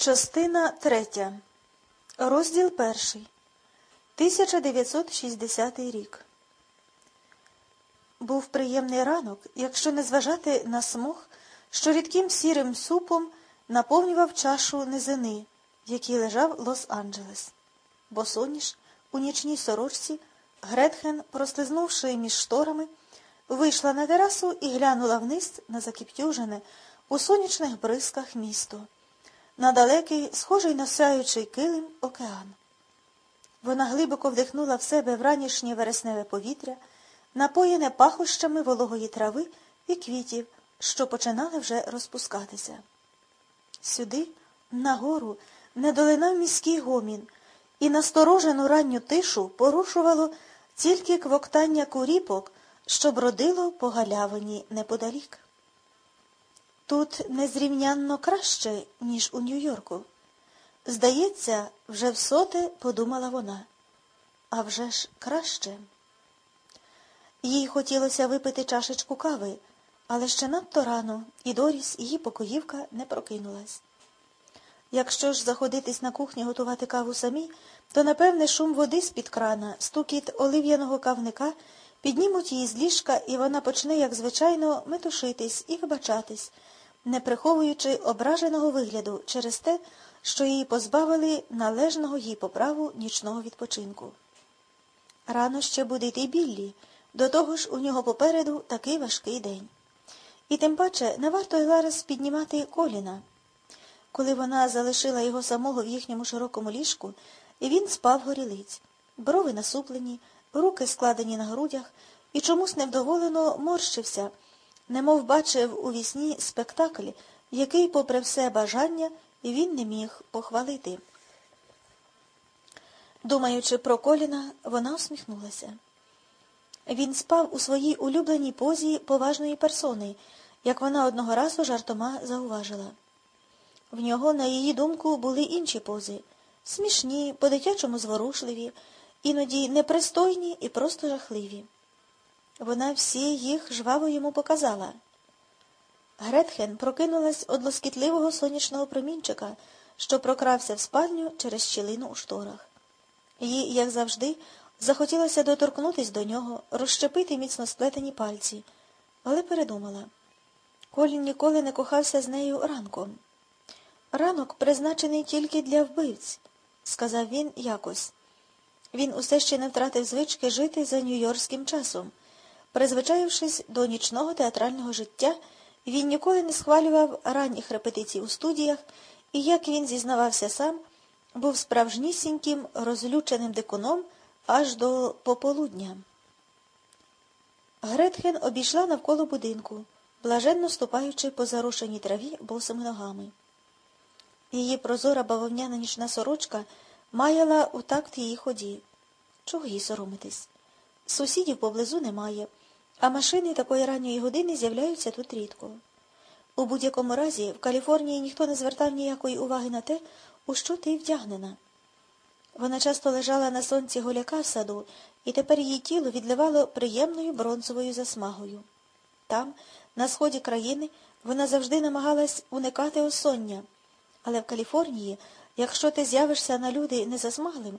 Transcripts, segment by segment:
Частина 3. Розділ 1. 1960 рік. Був приємний ранок, якщо не зважати на смог, що рідким сірим супом наповнював чашу низини, в якій лежав Лос-Анджелес. Босоніж у нічній сорочці Гретхен, прослизнувши між шторами, вийшла на терасу і глянула вниз на закіптюжене у сонячних бризках місто, на далекий, схожий на сяючий килим, океан. Вона глибоко вдихнула в себе вранішнє вересневе повітря, напоєне пахощами вологої трави і квітів, що починали вже розпускатися. Сюди, нагору, не долинав міський гомін, і насторожену ранню тишу порушувало тільки квоктання куріпок, що бродило по галявині неподалік. Тут незрівнянно краще, ніж у Нью-Йорку. Здається, вже всоте, подумала вона. А вже ж краще. Їй хотілося випити чашечку кави, але ще надто рано, і Доріс, її покоївка, не прокинулась. Якщо ж заходитись на кухні готувати каву самі, то, напевне, шум води з-під крана, стукіт олив'яного кавника піднімуть її з ліжка, і вона почне, як звичайно, метушитись і вибачатись, не приховуючи ображеного вигляду через те, що її позбавили належного їй по праву нічного відпочинку. Рано ще будити Біллі, до того ж у нього попереду такий важкий день. І тим паче не варто й зараз піднімати коліна. Коли вона залишила його самого в їхньому широкому ліжку, він спав горілиць, брови насуплені, руки складені на грудях, і чомусь невдоволено морщився, немов бачив у вісні спектакль, який, попри все бажання, він не міг похвалити. Думаючи про коліна, вона усміхнулася. Він спав у своїй улюбленій позі поважної персони, як вона одного разу жартома зауважила. В нього, на її думку, були інші пози – смішні, по-дитячому зворушливі, іноді непристойні і просто жахливі. Вона всі їх жваво йому показала. Гретхен прокинулась од лоскітливого сонячного промінчика, що прокрався в спальню через щілину у шторах. Їй, як завжди, захотілося доторкнутися до нього, розщепити міцно сплетені пальці, але передумала. Колін ніколи не кохався з нею ранком. «Ранок призначений тільки для вбивць», – сказав він якось. Він усе ще не втратив звички жити за нью-йоркським часом. Призвичаївшись до нічного театрального життя, він ніколи не схвалював ранніх репетицій у студіях і, як він зізнавався сам, був справжнісіньким розлюченим дикуном аж до пополудня. Гретхен обійшла навколо будинку, блаженно ступаючи по зарушеній траві босими ногами. Її прозора бавовняна нічна сорочка маяла у такт її ході. Чого їй соромитись? Сусідів поблизу немає, а машини такої ранньої години з'являються тут рідко. У будь-якому разі, в Каліфорнії ніхто не звертав ніякої уваги на те, у що ти вдягнена. Вона часто лежала на сонці голяка в саду, і тепер її тіло відливало приємною бронзовою засмагою. Там, на сході країни, вона завжди намагалась уникати осоння, але в Каліфорнії, якщо ти з'явишся на люди незасмаглим,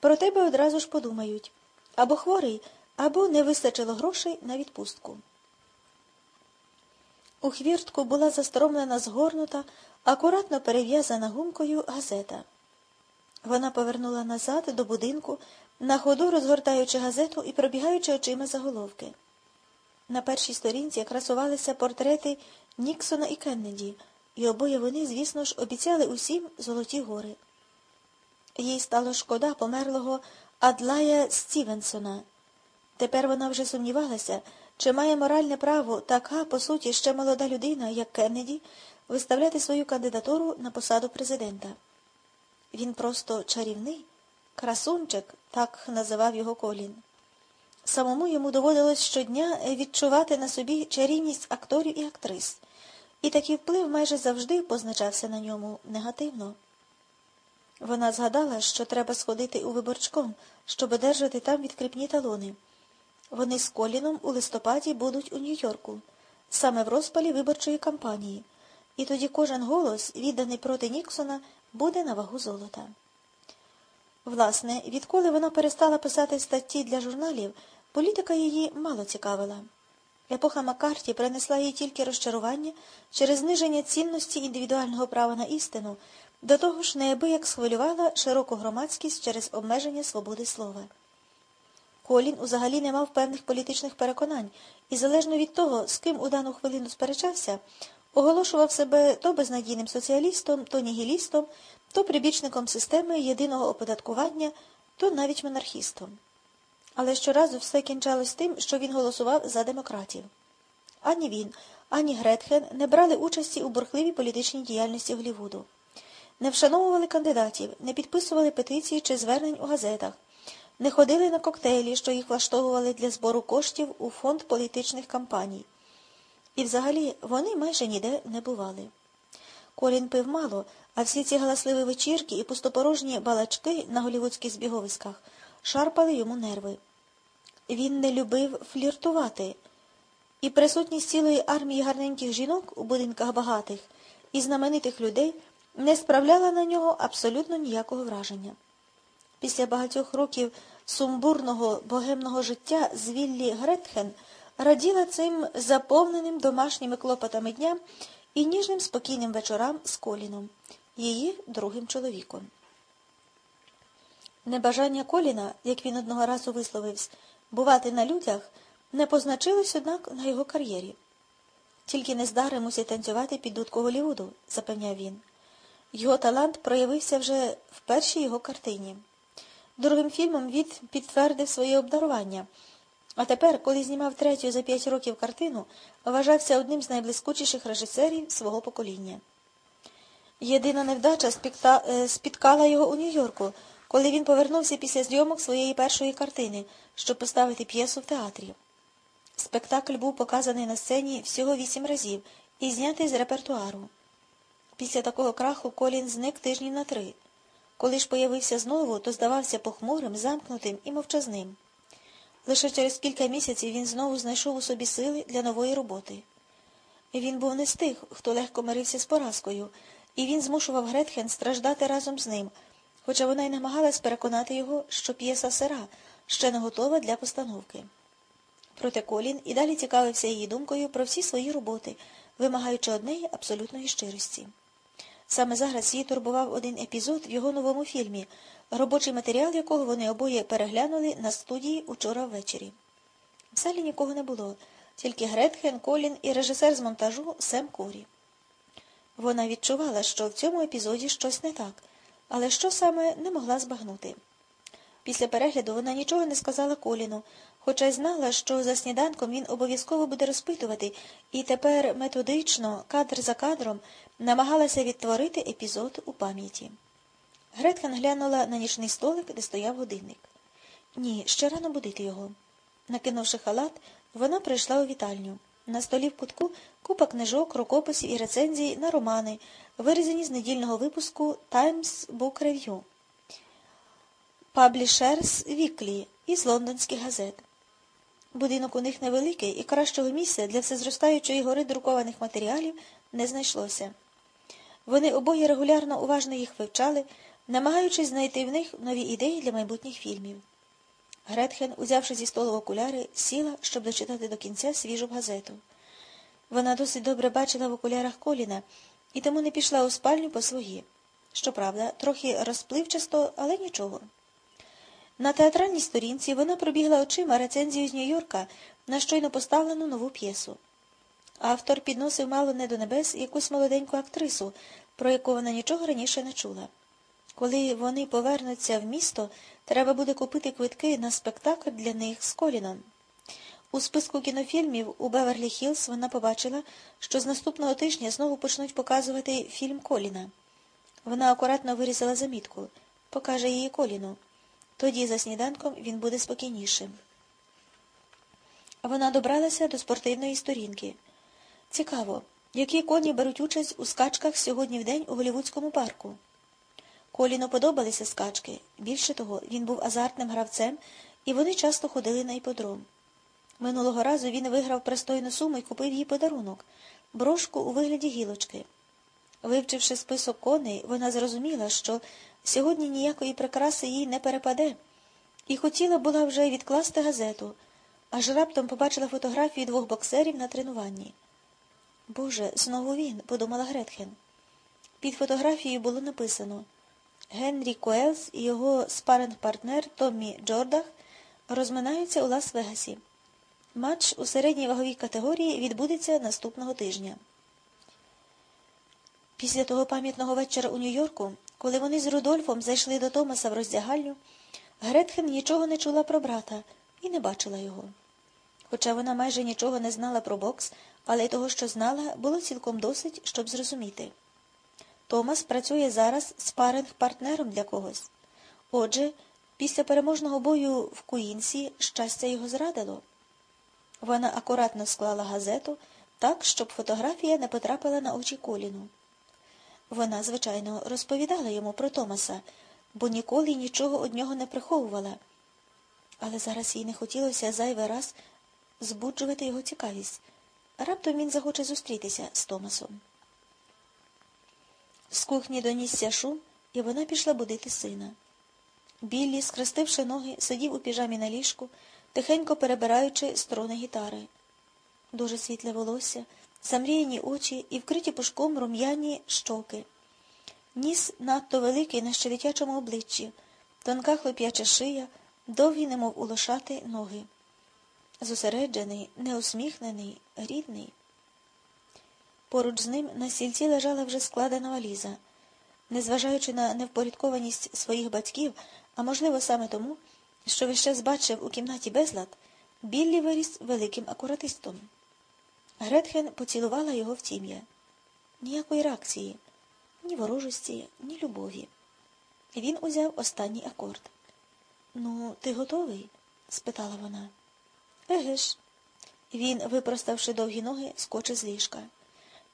про тебе одразу ж подумають. Або хворий, або не вистачило грошей на відпустку. У хвіртку була засторомлена згорнута, акуратно перев'язана гумкою газета. Вона повернула назад до будинку, на ходу розгортаючи газету і пробігаючи очима заголовки. На першій сторінці красувалися портрети Ніксона і Кеннеді, і обоє вони, звісно ж, обіцяли усім золоті гори. Їй стало шкода померлого Адлая Стівенсона. Тепер вона вже сумнівалася, чи має моральне право така, по суті, ще молода людина, як Кеннеді, виставляти свою кандидатуру на посаду президента. Він просто чарівний, красунчик, так називав його Колін. Самому йому доводилось щодня відчувати на собі чарівність акторів і актрис, і такий вплив майже завжди позначався на ньому негативно. Вона згадала, що треба сходити у виборчком, щоб одержати там відкріпні талони. Вони з Коліном у листопаді будуть у Нью-Йорку, саме в розпалі виборчої кампанії, і тоді кожен голос, відданий проти Ніксона, буде на вагу золота. Власне, відколи вона перестала писати статті для журналів, політика її мало цікавила. Епоха Маккарті принесла їй тільки розчарування через зниження цінності індивідуального права на істину, до того ж неабияк схвилювала широку громадськість через обмеження свободи слова. Колін узагалі не мав певних політичних переконань і, залежно від того, з ким у дану хвилину сперечався, оголошував себе то безнадійним соціалістом, то нігілістом, то прибічником системи єдиного оподаткування, то навіть монархістом. Але щоразу все кінчалось тим, що він голосував за демократів. Ані він, ані Гретхен не брали участі у бурхливій політичній діяльності Голлівуду. Не вшановували кандидатів, не підписували петиції чи звернень у газетах, не ходили на коктейлі, що їх влаштовували для збору коштів у фонд політичних кампаній. І взагалі вони майже ніде не бували. Колін пив мало, а всі ці галасливі вечірки і пустопорожні балачки на голлівудських збіговиськах шарпали йому нерви. Він не любив фліртувати, і присутність цілої армії гарненьких жінок у будинках багатих і знаменитих людей не справляла на нього абсолютно ніякого враження. Після багатьох років сумбурного богемного життя Звіллі Гретхен раділа цим заповненим домашніми клопотами дня і ніжним спокійним вечорам з Коліном, її другим чоловіком. Небажання Коліна, як він одного разу висловився, бувати на людях, не позначилось, однак, на його кар'єрі. «Тільки нездари мусять танцювати під дудку Голлівуду», – запевняв він. Його талант проявився вже в першій його картині. Другим фільмом він підтвердив своє обдарування, а тепер, коли знімав третю за 5 років картину, вважався одним з найблискучіших режисерів свого покоління. Єдина невдача спіткала його у Нью-Йорку, коли він повернувся після зйомок своєї першої картини, щоб поставити п'єсу в театрі. Спектакль був показаний на сцені всього 8 разів і знятий з репертуару. Після такого краху Колін зник тижнів на 3. Коли ж появився знову, то здавався похмурим, замкнутим і мовчазним. Лише через кілька місяців він знову знайшов у собі сили для нової роботи. Він був не з тих, хто легко мирився з поразкою, і він змушував Гретхен страждати разом з ним, хоча вона й намагалась переконати його, що п'єса сира, ще не готова для постановки. Проте Колін і далі цікавився її думкою про всі свої роботи, вимагаючи однієї абсолютної щирості. Саме зараз її турбував один епізод в його новому фільмі, робочий матеріал якого вони обоє переглянули на студії учора ввечері. В залі нікого не було, тільки Гретхен, Колін і режисер з монтажу Сем Корі. Вона відчувала, що в цьому епізоді щось не так, але що саме не могла збагнути. Після перегляду вона нічого не сказала Коліну, хоча й знала, що за сніданком він обов'язково буде розпитувати, і тепер методично, кадр за кадром, намагалася відтворити епізод у пам'яті. Гретхен глянула на нічний столик, де стояв годинник. Ні, ще рано будити його. Накинувши халат, вона прийшла у вітальню. На столі в кутку купа книжок, рукописів і рецензій на романи, вирізані з недільного випуску «Times Book Review», «Publishers Weekly» із лондонських газет. Будинок у них невеликий, і кращого місця для всезростаючої гори друкованих матеріалів не знайшлося. Вони обоє регулярно уважно їх вивчали, намагаючись знайти в них нові ідеї для майбутніх фільмів. Гретхен, узявши зі столу окуляри, сіла, щоб дочитати до кінця свіжу газету. Вона досить добре бачила в окулярах Коліна, і тому не пішла у спальню по свої. Щоправда, трохи розпливчасто, але нічого. На театральній сторінці вона пробігла очима рецензію з Нью-Йорка на щойно поставлену нову п'єсу. Автор підносив мало не до небес якусь молоденьку актрису, про яку вона нічого раніше не чула. Коли вони повернуться в місто, треба буде купити квитки на спектакль для них з Коліном. У списку кінофільмів у Беверлі-Хіллз вона побачила, що з наступного тижня знову почнуть показувати фільм Коліна. Вона акуратно вирізала замітку. Покаже її Коліну. Тоді за сніданком він буде спокійнішим. Вона добралася до спортивної сторінки. Цікаво, які коні беруть участь у скачках сьогодні вдень у Голлівудському парку? Коліну подобалися скачки. Більше того, він був азартним гравцем, і вони часто ходили на іпподром. Минулого разу він виграв пристойну суму і купив їй подарунок – брошку у вигляді гілочки. Вивчивши список коней, вона зрозуміла, що сьогодні ніякої прикраси їй не перепаде, і хотіла була вже відкласти газету, аж раптом побачила фотографії двох боксерів на тренуванні. «Боже, знову він», – подумала Гретхен. Під фотографією було написано: «Генрі Коелс і його спаринг-партнер Томмі Джордах розминаються у Лас-Вегасі. Матч у середній ваговій категорії відбудеться наступного тижня». Після того пам'ятного вечора у Нью-Йорку, коли вони з Рудольфом зайшли до Томаса в роздягальню, Гретхен нічого не чула про брата і не бачила його. Хоча вона майже нічого не знала про бокс, але й того, що знала, було цілком досить, щоб зрозуміти. Томас працює зараз спаринг-партнером для когось. Отже, після переможного бою в Куїнсі щастя його зрадило. Вона акуратно склала газету так, щоб фотографія не потрапила на очі Коліну. Вона, звичайно, розповідала йому про Томаса, бо ніколи нічого од нього не приховувала. Але зараз їй не хотілося зайвий раз збуджувати його цікавість. Раптом він захоче зустрітися з Томасом. З кухні донісся шум, і вона пішла будити сина. Біллі, скрестивши ноги, сидів у піжамі на ліжку, тихенько перебираючи струни гітари. Дуже світле волосся, замріяні очі і вкриті пушком рум'яні щоки. Ніс надто великий на щелітячому обличчі, тонка хлоп'яча шия, довгі, немов у лошати, ноги. Зосереджений, неусміхнений, рідний. Поруч з ним на стільці лежала вже складена валіза. Незважаючи на невпорядкованість своїх батьків, а можливо саме тому, що він ще збачив у кімнаті безлад, Біллі виріс великим акуратистом. Гретхен поцілувала його в тім'я. Ніякої реакції, ні ворожості, ні любові. Він узяв останній акорд. «Ну, ти готовий?» – спитала вона. «Еге ж». Він, випроставши довгі ноги, скочив з ліжка.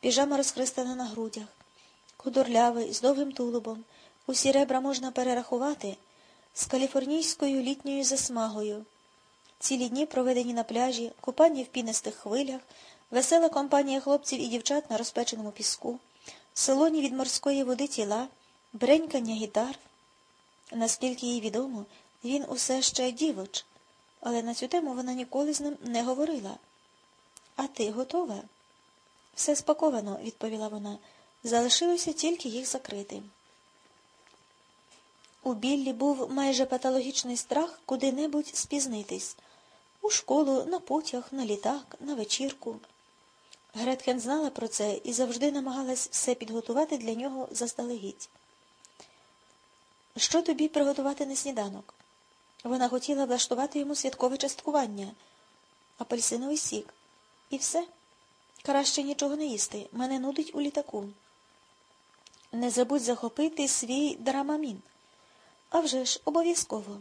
Піжама розхристана на грудях, худорлявий, з довгим тулубом, усі ребра можна перерахувати, з каліфорнійською літньою засмагою. Цілі дні проведені на пляжі, купання в пінистих хвилях, весела компанія хлопців і дівчат на розпеченому піску, солоні від морської води тіла, бренькання гітар. Наскільки їй відомо, він усе ще дівоч, але на цю тему вона ніколи з ним не говорила. «А ти готова?» «Все спаковано», – відповіла вона. «Залишилося тільки їх закрити». У Біллі був майже патологічний страх куди-небудь спізнитись. У школу, на потяг, на літак, на вечірку. Гретхен знала про це і завжди намагалась все підготувати для нього заздалегідь. «Що тобі приготувати на сніданок?» Вона хотіла влаштувати йому святкове часткування. «Апельсиновий сік. І все. Краще нічого не їсти. Мене нудить у літаку». «Не забудь захопити свій драмамін». «А вже ж, обов'язково».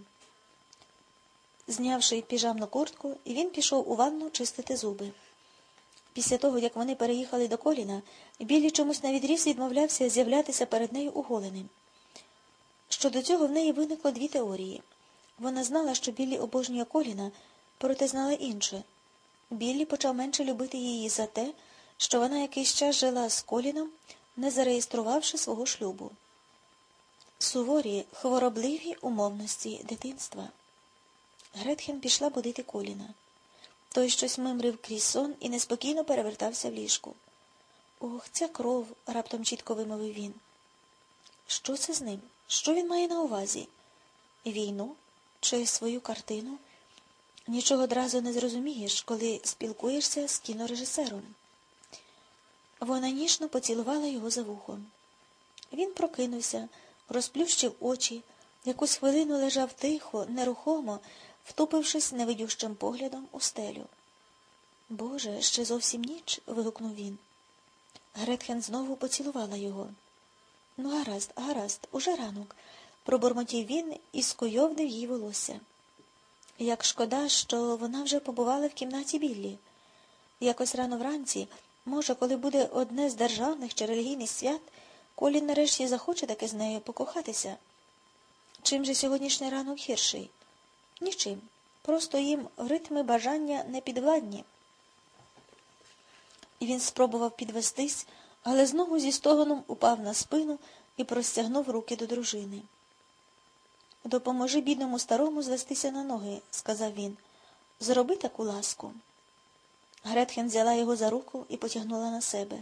Знявши піжамну куртку, він пішов у ванну чистити зуби. Після того, як вони переїхали до Коліна, Біллі чомусь навідріз відмовлявся з'являтися перед нею оголеним. Щодо цього в неї виникло дві теорії. Вона знала, що Біллі обожнює Коліна, проте знала інше. Біллі почав менше любити її за те, що вона якийсь час жила з Коліном, не зареєструвавши свого шлюбу. Суворі, хворобливі умовності дитинства. Гретхен пішла будити Коліна. Той щось мимрив крізь сон і неспокійно перевертався в ліжку. «Ох, ця кров!» – раптом чітко вимовив він. «Що це з ним? Що він має на увазі? Війну? Чи свою картину? Нічого одразу не зрозумієш, коли спілкуєшся з кінорежисером». Вона ніжно поцілувала його за вухом. Він прокинувся, розплющив очі, якусь хвилину лежав тихо, нерухомо, втупившись невидющим поглядом у стелю. «Боже, ще зовсім ніч!» – вигукнув він. Гретхен знову поцілувала його. «Ну, гаразд, гаразд, уже ранок», – пробурмотів він і скуйовдив їй волосся. Як шкода, що вона вже побувала в кімнаті Біллі. Якось рано вранці, може, коли буде одне з державних чи релігійних свят, Колін нарешті захоче таки з нею покохатися. Чим же сьогоднішній ранок гірший? Нічим. Просто їм ритми бажання не підвладні. І він спробував підвестись, але знову зі стогоном упав на спину і простягнув руки до дружини. «Допоможи бідному старому звестися на ноги», – сказав він. «Зроби таку ласку». Гретхен взяла його за руку і потягнула на себе.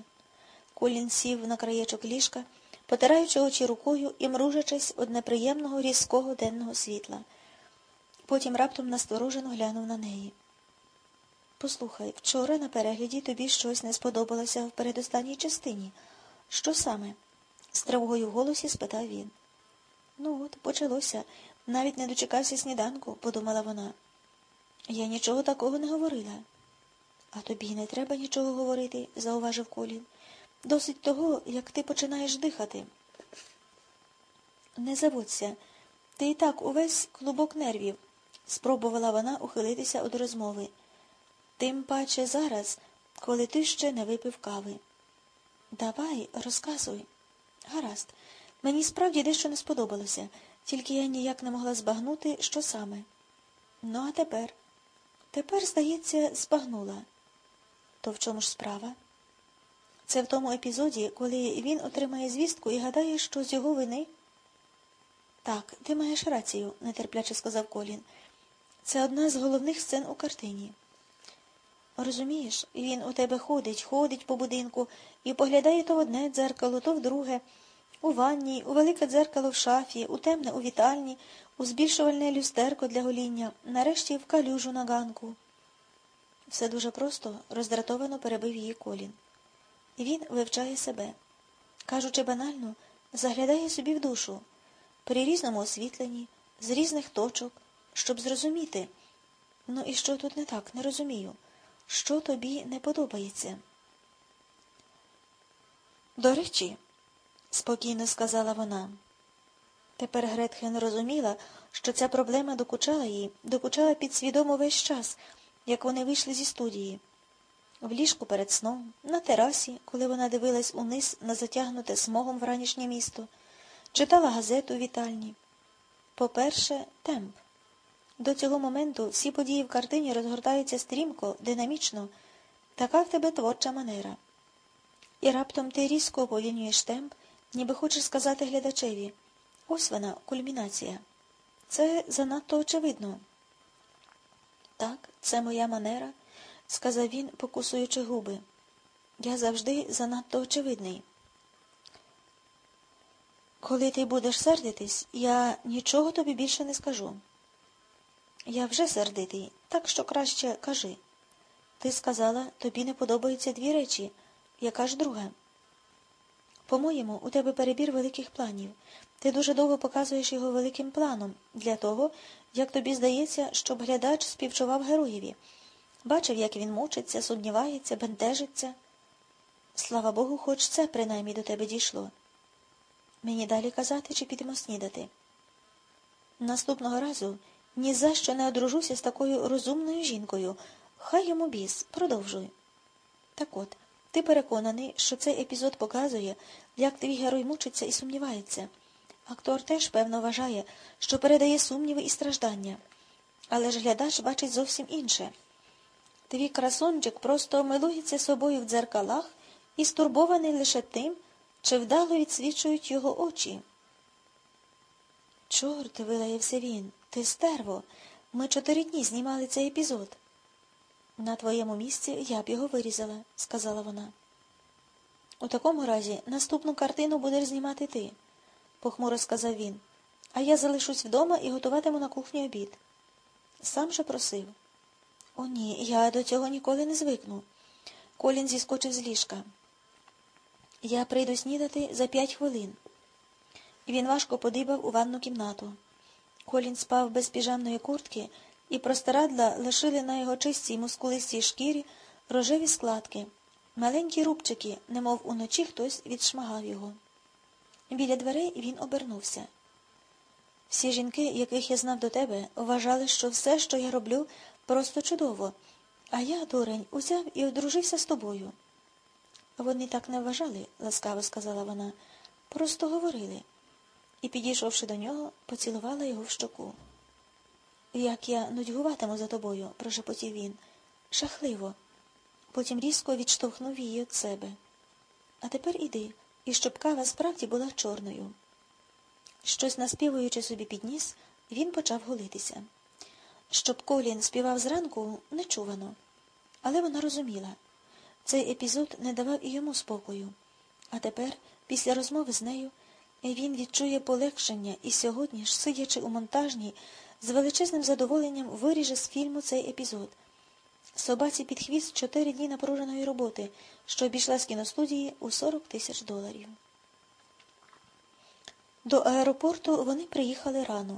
Колін сів на краєчок ліжка, потираючи очі рукою і мружачись від неприємного різкого денного світла. Потім раптом насторожено глянув на неї. «Послухай, вчора на перегляді тобі щось не сподобалося в передостанній частині. Що саме?» – з тривогою в голосі спитав він. «Ну от, почалося. Навіть не дочекався сніданку», – подумала вона. «Я нічого такого не говорила». «А тобі не треба нічого говорити», – зауважив Колін. «Досить того, як ти починаєш дихати». «Не заводься. Ти і так увесь клубок нервів», – спробувала вона ухилитися від розмови. «Тим паче зараз, коли ти ще не випив кави». «Давай, розказуй». «Гаразд. Мені справді дещо не сподобалося, тільки я ніяк не могла збагнути, що саме». «Ну, а тепер?» «Тепер, здається, збагнула». «То в чому ж справа?» «Це в тому епізоді, коли він отримає звістку і гадає, що з його вини...» «Так, ти маєш рацію», – нетерпляче сказав Колін. «Це одна з головних сцен у картині». «Розумієш, він у тебе ходить по будинку і поглядає то в одне дзеркало, то в друге, у ванні, у велике дзеркало в шафі, у темне у вітальні, у збільшувальне люстерко для гоління, нарешті в калюжу на ганку». «Все дуже просто», – роздратовано перебив її Колін. Він вивчає себе. Кажучи банально, заглядає собі в душу, при різному освітленні, з різних точок, щоб зрозуміти. «Ну і що тут не так, не розумію. Що тобі не подобається?» «До речі», – спокійно сказала вона. Тепер Гретхен розуміла, що ця проблема докучала їй, докучала підсвідомо весь час, як вони вийшли зі студії. В ліжку перед сном, на терасі, коли вона дивилась униз на затягнуте смогом вранішнє місто, читала газету у вітальні. По-перше, темп. До цього моменту всі події в картині розгортаються стрімко, динамічно. Така в тебе творча манера. І раптом ти різко уповільнюєш темп, ніби хочеш сказати глядачеві. Ось вона, кульмінація. Це занадто очевидно. «Так, це моя манера», – сказав він, покусуючи губи. «Я завжди занадто очевидний». «Коли ти будеш сердитись, я нічого тобі більше не скажу». «Я вже сердитий, так що краще кажи. Ти сказала, тобі не подобаються дві речі. Яка ж друга?» «По-моєму, у тебе перебір великих планів. Ти дуже довго показуєш його великим планом, для того, як тобі здається, щоб глядач співчував героєві. Бачив, як він мучиться, сумнівається, бентежиться. Слава Богу, хоч це принаймні до тебе дійшло. Мені далі казати, чи підемо снідати?» «Наступного разу ні за що не одружуся з такою розумною жінкою. Хай йому біс, продовжуй». «Так от, ти переконаний, що цей епізод показує, як твій герой мучиться і сумнівається. Актор теж, певно, вважає, що передає сумніви і страждання. Але ж глядач бачить зовсім інше. Твій красунчик просто милується собою в дзеркалах і стурбований лише тим, чи вдало відсвічують його очі». «Чорт», – вилаявся він, – «ти стерво, ми 4 дні знімали цей епізод». «На твоєму місці я б його вирізала», – сказала вона. «У такому разі наступну картину будеш знімати ти», – похмуро сказав він, – «а я залишусь вдома і готуватиму на кухні обід». Сам же просив. «О ні, я до цього ніколи не звикну». Колін зіскочив з ліжка. «Я прийду снідати за 5 хвилин». Він важко подибав у ванну кімнату. Колін спав без піжамної куртки, і простирадла лишили на його чистій мускулистій шкірі рожеві складки, маленькі рубчики, немов уночі хтось відшмагав його. Біля дверей він обернувся. «Всі жінки, яких я знав до тебе, вважали, що все, що я роблю, просто чудово, а я, дурень, узяв і одружився з тобою». «Вони так не вважали», – ласкаво сказала вона, – «просто говорили». І, підійшовши до нього, поцілувала його в щоку. «Як я нудьгуватиму за тобою», – прошепотів він. «Жахливо». Потім різко відштовхнув її від себе. А тепер іди, і щоб кава справді була чорною. Щось наспівуючи собі під ніс, він почав голитися. Щоб Колін співав зранку, нечувано. Але вона розуміла. Цей епізод не давав і йому спокою. А тепер, після розмови з нею, він відчує полегшення і сьогодні ж, сидячи у монтажній, з величезним задоволенням виріже з фільму цей епізод. Собаці під хвіст 4 дні напруженої роботи, що обійшла з кіностудії у $40 тисяч. До аеропорту вони приїхали рано.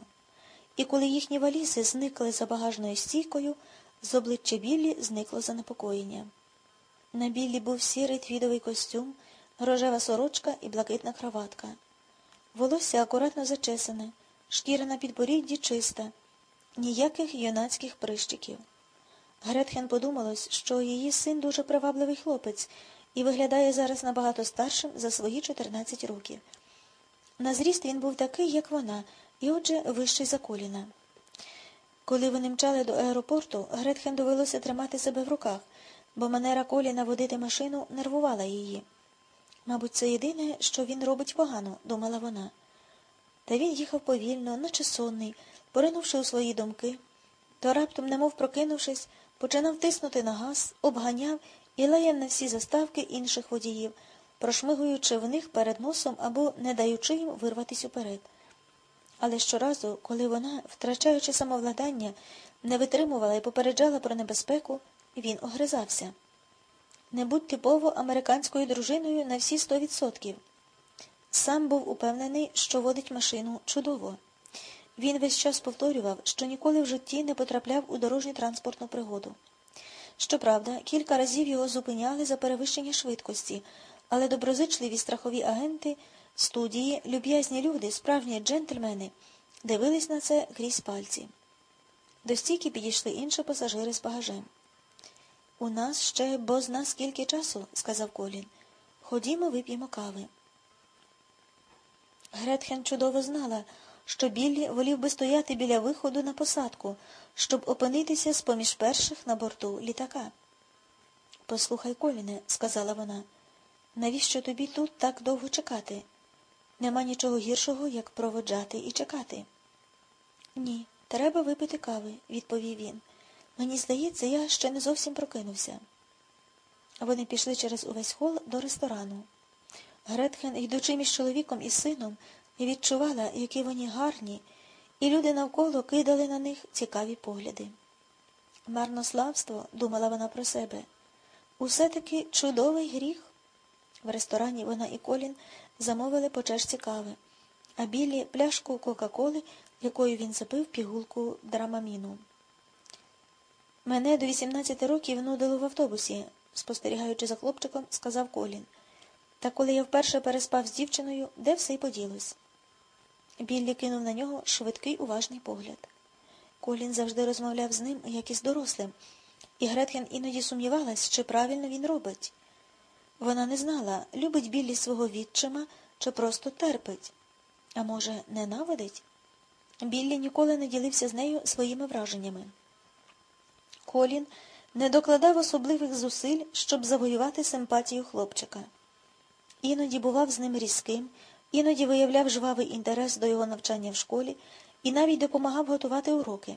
І коли їхні валізи зникли за багажною стійкою, з обличчя Біллі зникло занепокоєння. На Біллі був сірий твідовий костюм, рожева сорочка і блакитна краватка. Волосся акуратно зачесане, шкіра на підборідді чиста, ніяких юнацьких прищиків. Гретхен подумалось, що її син дуже привабливий хлопець і виглядає зараз набагато старшим за свої 14 років. На зріст він був такий, як вона, і отже вищий за Коліна. Коли вони мчали до аеропорту, Гретхен довелося тримати себе в руках, бо манера Коліна водити машину нервувала її. Мабуть, це єдине, що він робить погано, думала вона. Та він їхав повільно, наче сонний, поринувши у свої думки, то раптом, немов прокинувшись, починав тиснути на газ, обганяв і лаяв на всі заставки інших водіїв, прошмигуючи в них перед носом або не даючи їм вирватись уперед. Але щоразу, коли вона, втрачаючи самовладання, не витримувала і попереджала про небезпеку, він огризався. Не будь типово американською дружиною на всі 100%. Сам був упевнений, що водить машину чудово. Він весь час повторював, що ніколи в житті не потрапляв у дорожньо-транспортну пригоду. Щоправда, кілька разів його зупиняли за перевищення швидкості, але доброзичливі страхові агенти, студії, люб'язні люди, справжні джентльмени, дивились на це крізь пальці. До стійки підійшли інші пасажири з багажем. «У нас ще бозна скільки часу», – сказав Колін. «Ходімо, вип'ємо кави». Гретхен чудово знала, що Біллі волів би стояти біля виходу на посадку, щоб опинитися з-поміж перших на борту літака. «Послухай, Коліне», – сказала вона, – «навіщо тобі тут так довго чекати? Нема нічого гіршого, як проводжати і чекати». «Ні, треба випити кави», – відповів він. «Мені здається, я ще не зовсім прокинувся». Вони пішли через увесь хол до ресторану. Гретхен, йдучи між чоловіком і сином, відчувала, які вони гарні, і люди навколо кидали на них цікаві погляди. «Марнославство», – думала вона про себе, – «усе-таки чудовий гріх». В ресторані вона і Колін замовили по чашці кави, а Біллі – пляшку Кока-Коли, якою він запив пігулку Драмаміну. «Мене до 18 років нудило в автобусі», – спостерігаючи за хлопчиком, сказав Колін. «Та коли я вперше переспав з дівчиною, де все й поділось?» Біллі кинув на нього швидкий уважний погляд. Колін завжди розмовляв з ним, як із дорослим, і Гретхен іноді сумнівалась, чи правильно він робить. Вона не знала, любить Біллі свого відчима, чи просто терпить. А може, ненавидить? Біллі ніколи не ділився з нею своїми враженнями. Колін не докладав особливих зусиль, щоб завоювати симпатію хлопчика. Іноді бував з ним різким, іноді виявляв жвавий інтерес до його навчання в школі і навіть допомагав готувати уроки.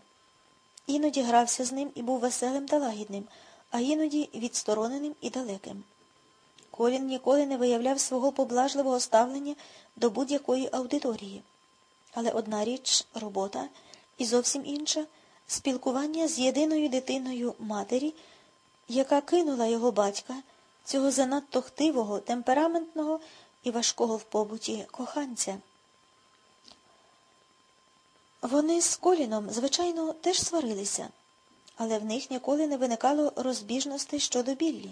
Іноді грався з ним і був веселим та лагідним, а іноді відстороненим і далеким. Колін ніколи не виявляв свого поблажливого ставлення до будь-якої аудиторії. Але одна річ – робота, і зовсім інша – спілкування з єдиною дитиною матері, яка кинула його батька, цього занадто хтивого, темпераментного і важкого в побуті коханця. Вони з Коліном, звичайно, теж сварилися, але в них ніколи не виникало розбіжностей щодо Біллі.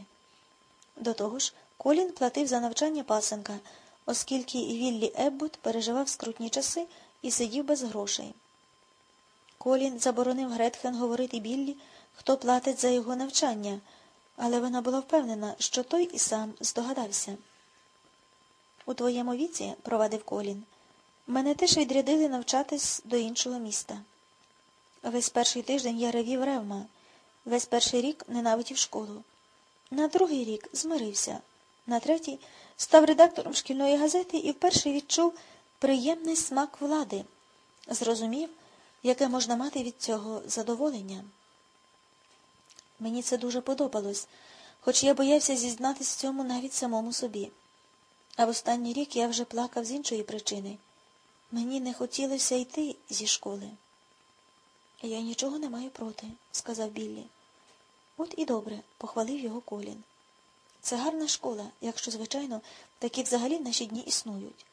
До того ж, Колін платив за навчання пасенка, оскільки Віллі Еббот переживав скрутні часи і сидів без грошей. Колін заборонив Гретхен говорити Біллі, хто платить за його навчання, але вона була впевнена, що той і сам здогадався. «У твоєму віці, – провадив Колін, – мене теж відрядили навчатись до іншого міста. Весь перший тиждень я ревів ревма, весь перший рік ненавидів школу. На другий рік змирився, на третій став редактором шкільної газети і вперше відчув приємний смак влади, зрозумів, яке можна мати від цього задоволення. Мені це дуже подобалось, хоч я боявся зізнатись цьому навіть самому собі. А в останній рік я вже плакав з іншої причини. Мені не хотілося йти зі школи. Я нічого не маю проти, сказав Біллі. От і добре, похвалив його Колін. Це гарна школа, якщо, звичайно, такі взагалі в наші дні існують.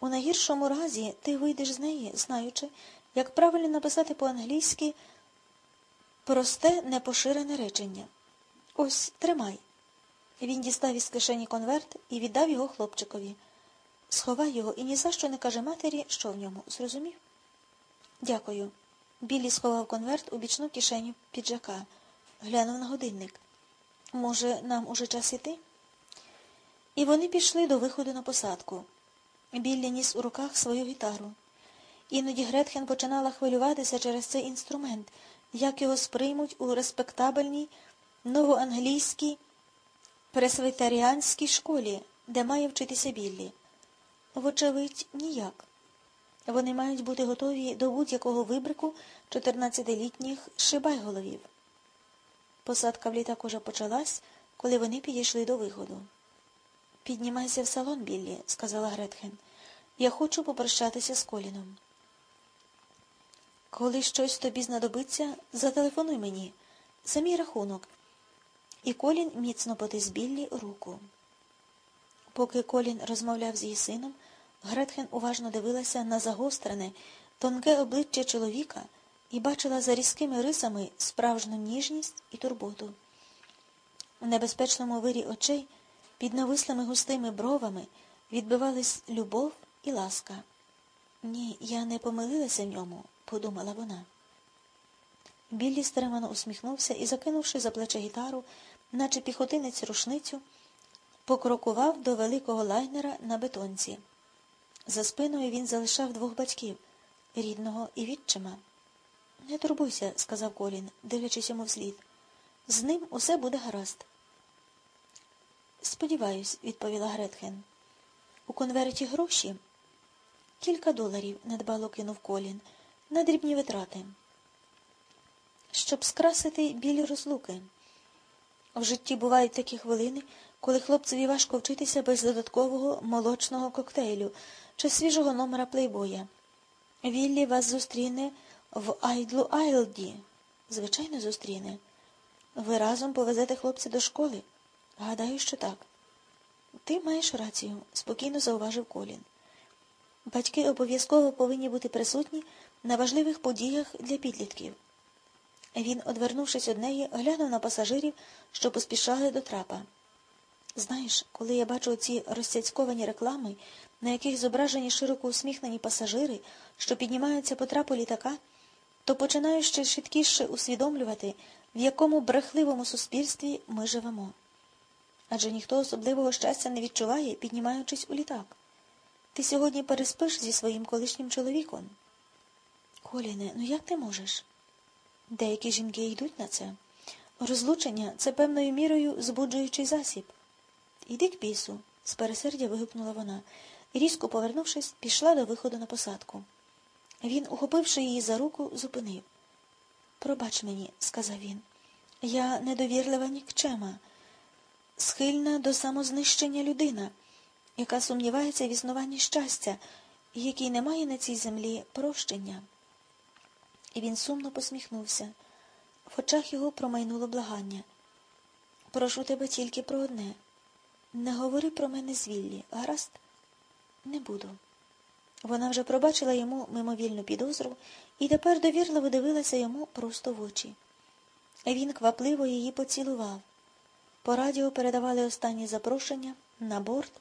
У найгіршому разі ти вийдеш з неї, знаючи, як правильно написати по-англійськи просте, непоширене речення. Ось, тримай. Він дістав із кишені конверт і віддав його хлопчикові. Сховай його і ні за що не кажи матері, що в ньому, зрозумів? Дякую. Біллі сховав конверт у бічну кишеню піджака. Глянув на годинник. Може, нам уже час іти? І вони пішли до виходу на посадку. Біллі ніс у руках свою гітару. Іноді Гретхен починала хвилюватися через цей інструмент, як його сприймуть у респектабельній новоанглійській пресвітеріанській школі, де має вчитися Біллі. Вочевидь, ніяк. Вони мають бути готові до будь-якого вибрику 14-літніх шибайголовів. Посадка в літак уже почалась, коли вони підійшли до виходу. «Піднімайся в салон, Біллі», – сказала Гретхен. «Я хочу попрощатися з Коліном». «Коли щось тобі знадобиться, зателефонуй мені. За мій рахунок». І Колін міцно потис Біллі руку. Поки Колін розмовляв з її сином, Гретхен уважно дивилася на загострене, тонке обличчя чоловіка і бачила за різкими рисами справжню ніжність і турботу. У небезпечному вирі очей під навислими густими бровами відбивались любов і ласка. «Ні, я не помилилася в ньому», – подумала вона. Біллі стримано усміхнувся і, закинувши за плече гітару, наче піхотинець рушницю, покрокував до великого лайнера на бетонці. За спиною він залишав двох батьків – рідного і відчима. «Не турбуйся», – сказав Колін, дивлячись йому вслід. «З ним усе буде гаразд». «Сподіваюсь», – відповіла Гретхен. «У конверті гроші?» $кілька доларів, – недбало кинув Колін, – на дрібні витрати. Щоб скрасити білі розлуки. В житті бувають такі хвилини, коли хлопцеві важко вчитися без додаткового молочного коктейлю чи свіжого номера плейбоя. Віллі вас зустріне в Айдлу Айлді. Звичайно, зустріне. Ви разом повезете хлопця до школи? Гадаю, що так. Ти маєш рацію, спокійно зауважив Колін. Батьки обов'язково повинні бути присутні на важливих подіях для підлітків. Він, одвернувшись од неї, глянув на пасажирів, що поспішали до трапа. Знаєш, коли я бачу ці розцяцьковані реклами, на яких зображені широко усміхнені пасажири, що піднімаються по трапу літака, то починаю ще швидкіше усвідомлювати, в якому брехливому суспільстві ми живемо. Адже ніхто особливого щастя не відчуває, піднімаючись у літак. Ти сьогодні переспиш зі своїм колишнім чоловіком. Коліне, ну як ти можеш? Деякі жінки йдуть на це. Розлучення – це певною мірою збуджуючий засіб. «Іди к бісу», – з пересердя вигукнула вона, і, різко повернувшись, пішла до виходу на посадку. Він, ухопивши її за руку, зупинив. «Пробач мені», – сказав він, – «я недовірлива нікчема, схильна до самознищення людина, яка сумнівається в існуванні щастя, якій немає на цій землі прощення». І він сумно посміхнувся. В очах його промайнуло благання. «Прошу тебе тільки про одне. Не говори про мене з Віллі, гаразд?» «Не буду». Вона вже пробачила йому мимовільну підозру і тепер довірливо дивилася йому просто в очі. Він квапливо її поцілував. По радіо передавали останні запрошення на борт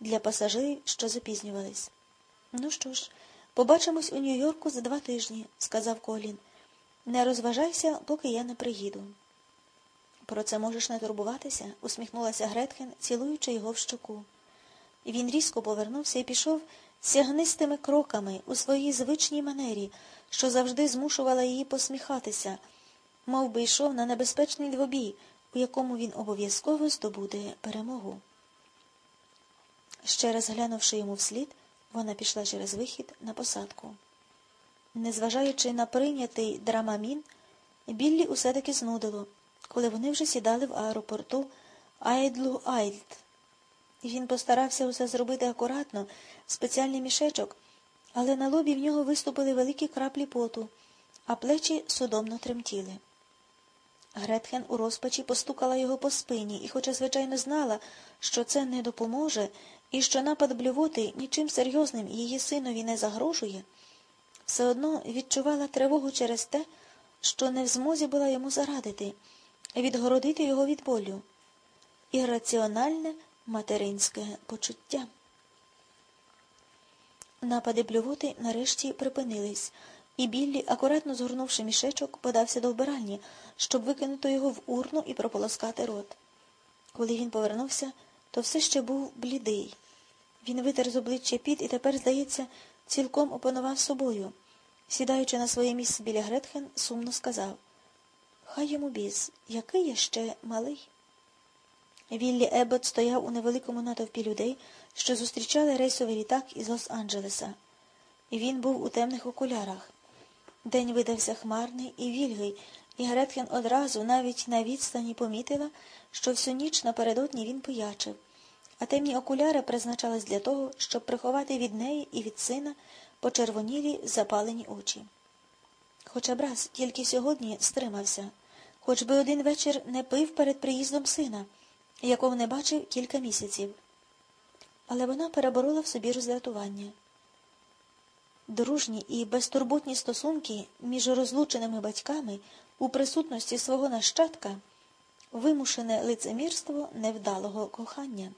для пасажирів, що запізнювались. «Ну що ж, побачимось у Нью-Йорку за 2 тижні, сказав Колін. Не розважайся, поки я не приїду. Про це можеш не турбуватися, усміхнулася Гретхен, цілуючи його в щоку. Він різко повернувся і пішов сягнистими кроками у своїй звичній манері, що завжди змушувала її посміхатися, мов би йшов на небезпечний двобій, у якому він обов'язково здобуде перемогу. Ще раз глянувши йому вслід, вона пішла через вихід на посадку. Незважаючи на прийнятий драмамін, Біллі усе-таки знудило, коли вони вже сідали в аеропорту Айдлу-Айльт. Він постарався усе зробити акуратно, в спеціальний мішечок, але на лобі в нього виступили великі краплі поту, а плечі судомно тремтіли. Гретхен у розпачі постукала його по спині і, хоча, звичайно, знала, що це не допоможе і що напад блювоти нічим серйозним її синові не загрожує, все одно відчувала тривогу через те, що не в змозі була йому зарадити, відгородити його від болю. Ірраціональне материнське почуття. Напади блювоти нарешті припинились, і Біллі, акуратно згорнувши мішечок, подався до вбиральні, щоб викинути його в урну і прополоскати рот. Коли він повернувся, то все ще був блідий. Він витер з обличчя піт і тепер, здається, цілком опанував собою. Сідаючи на своє місце біля Гретхен, сумно сказав: «Хай йому біз, який я ще малий». Віллі Еббот стояв у невеликому натовпі людей, що зустрічали рейсовий літак із Лос-Анджелеса. Він був у темних окулярах. День видався хмарний і вільгий, і Гретхен одразу, навіть на відстані, помітила, що всю ніч напередодні він пиячив, а темні окуляри призначались для того, щоб приховати від неї і від сина почервонілі запалені очі. Хоча б раз тільки сьогодні стримався, хоч би один вечір не пив перед приїздом сина, якого не бачив кілька місяців. Але вона переборола в собі роздратування. Дружні і безтурботні стосунки між розлученими батьками у присутності свого нащадка – вимушене лицемірство невдалого кохання.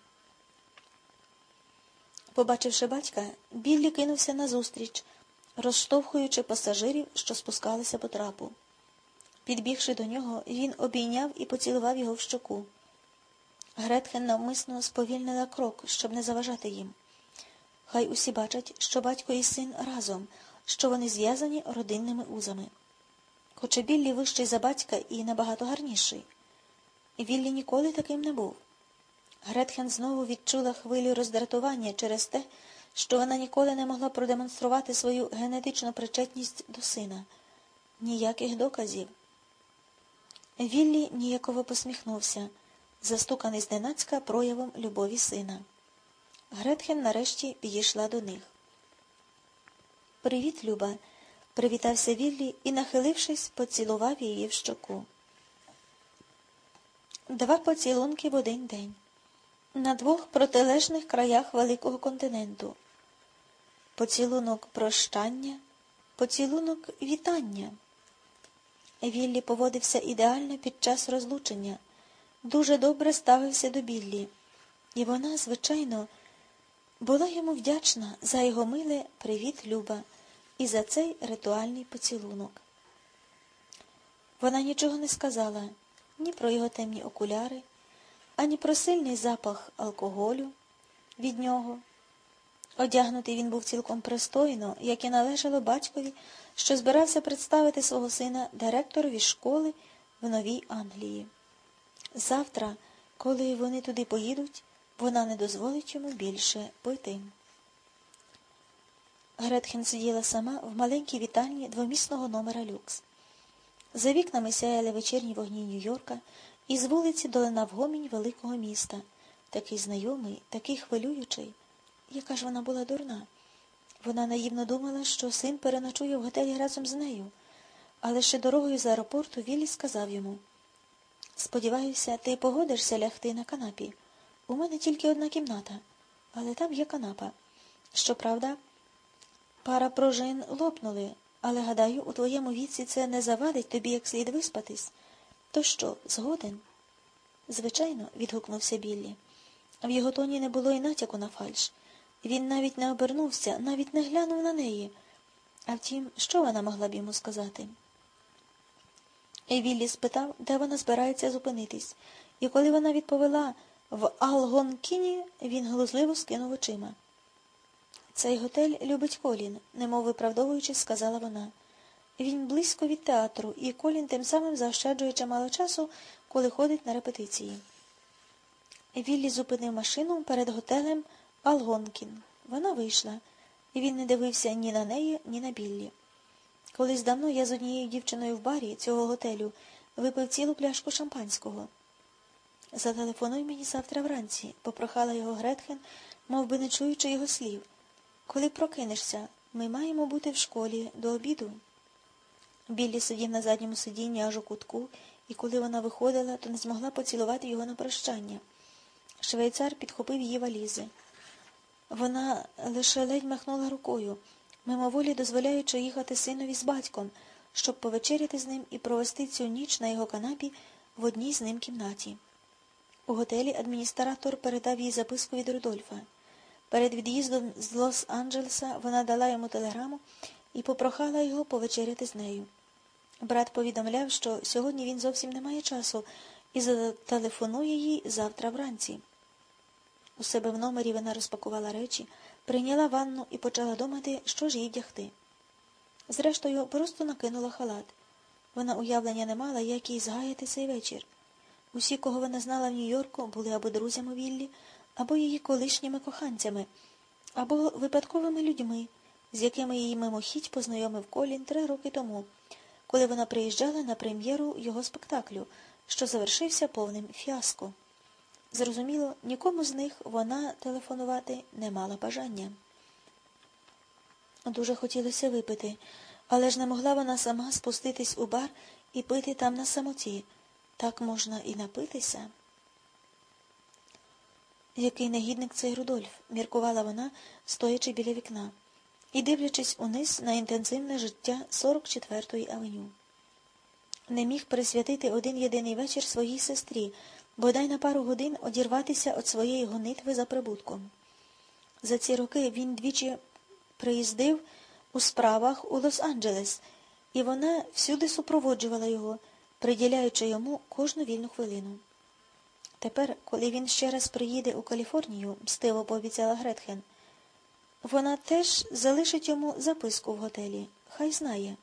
Побачивши батька, Біллі кинувся назустріч, розштовхуючи пасажирів, що спускалися по трапу. Підбігши до нього, він обійняв і поцілував його в щоку. Гретхен навмисно сповільнила крок, щоб не заважати їм. Хай усі бачать, що батько і син разом, що вони зв'язані родинними узами. Хоча Біллі вищий за батька і набагато гарніший. Біллі ніколи таким не був. Гретхен знову відчула хвилю роздратування через те, що вона ніколи не могла продемонструвати свою генетичну причетність до сина. Ніяких доказів. Біллі ніяково посміхнувся, застуканий зненацька проявом любові сина. Гретхен нарешті підійшла до них. «Привіт, Люба!» – привітався Віллі і, нахилившись, поцілував її в щоку. Два поцілунки в один день. На двох протилежних краях великого континенту. Поцілунок прощання, поцілунок вітання. Віллі поводився ідеально під час розлучення. Дуже добре ставився до Біллі. І вона, звичайно, була йому вдячна за його миле «Привіт, Люба» і за цей ритуальний поцілунок. Вона нічого не сказала ні про його темні окуляри, ані про сильний запах алкоголю від нього. Одягнутий він був цілком пристойно, як і належало батькові, що збирався представити свого сина директорові школи в Новій Англії. Завтра, коли вони туди поїдуть, вона не дозволить йому більше пити. Гретхен сиділа сама в маленькій вітальні двомісного номера люкс. За вікнами сяяли вечірні вогні Нью-Йорка, і з вулиці долинав гомін великого міста. Такий знайомий, такий хвилюючий. Яка ж вона була дурна. Вона наївно думала, що син переночує в готелі разом з нею. Але ще дорогою з аеропорту Віллі сказав йому: «Сподіваюся, ти погодишся лягти на канапі. У мене тільки одна кімната, але там є канапа. Щоправда, пара пружин лопнули, але, гадаю, у твоєму віці це не завадить тобі як слід виспатись. То що, згоден?» «Звичайно», – відгукнувся Біллі. В його тоні не було і натяку на фальш. Він навіть не обернувся, навіть не глянув на неї. А втім, що вона могла б йому сказати? І Віллі спитав, де вона збирається зупинитись, і коли вона відповіла «в Алгонкіні», він глузливо скинув очима. «Цей готель любить Колін», немов виправдовуючись, сказала вона. «Він близько від театру, і Колін тим самим заощаджує чимало часу, коли ходить на репетиції». Віллі зупинив машину перед готелем Алгонкін. Вона вийшла, і він не дивився ні на неї, ні на Біллі. Колись давно я з однією дівчиною в барі цього готелю випив цілу пляшку шампанського. Зателефонуй мені завтра вранці, попрохала його Гретхен, мов би не чуючи його слів. Коли прокинешся, ми маємо бути в школі до обіду. Біллі сидів на задньому сидінні аж у кутку, і коли вона виходила, то не змогла поцілувати його на прощання. Швейцар підхопив її валізи. Вона лише ледь махнула рукою, мимоволі дозволяючи їхати синові з батьком, щоб повечеряти з ним і провести цю ніч на його канапі в одній з ним кімнаті. У готелі адміністратор передав їй записку від Рудольфа. Перед від'їздом з Лос-Анджелеса вона дала йому телеграму і попрохала його повечеряти з нею. Брат повідомляв, що сьогодні він зовсім не має часу і зателефонує їй завтра вранці. У себе в номері вона розпакувала речі, прийняла ванну і почала думати, що ж їй вдягти. Зрештою, просто накинула халат. Вона уявлення не мала, як їй згаяти цей вечір. Усі, кого вона знала в Нью-Йорку, були або друзями Віллі, або її колишніми коханцями, або випадковими людьми, з якими її мимохідь познайомив Колін 3 роки тому, коли вона приїжджала на прем'єру його спектаклю, що завершився повним фіаско. Зрозуміло, нікому з них вона телефонувати не мала бажання. Дуже хотілося випити, але ж не могла вона сама спуститись у бар і пити там на самоті. Так можна і напитися. Який негідник цей Рудольф, міркувала вона, стоячи біля вікна, і дивлячись униз на інтенсивне життя 44-ї авеню. Не міг присвятити один-єдиний вечір своїй сестрі, бодай на пару годин одірватися від своєї гонитви за прибутком. За ці роки він двічі приїздив у справах у Лос-Анджелес, і вона всюди супроводжувала його, приділяючи йому кожну вільну хвилину. Тепер, коли він ще раз приїде у Каліфорнію, мстиво пообіцяла Гретхен, вона теж залишить йому записку в готелі. Хай знає.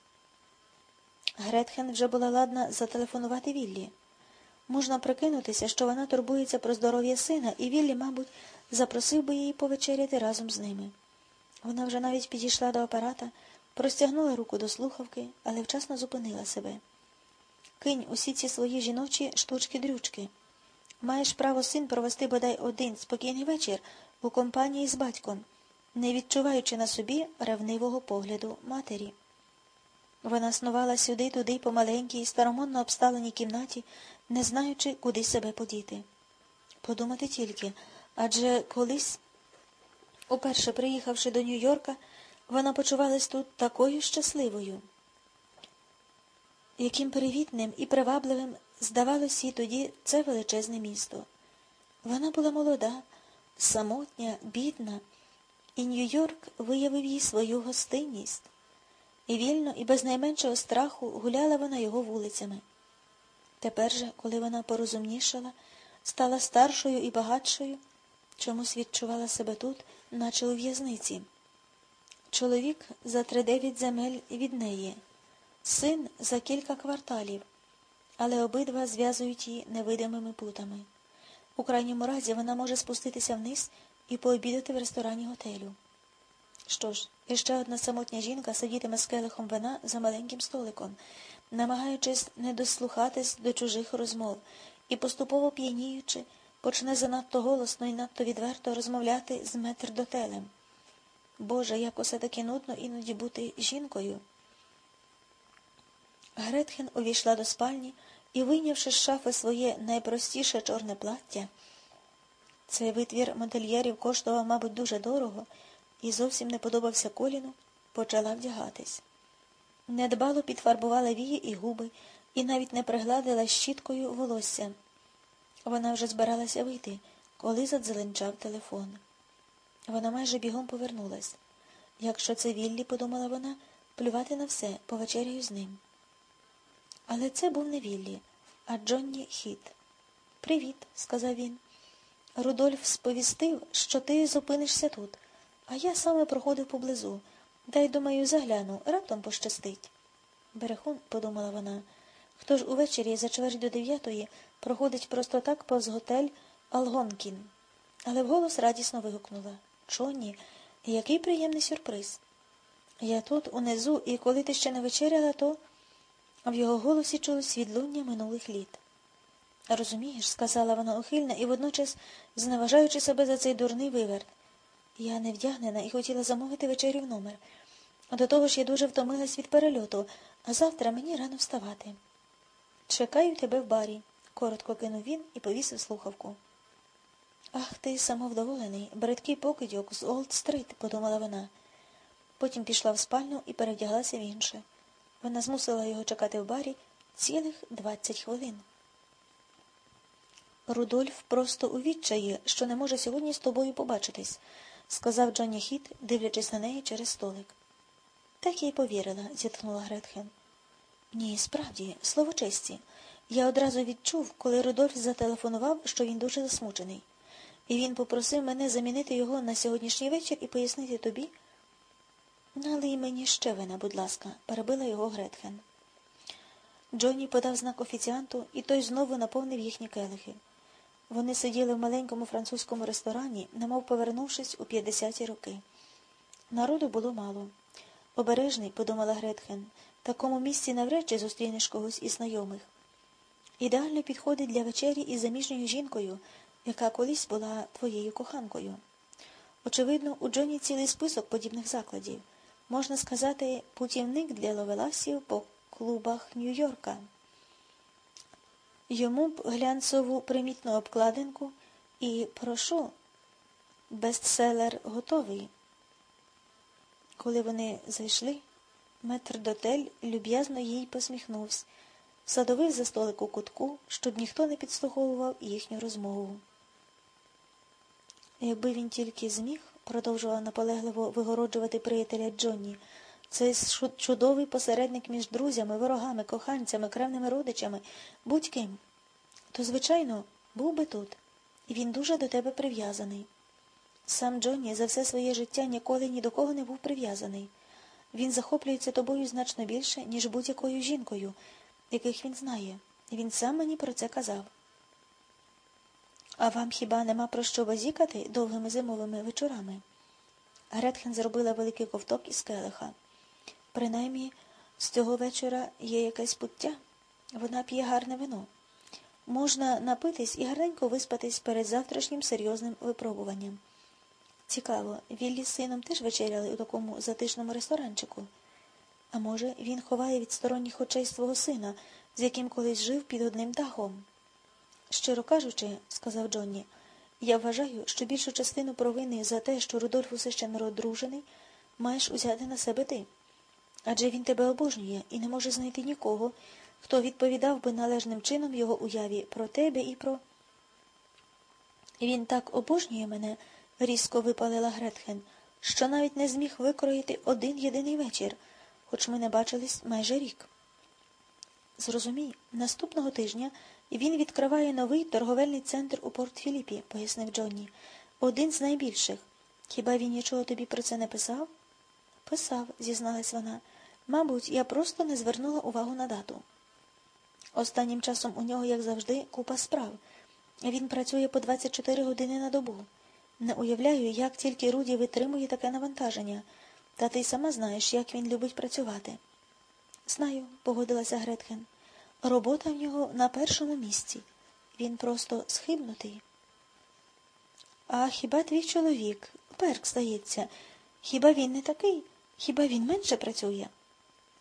Гретхен вже була ладна зателефонувати Віллі. Можна прикинутися, що вона турбується про здоров'я сина, і Віллі, мабуть, запросив би її повечеряти разом з ними. Вона вже навіть підійшла до апарата, простягнула руку до слухавки, але вчасно зупинила себе. Кинь усі ці свої жіночі штучки-дрючки. Маєш право, син, провести, бодай, один спокійний вечір у компанії з батьком, не відчуваючи на собі ревнивого погляду матері. Вона снувала сюди-туди по маленькій, старомодно обставленій кімнаті, не знаючи, куди себе подіти. Подумати тільки, адже колись, уперше приїхавши до Нью-Йорка, вона почувалась тут такою щасливою. Яким привітним і привабливим здавалось їй тоді це величезне місто. Вона була молода, самотня, бідна, і Нью-Йорк виявив їй свою гостинність. І вільно, і без найменшого страху гуляла вона його вулицями. Тепер же, коли вона порозумнішала, стала старшою і багатшою, чомусь відчувала себе тут, наче у в'язниці. Чоловік за 39 земель від неї, син за кілька кварталів, але обидва зв'язують її невидимими путами. У крайньому разі вона може спуститися вниз і пообідати в ресторані готелю. Що ж, іще одна самотня жінка сидітиме з келихом вина за маленьким столиком, намагаючись не дослухатись до чужих розмов, і поступово п'яніючи, почне занадто голосно і надто відверто розмовляти з метрдотелем. Боже, як усе таки нудно іноді бути жінкою. Гретхен увійшла до спальні і, вийнявши з шафи своє найпростіше чорне плаття, цей витвір модельєрів коштував, мабуть, дуже дорого, і зовсім не подобався Коліну, почала вдягатись. Недбало підфарбувала вії і губи, і навіть не пригладила щіткою волосся. Вона вже збиралася вийти, коли задзеленчав телефон. Вона майже бігом повернулась. Якщо це Віллі, подумала вона, плювати на все, повечеряю з ним. Але це був не Віллі, а Джонні Хіт. «Привіт», – сказав він. «Рудольф сповістив, що ти зупинишся тут, а я саме проходив поблизу. Дай, думаю, загляну, раптом пощастить». «Берехун», – подумала вона, – «хто ж увечері за 8:45 проходить просто так повз готель Алгонкін?» Але вголос радісно вигукнула: Джонні, який приємний сюрприз. Я тут, унизу, і коли ти ще не вечеряла, то... В його голосі чулось відлуння минулих літ. Розумієш, сказала вона ухильно і водночас зневажаючи себе за цей дурний виверт. Я не вдягнена і хотіла замовити вечерю в номер. До того ж я дуже втомилась від перельоту, а завтра мені рано вставати. Чекаю тебе в барі, коротко кинув він і повісив слухавку. Ах, ти самовдоволений, бридкий покидьок з Олд-стрит, подумала вона. Потім пішла в спальню і перевдяглася в інше. Вона змусила його чекати в барі цілих 20 хвилин. «Рудольф просто у відчаї, що не може сьогодні з тобою побачитись», – сказав Джонні Хіт, дивлячись на неї через столик. «Так я й повірила», – зітхнула Гретхен. «Ні, справді, слово честі. Я одразу відчув, коли Рудольф зателефонував, що він дуже засмучений. І він попросив мене замінити його на сьогоднішній вечір і пояснити тобі, «Налий мені ще вина, будь ласка», – перебила його Гретхен. Джонні подав знак офіціанту, і той знову наповнив їхні келихи. Вони сиділи в маленькому французькому ресторані, немов повернувшись у 50-ті роки. Народу було мало. «Обережний», – подумала Гретхен, – «в такому місці навряд чи зустрінеш когось із знайомих. Ідеально підходить для вечері із заміжньою жінкою, яка колись була твоєю коханкою». Очевидно, у Джонні цілий список подібних закладів. Можна сказати, путівник для ловеласів по клубах Нью-Йорка. Йому б глянцеву примітну обкладинку і, прошу, бестселер готовий. Коли вони зайшли, метрдотель люб'язно їй посміхнувся, садовив за столик у кутку, щоб ніхто не підслуховував їхню розмову. Якби він тільки зміг, продовжував наполегливо вигороджувати приятеля Джонні, цей чудовий посередник між друзями, ворогами, коханцями, кревними родичами, будь-ким, то, звичайно, був би тут, і він дуже до тебе прив'язаний. Сам Джонні за все своє життя ніколи ні до кого не був прив'язаний. Він захоплюється тобою значно більше, ніж будь-якою жінкою, яких він знає. Він сам мені про це казав. А вам хіба нема про що базікати довгими зимовими вечорами? Гретхен зробила великий ковток із келиха. Принаймні, з цього вечора є якесь пуття. Вона п'є гарне вино. Можна напитись і гарненько виспатись перед завтрашнім серйозним випробуванням. Цікаво, Віллі з сином теж вечеряли у такому затишному ресторанчику? А може, він ховає від сторонніх очей свого сина, з яким колись жив під одним дахом? «Щиро кажучи, – сказав Джонні, – я вважаю, що більшу частину провини за те, що Рудольф усе ще не одружений, маєш узяти на себе ти. Адже він тебе обожнює і не може знайти нікого, хто відповідав би належним чином його уяві про тебе і про...» «Він так обожнює мене, – різко випалила Гретхен, – що навіть не зміг викроїти один єдиний вечір, хоч ми не бачились майже рік». «Зрозумій, наступного тижня він відкриває новий торговельний центр у Порт-Філіпі», – пояснив Джонні. «Один з найбільших. Хіба він нічого тобі про це не писав?» «Писав», – зізналась вона. «Мабуть, я просто не звернула увагу на дату. Останнім часом у нього, як завжди, купа справ. Він працює по 24 години на добу. Не уявляю, як тільки Руді витримує таке навантаження. Та ти сама знаєш, як він любить працювати». «Знаю», – погодилася Гретхен. «Робота в нього на першому місці. Він просто схибнутий». «А хіба твій чоловік, Перк, здається, хіба він не такий? Хіба він менше працює?»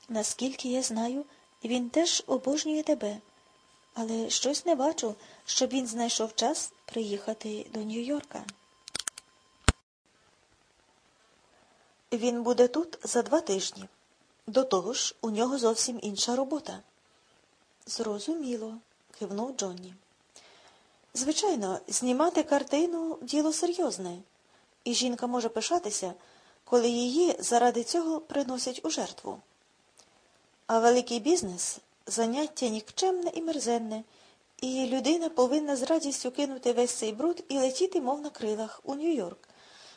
«Наскільки я знаю, він теж обожнює тебе. Але щось не бачу, щоб він знайшов час приїхати до Нью-Йорка». «Він буде тут за 2 тижні. До того ж, у нього зовсім інша робота». «Зрозуміло», – кивнув Джонні. «Звичайно, знімати картину – діло серйозне, і жінка може пишатися, коли її заради цього приносять у жертву. А великий бізнес – заняття нікчемне і мерзенне, і людина повинна з радістю кинути весь цей бруд і летіти, мов на крилах, у Нью-Йорк,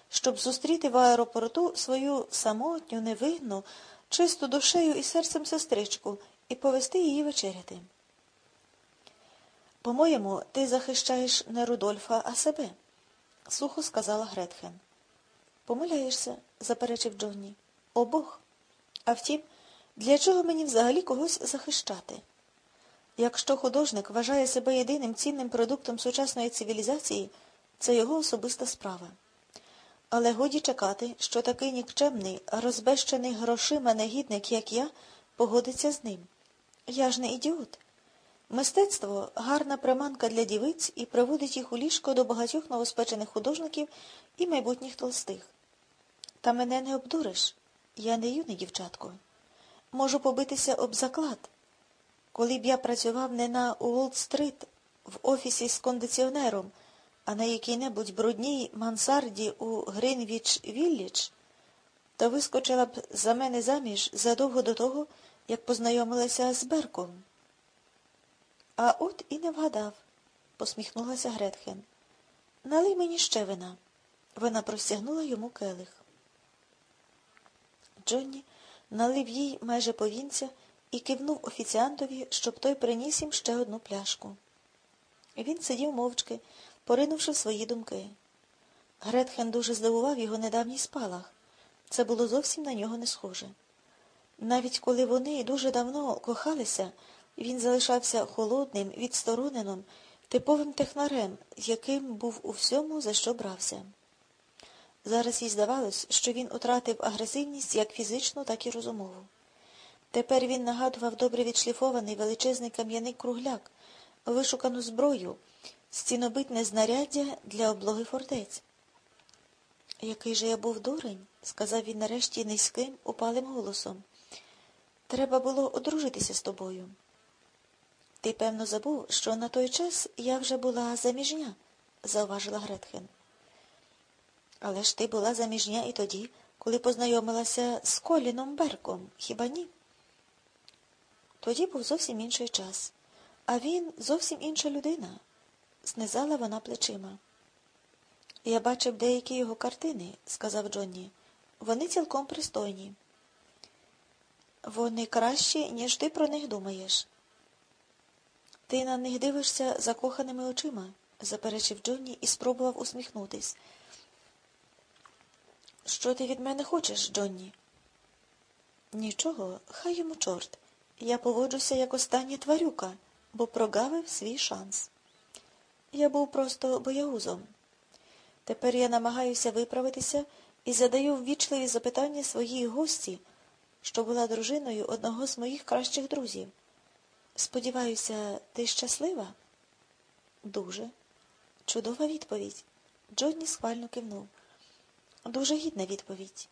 щоб зустріти в аеропорту свою самотню, невинну, чисту душею і серцем сестричку і повести її вечеряти. По-моєму, ти захищаєш не Рудольфа, а себе», – сухо сказала Гретхен. Помиляєшся, заперечив Джонні. Обох. А втім, для чого мені взагалі когось захищати? Якщо художник вважає себе єдиним цінним продуктом сучасної цивілізації, це його особиста справа. Але годі чекати, що такий нікчемний, розбещений грошима негідник, як я, погодиться з ним. Я ж не ідіот. Мистецтво – гарна приманка для дівиць і приводить їх у ліжко до багатьох новоспечених художників і майбутніх толстих. Та мене не обдуриш. Я не юний дівчатко. Можу побитися об заклад. Коли б я працював не на Уолл-стріт в офісі з кондиціонером, а на якій-небудь брудній мансарді у Гринвіч-Віллідж, то вискочила б за мене заміж задовго до того, як познайомилася з Берком. А от і не вгадав, посміхнулася Гретхен. Налий мені ще вина. Вона простягнула йому келих. Джонні налив їй майже по вінця і кивнув офіціантові, щоб той приніс їм ще одну пляшку. Він сидів мовчки, поринувши в свої думки. Гретхен дуже здивував його недавній спалах. Це було зовсім на нього не схоже. Навіть коли вони дуже давно кохалися, він залишався холодним, відстороненим, типовим технарем, яким був у всьому, за що брався. Зараз їй здавалось, що він втратив агресивність як фізичну, так і розумову. Тепер він нагадував добре відшліфований величезний кам'яний кругляк, вишукану зброю, стінобитне знаряддя для облоги фортець. «Який же я був дурень», – сказав він нарешті низьким, упалим голосом. «Треба було одружитися з тобою». «Ти, певно, забув, що на той час я вже була заміжня», – зауважила Гретхен. «Але ж ти була заміжня і тоді, коли познайомилася з Коліном Берком, хіба ні?» Тоді був зовсім інший час, а він зовсім інша людина, – знизала вона плечима. «Я бачив деякі його картини», – сказав Джонні. «Вони цілком пристойні». «Вони кращі, ніж ти про них думаєш». «Ти на них дивишся закоханими очима», – заперечив Джонні і спробував усміхнутись. «Що ти від мене хочеш, Джонні?» «Нічого, хай йому чорт. Я поводжуся як остання тварюка, бо прогавив свій шанс. Я був просто боягузом. Тепер я намагаюся виправитися і задаю ввічливі запитання своїй гості, що була дружиною одного з моїх кращих друзів. Сподіваюся, ти щаслива?» «Дуже». Чудова відповідь. Джонні схвально кивнув. Дуже гідна відповідь.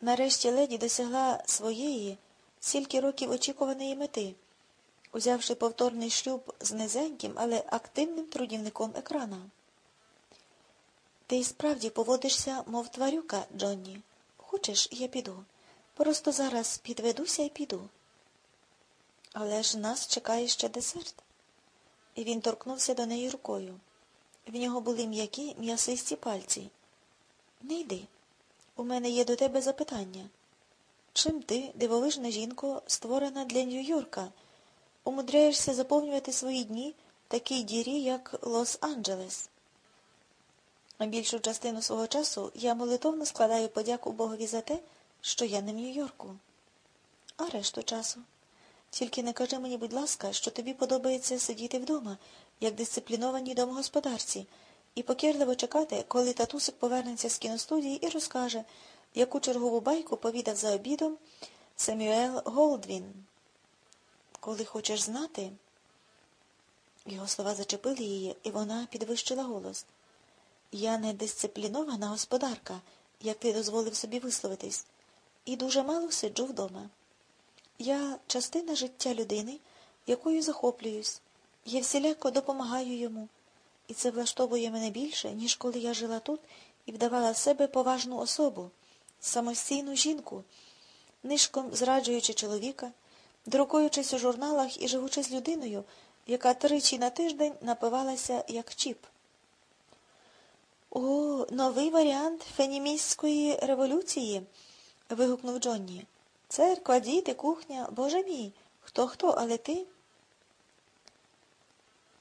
Нарешті леді досягла своєї, стільки років очікуваної мети, узявши повторний шлюб з низеньким, але активним трудівником екрана. «Ти й справді поводишся, мов тварюка, Джонні. Хочеш, я піду. Просто зараз підведуся і піду». «Але ж нас чекає ще десерт». І він торкнувся до неї рукою. В нього були м'які, м'ясисті пальці. «Не йди. У мене є до тебе запитання. Чим ти, дивовижна жінко, створена для Нью-Йорка, умудряєшся заповнювати свої дні такій дірі, як Лос-Анджелес?» «Більшу частину свого часу я молитовно складаю подяку Богові за те, що я не в Нью-Йорку. А решту часу? Тільки не кажи мені, будь ласка, що тобі подобається сидіти вдома, як дисциплінованій домогосподарці, і покірливо чекати, коли татусик повернеться з кіностудії і розкаже, яку чергову байку повідав за обідом Семюел Голдвін. Коли хочеш знати...» Його слова зачепили її, і вона підвищила голос. «Я не дисциплінована господарка, як ти дозволив собі висловитись, і дуже мало сиджу вдома. Я частина життя людини, якою захоплююсь, я всіляко допомагаю йому, і це влаштовує мене більше, ніж коли я жила тут і вдавала в себе поважну особу, самостійну жінку, нишком зраджуючи чоловіка, друкуючись у журналах і живучи з людиною, яка 3 на тиждень напивалася як чіп». «О, новий варіант фенімістської революції!» – вигукнув Джонні. «Церква, діти, кухня, боже мій, хто-хто, але ти...»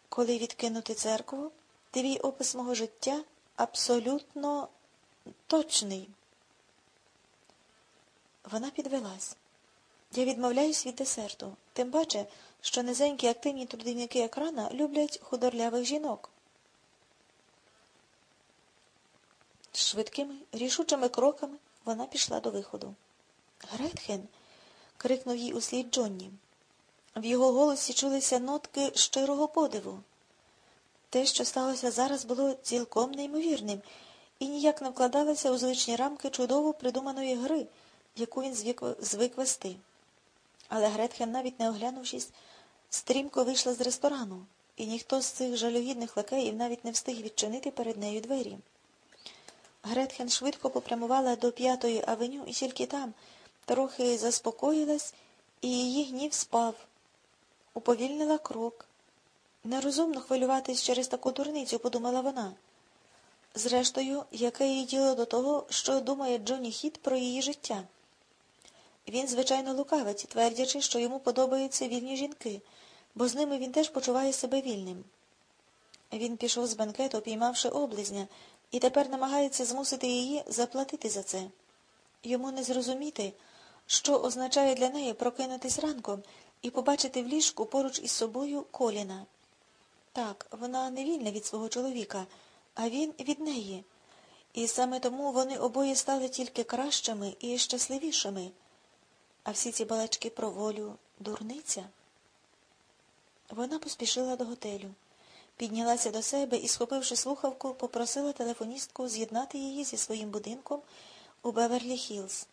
«Коли відкинути церкву, твій опис мого життя абсолютно точний. Вона підвелась. Я відмовляюсь від десерту, тим паче, що низенькі активні трудівники екрана люблять худорлявих жінок. Швидкими, рішучими кроками вона пішла до виходу. «Гретхен!» – крикнув їй услід Джонні. В його голосі чулися нотки щирого подиву. Те, що сталося зараз, було цілком неймовірним і ніяк не вкладалося у звичні рамки чудово придуманої гри, яку він звик вести. Але Гретхен, навіть не оглянувшись, стрімко вийшла з ресторану, і ніхто з цих жалюгідних лакеїв навіть не встиг відчинити перед нею двері. Гретхен швидко попрямувала до 5-ї авеню і тільки там трохи заспокоїлась, і її гнів спав. Уповільнила крок. Нерозумно хвилюватись через таку дурницю, подумала вона. Зрештою, яке її діло до того, що думає Джонні Хіт про її життя? Він, звичайно, лукавить, твердячи, що йому подобаються вільні жінки, бо з ними він теж почуває себе вільним. Він пішов з банкету, опіймавши облизня, і тепер намагається змусити її заплатити за це. Йому не зрозуміти, що означає для неї прокинутись ранком і побачити в ліжку поруч із собою Коліна. Так, вона не вільна від свого чоловіка, а він від неї. І саме тому вони обоє стали тільки кращими і щасливішими. А всі ці балачки про волю – дурниця. Вона поспішила до готелю. Піднялася до себе і, схопивши слухавку, попросила телефоністку з'єднати її зі своїм будинком у Беверлі-Хіллз.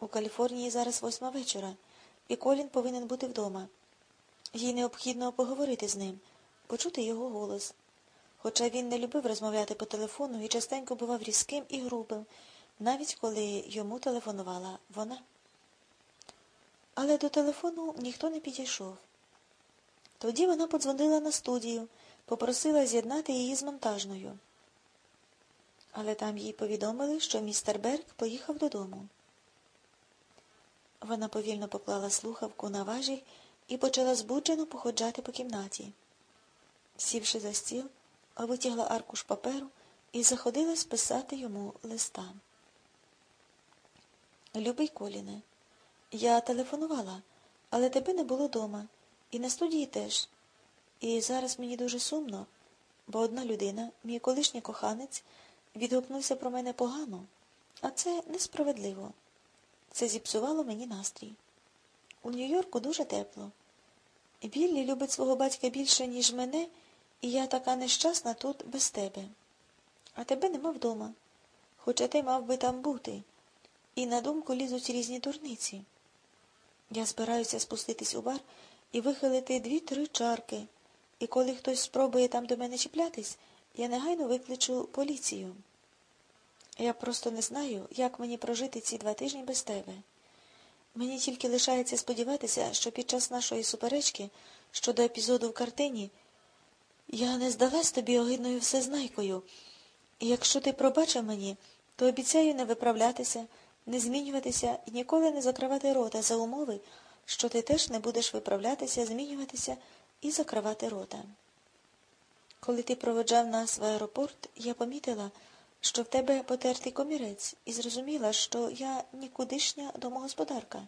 У Каліфорнії зараз 8 вечора, і Колін повинен бути вдома. Їй необхідно поговорити з ним, почути його голос. Хоча він не любив розмовляти по телефону і частенько бував різким і грубим, навіть коли йому телефонувала вона. Але до телефону ніхто не підійшов. Тоді вона подзвонила на студію, попросила з'єднати її з монтажною. Але там їй повідомили, що містер Берг поїхав додому. Вона повільно поклала слухавку на важіль і почала збуджено походжати по кімнаті. Сівши за стіл, витягла аркуш паперу і заходилась писати йому листа. «Любий Коліне, я телефонувала, але тебе не було дома. І на студії теж. І зараз мені дуже сумно, бо одна людина, мій колишній коханець, відгукнувся про мене погано, а це несправедливо. Це зіпсувало мені настрій. У Нью-Йорку дуже тепло. Біллі любить свого батька більше, ніж мене, і я така нещасна тут без тебе. А тебе нема вдома, хоча ти мав би там бути. І на думку лізуть різні дурниці. Я збираюся спуститись у бар і вихилити 2-3 чарки, і коли хтось спробує там до мене чіплятись, я негайно викличу поліцію. Я просто не знаю, як мені прожити ці 2 тижні без тебе. Мені тільки лишається сподіватися, що під час нашої суперечки щодо епізоду в картині я не здалась тобі огидною всезнайкою, і якщо ти пробачив мені, то обіцяю не виправлятися, не змінюватися і ніколи не закривати рота за умови, що ти теж не будеш виправлятися, змінюватися і закривати рота. Коли ти проводжав нас в аеропорт, я помітила, що в тебе потертий комірець, і зрозуміла, що я нікудишня домогосподарка.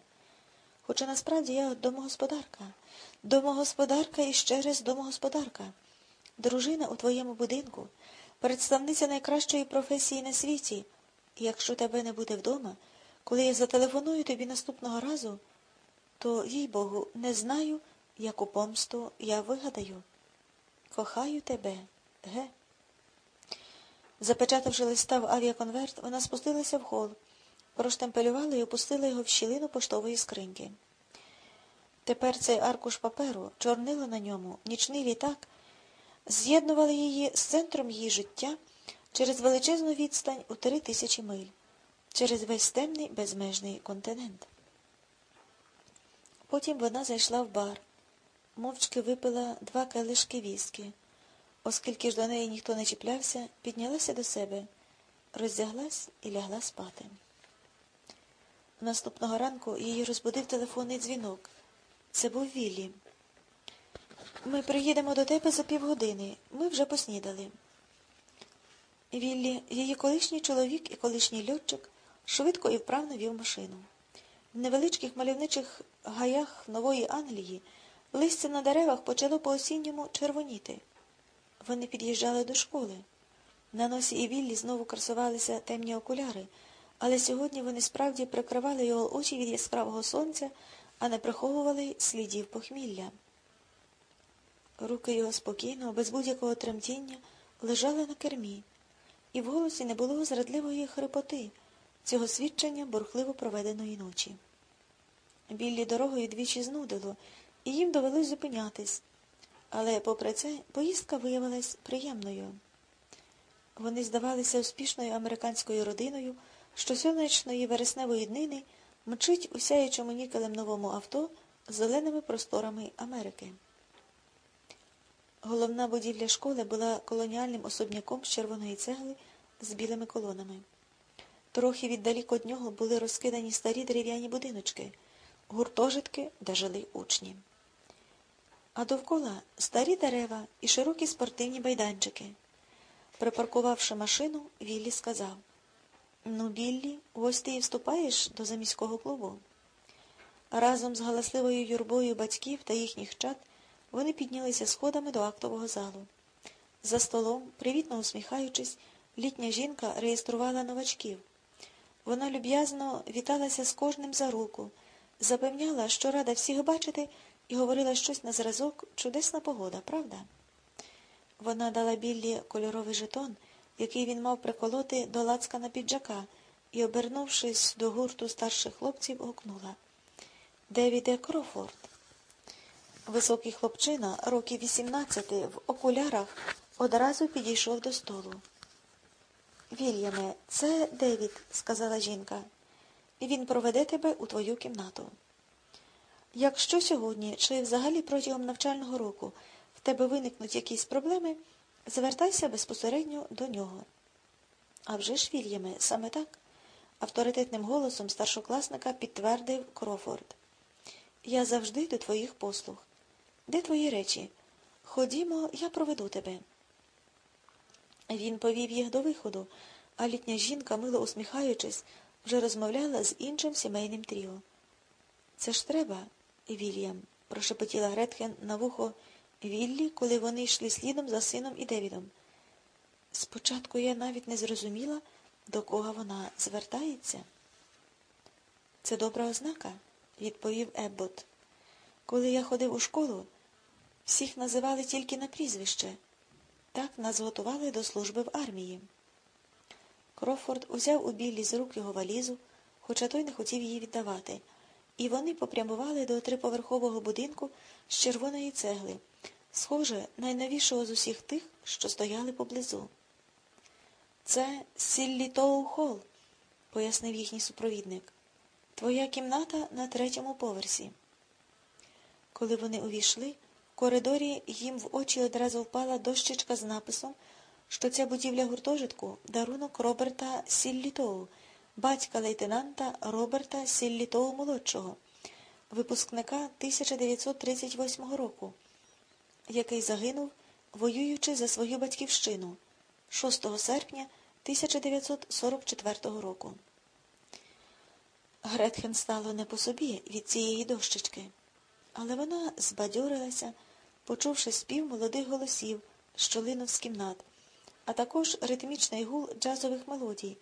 Хоча насправді я домогосподарка. Домогосподарка і ще раз домогосподарка. Дружина у твоєму будинку, представниця найкращої професії на світі. І якщо тебе не буде вдома, коли я зателефоную тобі наступного разу, то, їй-богу, не знаю, яку помсту я вигадаю. Кохаю тебе, Г». Запечатавши листа в авіаконверт, вона спустилася в хол, проштемпелювала і опустила його в щілину поштової скриньки. Тепер цей аркуш паперу, чорнило на ньому, нічний літак, з'єднували її з центром її життя через величезну відстань у 3000 миль, через весь темний безмежний континент. Потім вона зайшла в бар, мовчки випила 2 келишки віскі. Оскільки ж до неї ніхто не чіплявся, піднялася до себе, роздяглась і лягла спати. Наступного ранку її розбудив телефонний дзвінок. Це був Віллі. «Ми приїдемо до тебе за півгодини. Ми вже поснідали». Віллі, її колишній чоловік і колишній льотчик, швидко і вправно вів машину. В невеличких мальовничих гаях Нової Англії листя на деревах почало по-осінньому червоніти. Вони під'їжджали до школи. На носі і Віллі знову красувалися темні окуляри, але сьогодні вони справді прикривали його очі від яскравого сонця, а не приховували слідів похмілля. Руки його спокійно, без будь-якого тремтіння, лежали на кермі, і в голосі не було зрадливої хрипоти, цього свідчення бурхливо проведеної ночі. Віллі дорогою двічі знудило, і їм довелось зупинятись, але, попри це, поїздка виявилась приємною. Вони здавалися успішною американською родиною, що сонячної вересневої днини мчить у сяючому нікелем новому авто з зеленими просторами Америки. Головна будівля школи була колоніальним особняком з червоної цегли з білими колонами. Трохи віддалік від нього були розкидані старі дерев'яні будиночки, гуртожитки, де жили учні. А довкола старі дерева і широкі спортивні майданчики. Припаркувавши машину, Віллі сказав: «Ну, Біллі, ось ти і вступаєш до заміського клубу». Разом з галасливою юрбою батьків та їхніх чад вони піднялися сходами до актового залу. За столом, привітно усміхаючись, літня жінка реєструвала новачків. Вона люб'язно віталася з кожним за руку, запевняла, що рада всіх бачити, і говорила щось на зразок: «Чудесна погода, правда?». Вона дала Біллі кольоровий жетон, який він мав приколоти до лацкана піджака, і, обернувшись до гурту старших хлопців, гукнула: «Девіде Крофорд». Високий хлопчина, років 18, в окулярах, одразу підійшов до столу. «Вільяме, це Девід», – сказала жінка, – «він проведе тебе у твою кімнату. Якщо сьогодні чи взагалі протягом навчального року в тебе виникнуть якісь проблеми, звертайся безпосередньо до нього». «А вже ж, Вільяме, саме так», – авторитетним голосом старшокласника підтвердив Крофорд. «Я завжди до твоїх послуг. Де твої речі? Ходімо, я проведу тебе». Він повів їх до виходу, а літня жінка, мило усміхаючись, вже розмовляла з іншим сімейним тріо. «Це ж треба, Вільям», – прошепотіла Гретхен на вухо Віллі, коли вони йшли слідом за сином і Девідом. Спочатку я навіть не зрозуміла, до кого вона звертається. «Це добра ознака», – відповів Еббот. «Коли я ходив у школу, всіх називали тільки на прізвище. Так нас готували до служби в армії». Крофорд узяв у Біллі з рук його валізу, хоча той не хотів її віддавати, і вони попрямували до триповерхового будинку з червоної цегли, схоже, найновішого з усіх тих, що стояли поблизу. «Це Сіллітоу-холл», – пояснив їхній супровідник. «Твоя кімната на 3-му поверсі». Коли вони увійшли, в коридорі їм в очі одразу впала дощечка з написом, що ця будівля гуртожитку – дарунок Роберта Сіллітоу, батька лейтенанта Роберта Сіллітоу-молодшого, випускника 1938 року, який загинув, воюючи за свою батьківщину 6 серпня 1944 року. Гретхен стало не по собі від цієї дощечки, але вона збадьорилася, почувши спів молодих голосів, що линув з кімнат, а також ритмічний гул джазових мелодій,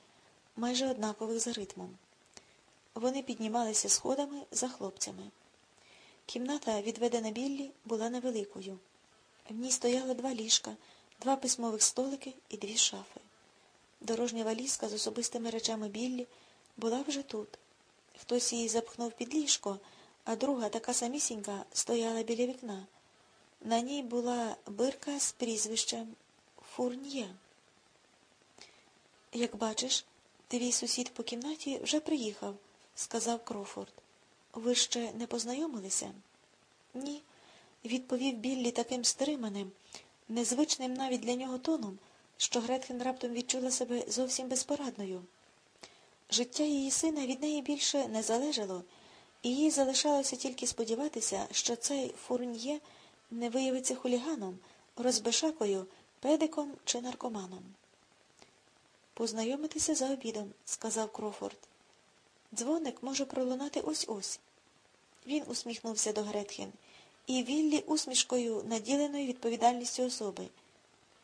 майже однакових за ритмом. Вони піднімалися сходами за хлопцями. Кімната, відведена Біллі, була невеликою. В ній стояли 2 ліжка, 2 письмових столики і 2 шафи. Дорожня валізка з особистими речами Біллі була вже тут. Хтось її запхнув під ліжко, а друга, така самісінька, стояла біля вікна. На ній була бирка з прізвищем Фурньє. «Як бачиш, твій сусід по кімнаті вже приїхав», – сказав Крофорд. «Ви ще не познайомилися?» «Ні», – відповів Біллі таким стриманим, незвичним навіть для нього тоном, що Гретхен раптом відчула себе зовсім безпорадною. Життя її сина від неї більше не залежало, і їй залишалося тільки сподіватися, що цей Фурньє не виявиться хуліганом, розбишакою, педиком чи наркоманом. Познайомитися за обідом, сказав Крофорд. Дзвоник може пролунати ось-ось. Він усміхнувся до Гретхен, і Віллі усмішкою, наділеною відповідальністю особи.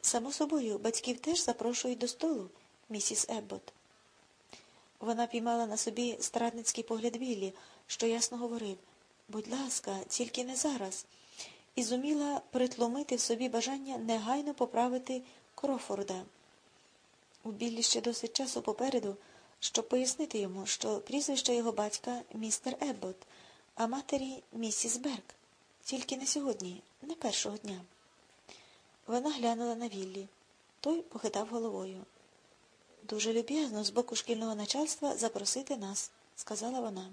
Само собою, батьків теж запрошують до столу, місіс Еббот. Вона піймала на собі страдницький погляд Віллі, що ясно говорив, будь ласка, тільки не зараз, і зуміла притлумити в собі бажання негайно поправити Крофорда. У Біллі ще досить часу попереду, щоб пояснити йому, що прізвище його батька – містер Еббот, а матері – місіс Берг. Тільки не сьогодні, не першого дня. Вона глянула на Віллі. Той похитав головою. «Дуже люб'язно з боку шкільного начальства запросити нас», – сказала вона.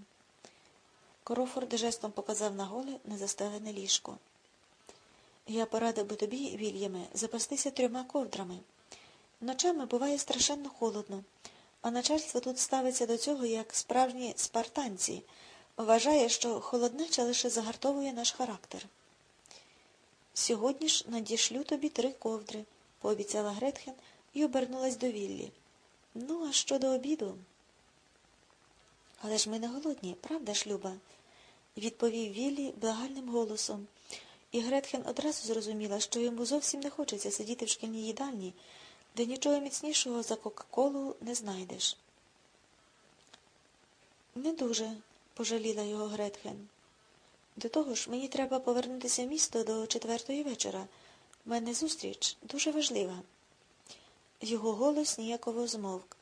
Крофорд жестом показав на голе незастелене ліжко. «Я порадив би тобі, Вільяме, запастися 3 ковдрами. Ночами буває страшенно холодно, а начальство тут ставиться до цього, як справжні спартанці. Вважає, що холоднеча лише загартовує наш характер. Сьогодні ж надішлю тобі 3 ковдри, пообіцяла Гретхен і обернулась до Віллі. Ну, а що до обіду? Але ж ми не голодні, правда ж, Люба? Відповів Віллі благальним голосом. І Гретхен одразу зрозуміла, що йому зовсім не хочеться сидіти в шкільній їдальні, де нічого міцнішого за Кока-Колу не знайдеш. Не дуже, пожаліла його Гретхен. До того ж, мені треба повернутися в місто до 4 вечора. У мене зустріч дуже важлива. Його голос ніяково змовк.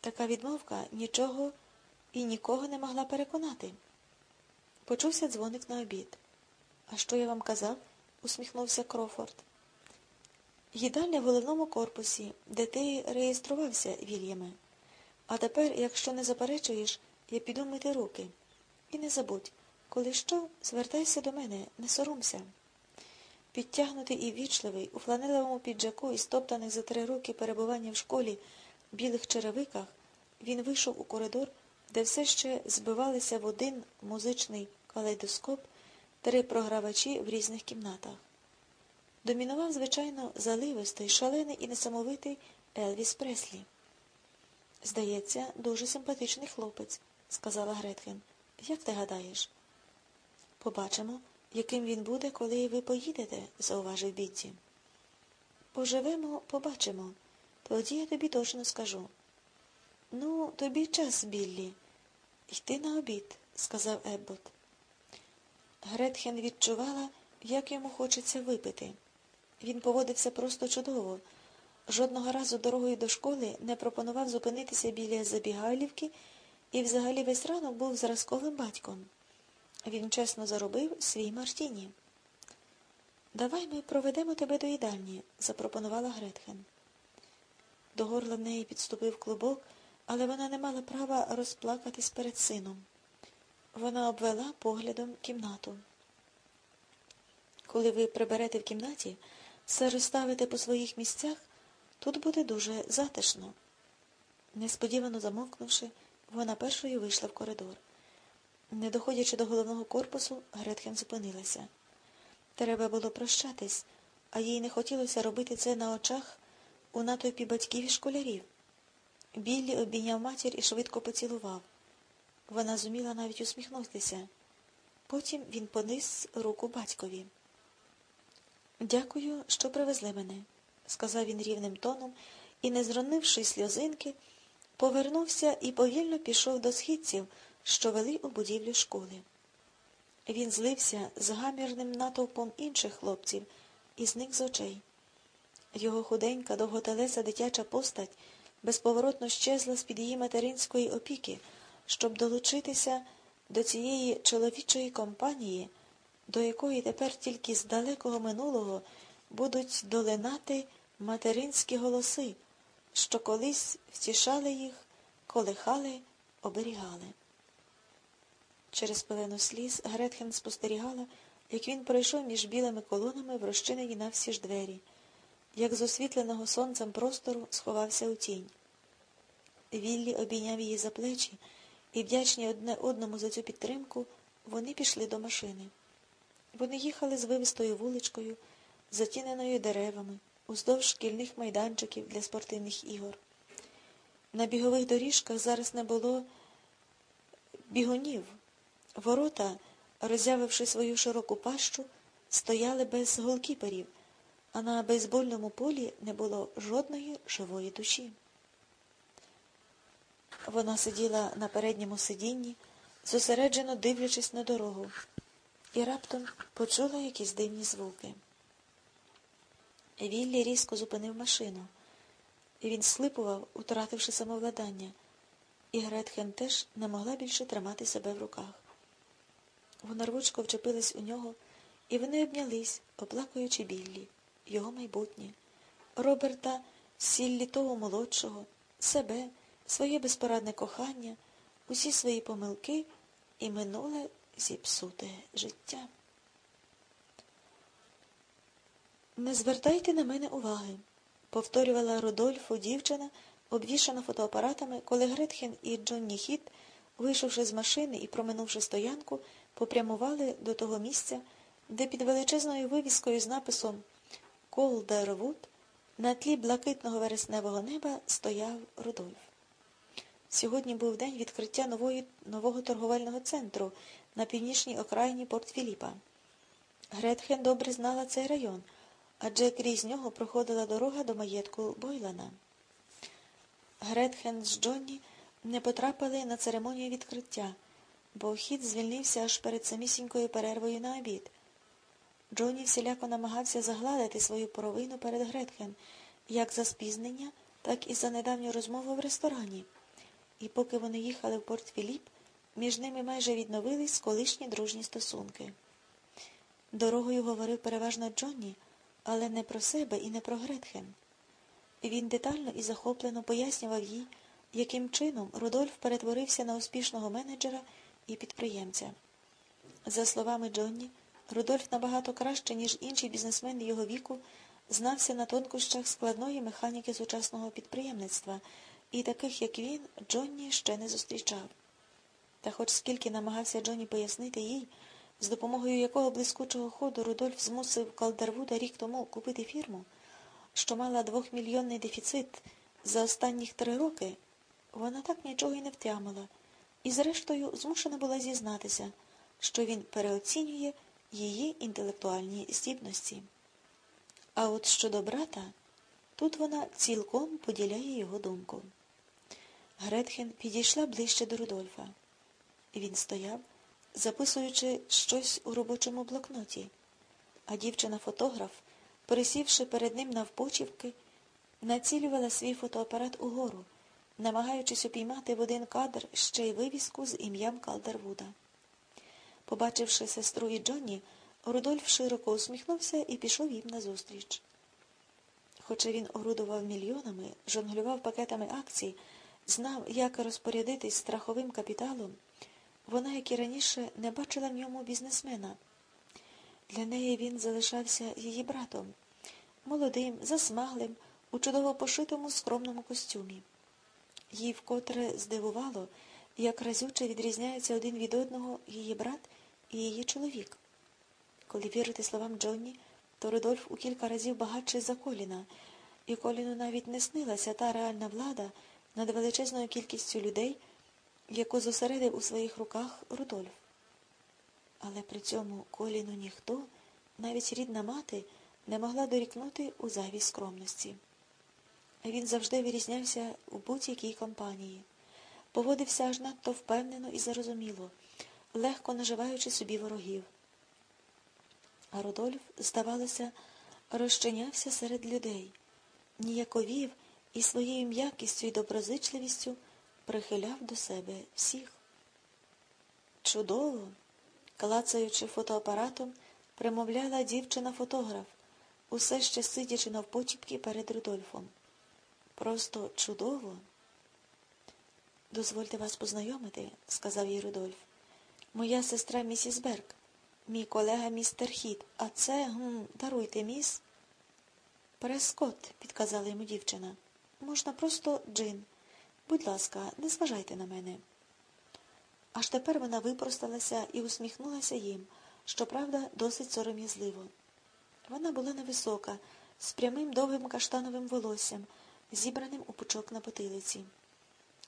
Така відмовка нічого і нікого не могла переконати. Почувся дзвоник на обід. А що я вам казав? Усміхнувся Крофорд. Їдальня в головному корпусі, де ти реєструвався, Вільяме. А тепер, якщо не заперечуєш, я піду мити руки. І не забудь, коли що, звертайся до мене, не соромся. Підтягнутий і ввічливий, у фланелевому піджаку і стоптаних за 3 роки перебування в школі білих черевиках, він вийшов у коридор, де все ще збивалися в один музичний калейдоскоп 3 програвачі в різних кімнатах. Домінував, звичайно, заливистий, шалений і несамовитий Елвіс Преслі. «Здається, дуже симпатичний хлопець», – сказала Гретхен. «Як ти гадаєш?» «Побачимо, яким він буде, коли ви поїдете», – зауважив Бітті. «Поживемо, побачимо. Тоді я тобі точно скажу». «Ну, тобі час, Біллі. Йти на обід», – сказав Еббот. Гретхен відчувала, як йому хочеться випити. Він поводився просто чудово. Жодного разу дорогою до школи не пропонував зупинитися біля забігайлівки і взагалі весь ранок був зразковим батьком. Він чесно заробив свій мартіні. «Давай ми проведемо тебе до їдальні», – запропонувала Гретхен. До горла в неї підступив клубок, але вона не мала права розплакатись перед сином. Вона обвела поглядом кімнату. «Коли ви приберете в кімнаті, все розставите по своїх місцях, тут буде дуже затишно». Несподівано замовкнувши, вона першою вийшла в коридор. Не доходячи до головного корпусу, Гретхен зупинилася. Треба було прощатись, а їй не хотілося робити це на очах у натовпі батьків і школярів. Біллі обійняв матір і швидко поцілував. Вона зуміла навіть усміхнутися. Потім він поніс руку батькові. «Дякую, що привезли мене», – сказав він рівним тоном, і, не зронивши сльозинки, повернувся і повільно пішов до східців, що вели у будівлю школи. Він злився з гамірним натовпом інших хлопців і зник з очей. Його худенька, довготелеса дитяча постать безповоротно щезла з-під її материнської опіки, щоб долучитися до цієї чоловічої компанії, до якої тепер тільки з далекого минулого будуть долинати материнські голоси, що колись втішали їх, колихали, оберігали. Через пелену сліз Гретхен спостерігала, як він пройшов між білими колонами в розчинені навсі ж двері, як з освітленого сонцем простору сховався у тінь. Віллі обійняв її за плечі, і, вдячні одне одному за цю підтримку, вони пішли до машини. Вони їхали з вивистою вуличкою, затіненою деревами, уздовж шкільних майданчиків для спортивних ігор. На бігових доріжках зараз не було бігунів. Ворота, роззявивши свою широку пащу, стояли без голкіперів, а на бейсбольному полі не було жодної живої душі. Вона сиділа на передньому сидінні, зосереджено дивлячись на дорогу, і раптом почула якісь дивні звуки. Віллі різко зупинив машину. Він схлипував, утративши самовладання, і Гретхен теж не могла більше тримати себе в руках. Вона рвучко вчепилась у нього, і вони обнялись, оплакуючи Біллі, його майбутнє, Роберта Сіллітого молодшого, себе, своє безпорадне кохання, усі свої помилки і минуле зіпсуте життя. «Не звертайте на мене уваги», повторювала Рудольфу дівчина, обвішана фотоапаратами, коли Гретхен і Джонні Хіт, вийшовши з машини і проминувши стоянку, попрямували до того місця, де під величезною вивіскою з написом «Колдервуд» на тлі блакитного вересневого неба стояв Рудольф. Сьогодні був день відкриття нового торговельного центру на північній окраїні Порт-Філіпа. Гретхен добре знала цей район, адже крізь нього проходила дорога до маєтку Бойлана. Гретхен з Джонні не потрапили на церемонію відкриття, бо Хід звільнився аж перед самісінькою перервою на обід. Джонні всіляко намагався загладити свою провину перед Гретхен, як за спізнення, так і за недавню розмову в ресторані. І поки вони їхали в Порт-Філіп, між ними майже відновились колишні дружні стосунки. Дорогою говорив переважно Джонні, але не про себе і не про Гретхен. Він детально і захоплено пояснював їй, яким чином Рудольф перетворився на успішного менеджера і підприємця. За словами Джонні, Рудольф набагато краще, ніж інші бізнесмени його віку, знався на тонкощах складної механіки сучасного підприємництва, і таких, як він, Джонні ще не зустрічав. Та хоч скільки намагався Джонні пояснити їй, з допомогою якого блискучого ходу Рудольф змусив Калдервуда рік тому купити фірму, що мала 2-мільйонний дефіцит за останніх 3 роки, вона так нічого й не втямила, і зрештою змушена була зізнатися, що він переоцінює її інтелектуальні здібності. А от щодо брата, тут вона цілком поділяє його думку. Гретхен підійшла ближче до Рудольфа. Він стояв, записуючи щось у робочому блокноті, а дівчина-фотограф, пересівши перед ним навпочівки, націлювала свій фотоапарат угору, намагаючись упіймати в один кадр ще й вивіску з ім'ям Калдервуда. Побачивши сестру і Джонні, Рудольф широко усміхнувся і пішов їм назустріч. Хоча він орудував мільйонами, жонглював пакетами акцій, знав, як розпорядитись страховим капіталом, вона, як і раніше, не бачила в ньому бізнесмена. Для неї він залишався її братом, молодим, засмаглим, у чудово пошитому скромному костюмі. Їй вкотре здивувало, як разюче відрізняються один від одного її брат і її чоловік. Коли вірити словам Джонні, то Рудольф у кілька разів багатший за Коліна, і Коліну навіть не снилася та реальна влада над величезною кількістю людей, яку зосередив у своїх руках Рудольф. Але при цьому Коліну ніхто, навіть рідна мати, не могла дорікнути у зайвій скромності. Він завжди вирізнявся у будь-якій компанії, поводився аж надто впевнено і зарозуміло, легко наживаючи собі ворогів. А Рудольф, здавалося, розчинявся серед людей, ніяковів і своєю м'якістю і доброзичливістю прихиляв до себе всіх. Чудово, клацаючи фотоапаратом, примовляла дівчина-фотограф, усе ще сидячи навпочіпки перед Рудольфом. Просто чудово. Дозвольте вас познайомити, сказав їй Рудольф. Моя сестра місіс Берг, мій колега містер Хіт, а це, даруйте, міс Прескотт, підказала йому дівчина. Можна просто Джин. Будь ласка, не зважайте на мене. Аж тепер вона випросталася і усміхнулася їм, щоправда, досить сором'язливо. Вона була невисока, з прямим довгим каштановим волоссям, зібраним у пучок на потилиці.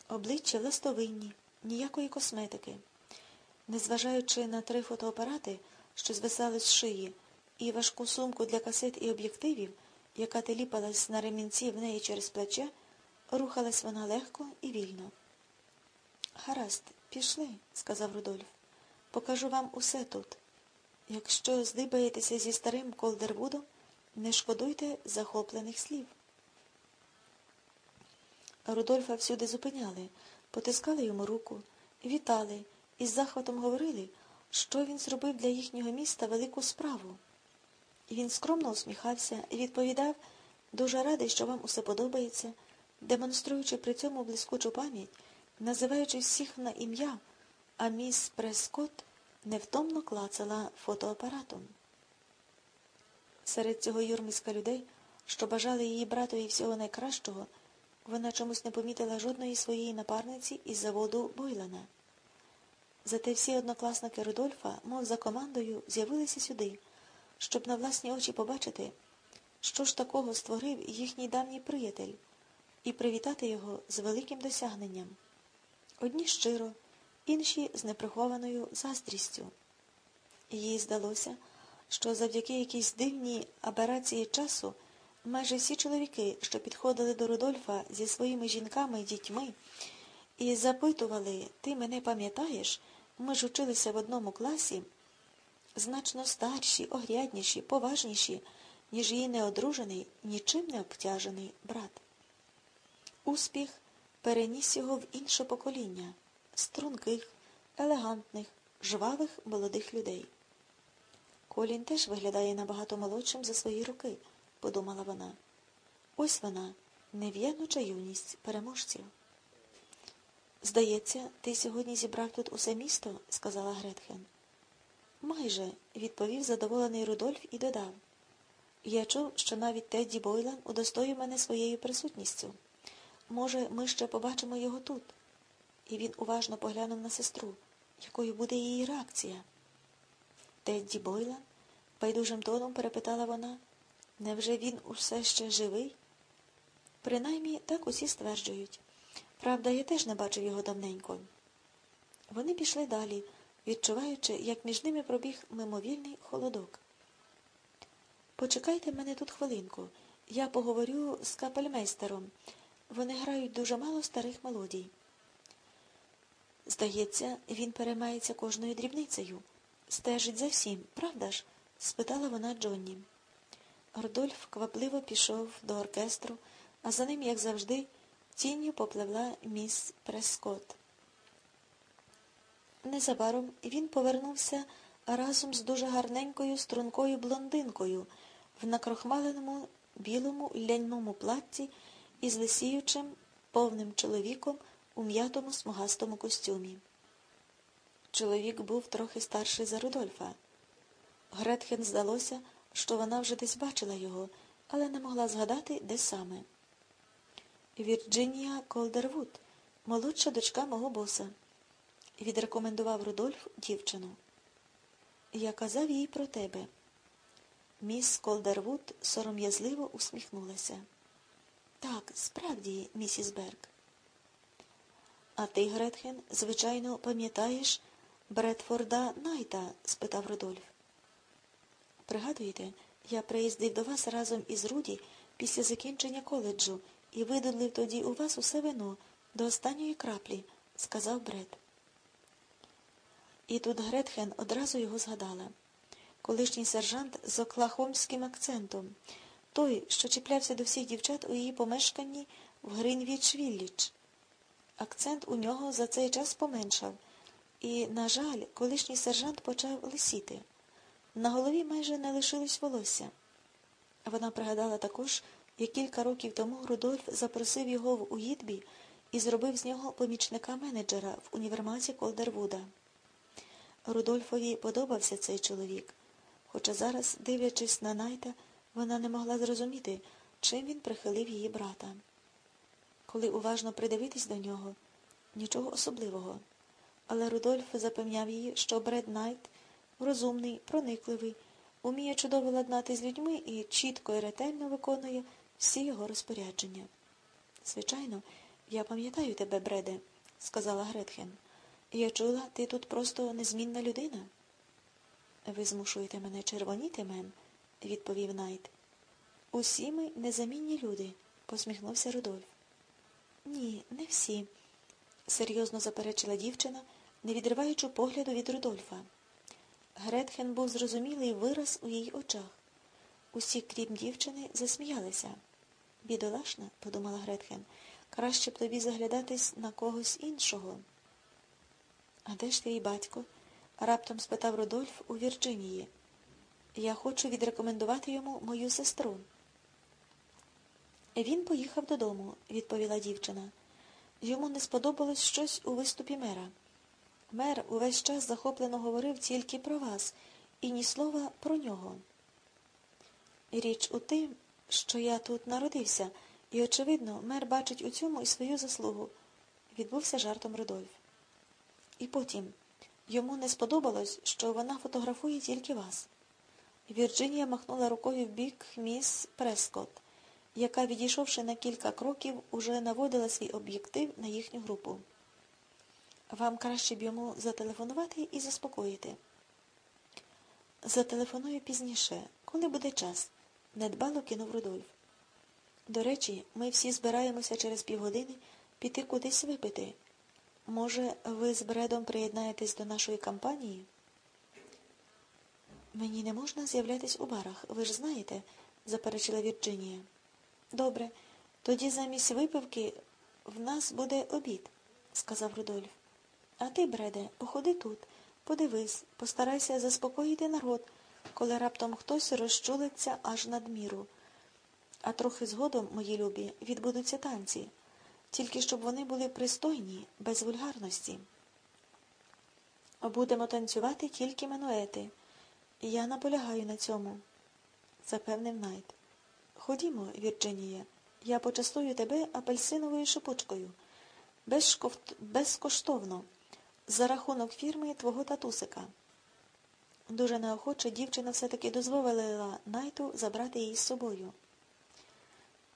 Обличчя ластовинні, ніякої косметики. Незважаючи на 3 фотоапарати, що звисали з шиї, і важку сумку для касет і об'єктивів, яка теліпалась на ремінці в неї через плече, рухалась вона легко і вільно. «Гаразд, пішли», – сказав Рудольф. «Покажу вам усе тут. Якщо здибаєтеся зі старим Колдервудом, не шкодуйте захоплених слів». Рудольфа всюди зупиняли, потискали йому руку, вітали і з захватом говорили, що він зробив для їхнього міста велику справу. Він скромно усміхався і відповідав: «Дуже радий, що вам усе подобається», демонструючи при цьому блискучу пам'ять, називаючи всіх на ім'я, а міс Прескотт невтомно клацала фотоапаратом. Серед цього юрмиська людей, що бажали її братові всього найкращого, вона чомусь не помітила жодної своєї напарниці із заводу Бойлана. Зате всі однокласники Рудольфа, мов за командою, з'явилися сюди, щоб на власні очі побачити, що ж такого створив їхній давній приятель, і привітати його з великим досягненням. Одні щиро, інші з неприхованою заздрістю. Їй здалося, що завдяки якійсь дивній аберації часу майже всі чоловіки, що підходили до Рудольфа зі своїми жінками і дітьми, і запитували: «Ти мене пам'ятаєш? Ми ж училися в одному класі», значно старші, огрядніші, поважніші, ніж її неодружений, нічим не обтяжений брат. Успіх переніс його в інше покоління – струнких, елегантних, жвавих молодих людей. «Колін теж виглядає набагато молодшим за свої роки», – подумала вона. Ось вона, нев'януча юність переможців. «Здається, ти сьогодні зібрав тут усе місто», – сказала Гретхен. «Майже», – відповів задоволений Рудольф і додав: «Я чув, що навіть Тедді Бойлан удостоїв мене своєю присутністю. Може, ми ще побачимо його тут?» І він уважно поглянув на сестру, якою буде її реакція. «Тедді Бойлан?» – байдужим тоном перепитала вона. «Невже він усе ще живий?» «Принаймні, так усі стверджують. Правда, я теж не бачив його давненько». Вони пішли далі, відчуваючи, як між ними пробіг мимовільний холодок. «Почекайте мене тут хвилинку, я поговорю з капельмейстером. Вони грають дуже мало старих мелодій». «Здається, він переймається кожною дрібницею, стежить за всім, правда ж?» – спитала вона Джонні. Рудольф квапливо пішов до оркестру, а за ним, як завжди, тінню попливла міс Прескотт. Незабаром він повернувся разом з дуже гарненькою стрункою блондинкою в накрохмаленому білому ляняному платті із лисіючим повним чоловіком у м'ятому смугастому костюмі. Чоловік був трохи старший за Рудольфа. Гретхен здалося, що вона вже десь бачила його, але не могла згадати, де саме. «Вірджинія Колдервуд, молодша дочка мого боса», – відрекомендував Рудольф дівчину. «Я казав їй про тебе». Міс Колдервуд сором'язливо усміхнулася. «Так, справді, місіс Берг». «А ти, Гретхен, звичайно, пам'ятаєш Бредфорда Найта?» – спитав Рудольф. «Пригадуєте, я приїздив до вас разом із Руді після закінчення коледжу і видудлив тоді у вас усе вино до останньої краплі», – сказав Бред. І тут Гретхен одразу його згадала. Колишній сержант з оклахомським акцентом, той, що чіплявся до всіх дівчат у її помешканні в Гринвіч-Віллідж. Акцент у нього за цей час поменшав, і, на жаль, колишній сержант почав лисіти. На голові майже не лишилось волосся. Вона пригадала також, як кілька років тому Рудольф запросив його в Уїтбі і зробив з нього помічника-менеджера в універмазі Колдервуда. Рудольфові подобався цей чоловік, хоча зараз, дивлячись на Найта, вона не могла зрозуміти, чим він прихилив її брата. Коли уважно придивитись до нього, нічого особливого. Але Рудольф запевняв її, що Бред Найт розумний, проникливий, уміє чудово ладнати з людьми і чітко і ретельно виконує всі його розпорядження. Звичайно, Я пам'ятаю тебе, Бреде, сказала Гретхен. Я чула, ти тут просто незмінна людина. Ви змушуєте мене червоніти, мем, відповів Найт. Усі ми незамінні люди, посміхнувся Рудольф. Ні, не всі, серйозно заперечила дівчина, не відриваючи погляду від Рудольфа. Гретхен був зрозумілий вираз у її очах. Усі, крім дівчини, засміялися. Бідолашна, подумала Гретхен, краще б тобі заглядатись на когось іншого. А де ж твій батько? Раптом спитав Рудольф у Вірджинії. Я хочу відрекомендувати йому мою сестру. Він поїхав додому, відповіла дівчина. Йому не сподобалось щось у виступі мера. Мер увесь час захоплено говорив тільки про вас, і ні слова про нього. Річ у тім, що я тут народився, і, очевидно, мер бачить у цьому і свою заслугу, відбувся жартом Рудольф. І потім, йому не сподобалось, що вона фотографує тільки вас. Вірджинія махнула рукою в бік міс Прескотт, яка, відійшовши на кілька кроків, уже наводила свій об'єктив на їхню групу. Вам краще б йому зателефонувати і заспокоїти. Зателефоную пізніше, коли буде час, недбало кинув Рудольф. До речі, ми всі збираємося через півгодини піти кудись випити. Може, ви з Бредом приєднаєтесь до нашої кампанії? Мені не можна з'являтись у барах, ви ж знаєте, заперечила Вірджинія. Добре, тоді замість випивки в нас буде обід, сказав Рудольф. А ти, Бреде, походи тут, подивись, постарайся заспокоїти народ, коли раптом хтось розчулиться аж надміру. А трохи згодом, мої любі, відбудуться танці, тільки щоб вони були пристойні, без вульгарності. Будемо танцювати тільки мануети. Я наполягаю на цьому, запевнив Найт. Ходімо, Вірджинія, я почастую тебе апельсиновою шипучкою. Безкоштовно, за рахунок фірми твого татусика. Дуже неохоче дівчина все-таки дозволила Найту забрати її з собою.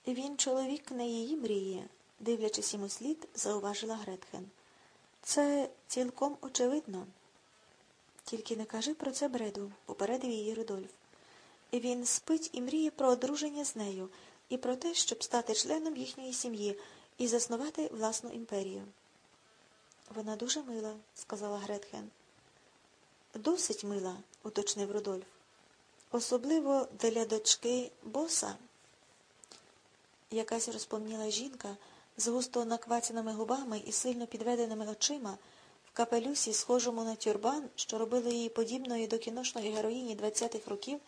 Він чоловік не її мрії, дивлячись йому слід, зауважила Гретхен. Це цілком очевидно. Тільки не кажи про це Бреду, попередив її Рудольф. Він спить і мріє про одруження з нею і про те, щоб стати членом їхньої сім'ї і заснувати власну імперію. Вона дуже мила, сказала Гретхен. Досить мила, уточнив Рудольф. Особливо для дочки боса. Якась розпомніла жінка з густо наквацяними губами і сильно підведеними очима в капелюсі, схожому на тюрбан, що робило її подібною до кіношної героїні 20-х років,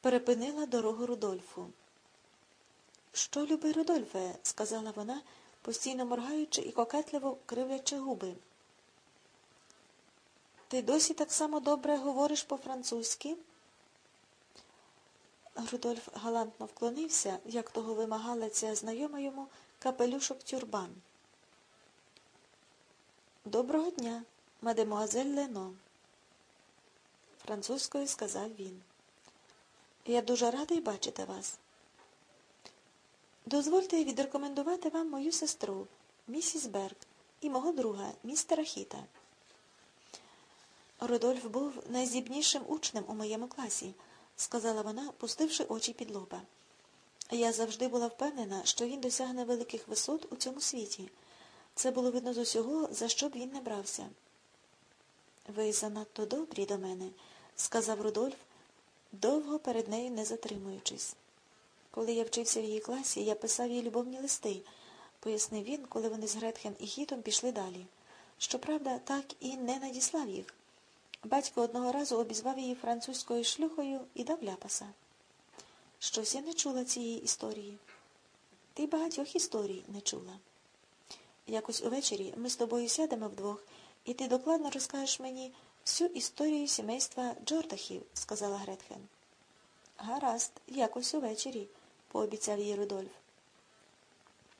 перепинила дорогу Рудольфу. «Що люби, Рудольфе?» – сказала вона, постійно моргаючи і кокетливо кривлячи губи. «Ти досі так само добре говориш по-французьки?» Рудольф галантно вклонився, як того вимагала ця знайома йому капелюшок-тюрбан. «Доброго дня, мадемуазель Лено!» французькою сказав він. «Я дуже радий бачити вас. Дозвольте відрекомендувати вам мою сестру, місіс Берг, і мого друга, містера Хіта. Рудольф був найздібнішим учнем у моєму класі, сказала вона, пустивши очі під лоба. Я завжди була впевнена, що він досягне великих висот у цьому світі. Це було видно з усього, за що б він не брався. Ви занадто добрі до мене, сказав Рудольф, довго перед нею не затримуючись. Коли я вчився в її класі, я писав їй любовні листи, пояснив він, коли вони з Гретхен і Хітом пішли далі. Щоправда, так і не надіслав їх. Батько одного разу обізвав її французькою шлюхою і дав ляпаса. Щось я не чула цієї історії. Ти багатьох історій не чула. Якось увечері ми з тобою сядемо вдвох, і ти докладно розкажеш мені всю історію сімейства Джордахів, сказала Гретхен. Гаразд, якось увечері, пообіцяв їй Рудольф.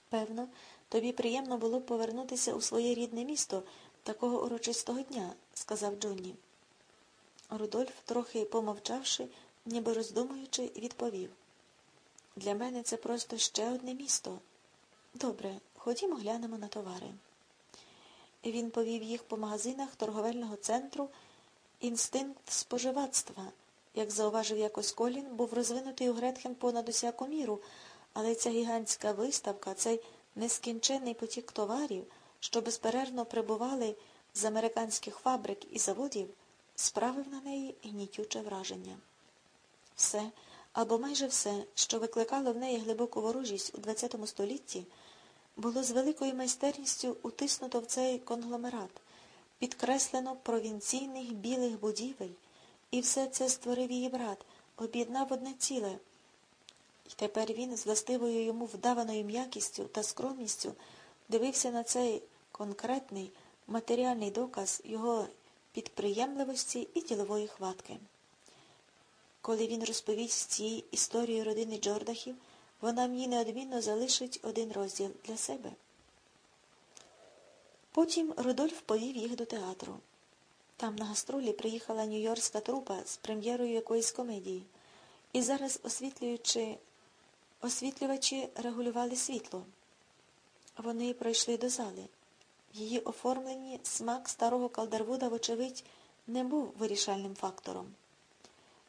Певно, тобі приємно було б повернутися у своє рідне місто такого урочистого дня, сказав Джонні. Рудольф, трохи помовчавши, ніби роздумуючи, відповів. Для мене це просто ще одне місто. Добре, Ходімо глянемо на товари. Він повів їх по магазинах торговельного центру. Інстинкт споживацтва, як зауважив якось Колін, був розвинутий у Гретхен понад усяку міру, але ця гігантська виставка, цей нескінченний потік товарів, що безперервно прибували з американських фабрик і заводів, справив на неї гнітюче враження. Все, або майже все, що викликало в неї глибоку ворожість у ХХ столітті, було з великою майстерністю утиснуто в цей конгломерат, підкреслено провінційних білих будівель, і все це створив її брат, об'єднав одне ціле. І тепер він з властивою йому вдаваною м'якістю та скромністю дивився на цей конкретний матеріальний доказ його підприємливості і ділової хватки. Коли він розповість цій історію родини Джордахів, вона мені неодмінно залишить один розділ для себе. Потім Рудольф повів їх до театру. Там на гастролі приїхала нью-йоркська трупа з прем'єрою якоїсь комедії. І зараз освітлювачі регулювали світло. Вони пройшли до зали. Її оформлені смак старого Калдервуда, вочевидь, не був вирішальним фактором.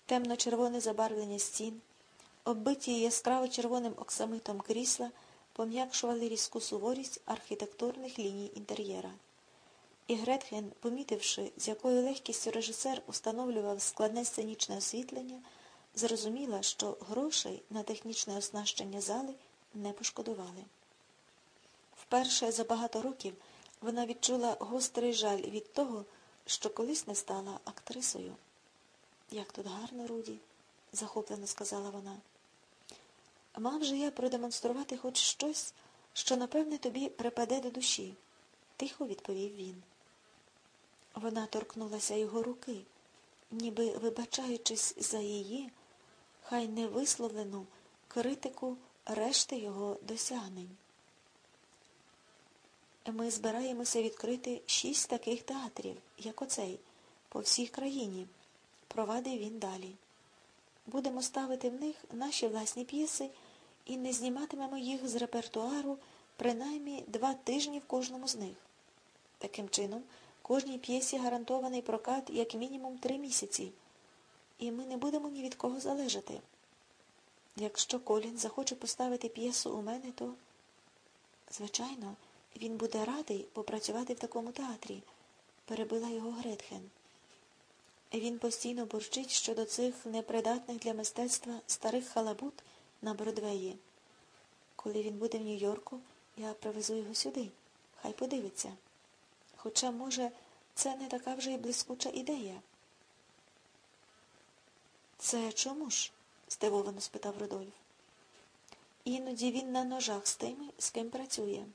Темно-червоне забарвлення стін, оббиті яскраво-червоним оксамитом крісла, пом'якшували різку суворість архітектурних ліній інтер'єра. І Гретхен, помітивши, з якою легкістю режисер установлював складне сценічне освітлення, зрозуміла, що грошей на технічне оснащення зали не пошкодували. Вперше за багато років вона відчула гострий жаль від того, що колись не стала актрисою. «Як тут гарно, Руді», – захоплено сказала вона. «Мав же я продемонструвати хоч щось, що, напевне, тобі припаде до душі», – тихо відповів він. Вона торкнулася його руки, ніби вибачаючись за її, хай невисловлену, критику решти його досягнень. «Ми збираємося відкрити 6 таких театрів, як оцей, по всій країні», – провадив він далі. «Будемо ставити в них наші власні п'єси і не зніматимемо їх з репертуару принаймні 2 тижні в кожному з них. Таким чином, кожній п'єсі гарантований прокат як мінімум 3 місяці, і ми не будемо ні від кого залежати. Якщо Колін захоче поставити п'єсу у мене, то, звичайно, він буде радий попрацювати в такому театрі», – перебила його Гретхен. Він постійно бурчить щодо цих непридатних для мистецтва старих халабут на Бродвеї. Коли він буде в Нью-Йорку, я привезу його сюди, хай подивиться. Хоча, може, це не така вже й блискуча ідея. «Це чому ж?» – здивовано спитав Рудольф. «Іноді він на ножах з тими, з ким працює.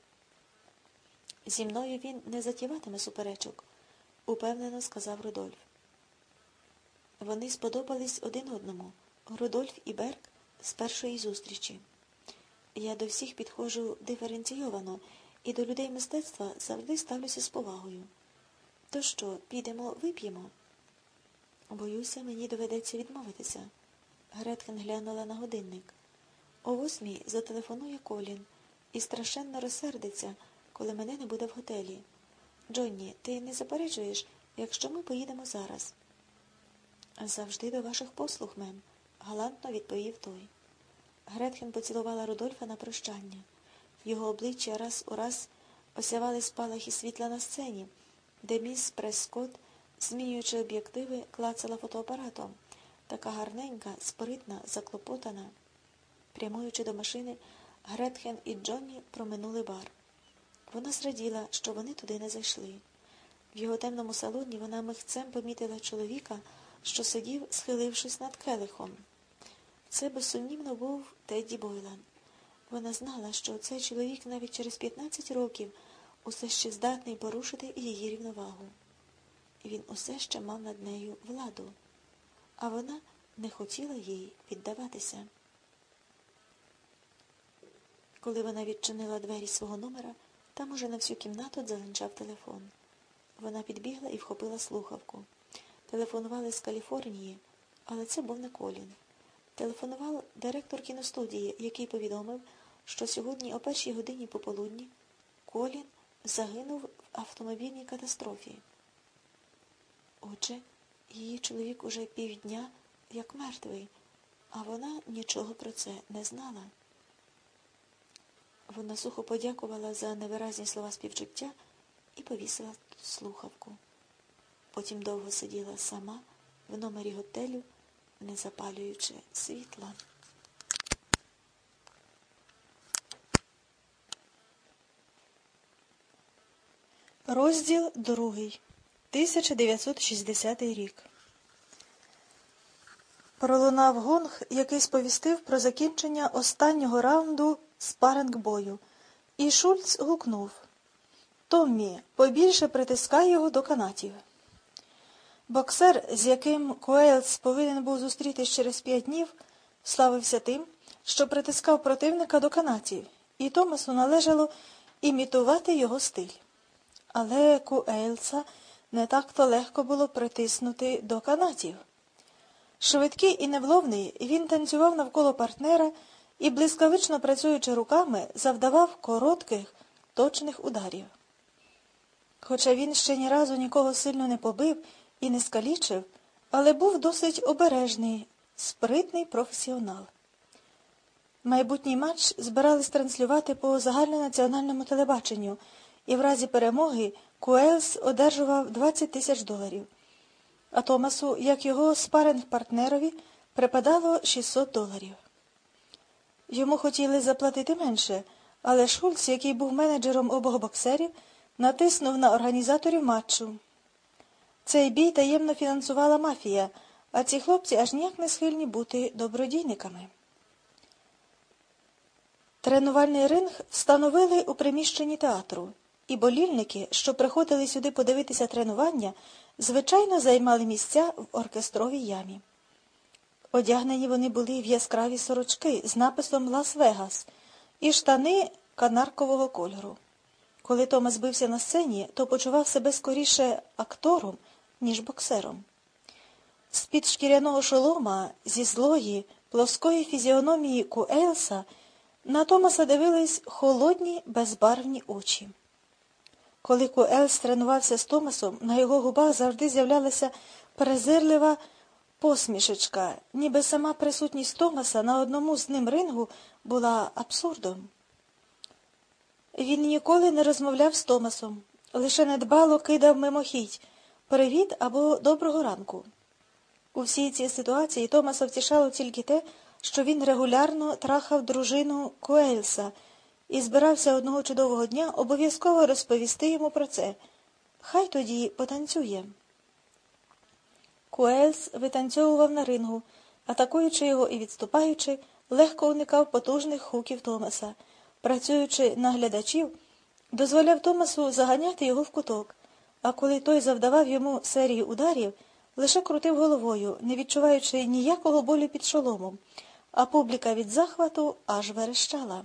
Зі мною він не затіватиме суперечок», – упевнено сказав Рудольф. Вони сподобались один одному, Рудольф і Берг, з першої зустрічі. «Я до всіх підходжу диференційовано і до людей мистецтва завжди ставлюся з повагою. То що, підемо, вип'ємо?» «Боюся, мені доведеться відмовитися». Гретхен глянула на годинник. О 8 зателефонує Колін і страшенно розсердиться, коли мене не буде в готелі. «Джонні, ти не заперечуєш, якщо ми поїдемо зараз?» «Завжди до ваших послуг, мем», – галантно відповів той. Гретхен поцілувала Рудольфа на прощання. Його обличчя раз у раз осявали спалахи світла на сцені, де міс Прескотт, змінюючи об'єктиви, клацала фотоапаратом. Така гарненька, спритна, заклопотана. Прямуючи до машини, Гретхен і Джонні проминули бар. Вона зраділа, що вони туди не зайшли. В його темному салоні вона михцем помітила чоловіка, що сидів, схилившись над келихом. Це, безсумнівно, був Тедді Бойлан. Вона знала, що цей чоловік навіть через 15 років усе ще здатний порушити її рівновагу. Він усе ще мав над нею владу, а вона не хотіла їй віддаватися. Коли вона відчинила двері свого номера, там уже на всю кімнату дзеленчав телефон. Вона підбігла і вхопила слухавку. Телефонували з Каліфорнії, але це був не Колін. Телефонував директор кіностудії, який повідомив, що сьогодні о 1-й годині пополудні Колін загинув в автомобільній катастрофі. Отже, її чоловік уже півдня як мертвий, а вона нічого про це не знала. Вона сухо подякувала за невиразні слова співчуття і повісила слухавку. Потім довго сиділа сама в номері готелю, не запалюючи світла. Розділ 2. 1960 рік. Пролунав гонг, який сповістив про закінчення останнього раунду спаринг-бою, і Шульц гукнув: «Томмі, побільше притискай його до канатів». Боксер, з яким Коелс повинен був зустрітись через 5 днів, славився тим, що притискав противника до канатів, і Томасу належало імітувати його стиль. Але Коелса не так-то легко було притиснути до канатів. Швидкий і невловний, він танцював навколо партнера і, блискавично працюючи руками, завдавав коротких, точних ударів. Хоча він ще ні разу нікого сильно не побив і не скалічив, але був досить обережний, спритний професіонал. Майбутній матч збирались транслювати по загальнонаціональному телебаченню, і в разі перемоги Коелс одержував $20 000, а Томасу, як його спаринг-партнерові, припадало $600. Йому хотіли заплатити менше, але Шульц, який був менеджером обох боксерів, натиснув на організаторів матчу. Цей бій таємно фінансувала мафія, а ці хлопці аж ніяк не схильні бути добродійниками. Тренувальний ринг встановили у приміщенні театру, і болільники, що приходили сюди подивитися тренування, звичайно займали місця в оркестровій ямі. Одягнені вони були в яскраві сорочки з написом «Лас-Вегас» і штани канаркового кольору. Коли Томас бився на сцені, то почував себе скоріше актором, ніж боксером. З-під шкіряного шолома, зі злої, плоскої фізіономії Коелса на Томаса дивились холодні, безбарвні очі. Коли Коелс тренувався з Томасом, на його губах завжди з'являлася презирлива посмішечка, ніби сама присутність Томаса на одному з ним рингу була абсурдом. Він ніколи не розмовляв з Томасом, лише недбало кидав мимохідь «Привіт» або «Доброго ранку». У всій цій ситуації Томаса втішало тільки те, що він регулярно трахав дружину Коелса і збирався одного чудового дня обов'язково розповісти йому про це. Хай тоді потанцює. Коелс витанцьовував на рингу, атакуючи його і відступаючи, легко уникав потужних хуків Томаса. Працюючи на глядачів, дозволяв Томасу заганяти його в куток, а коли той завдавав йому серії ударів, лише крутив головою, не відчуваючи ніякого болю під шоломом, а публіка від захвату аж верещала.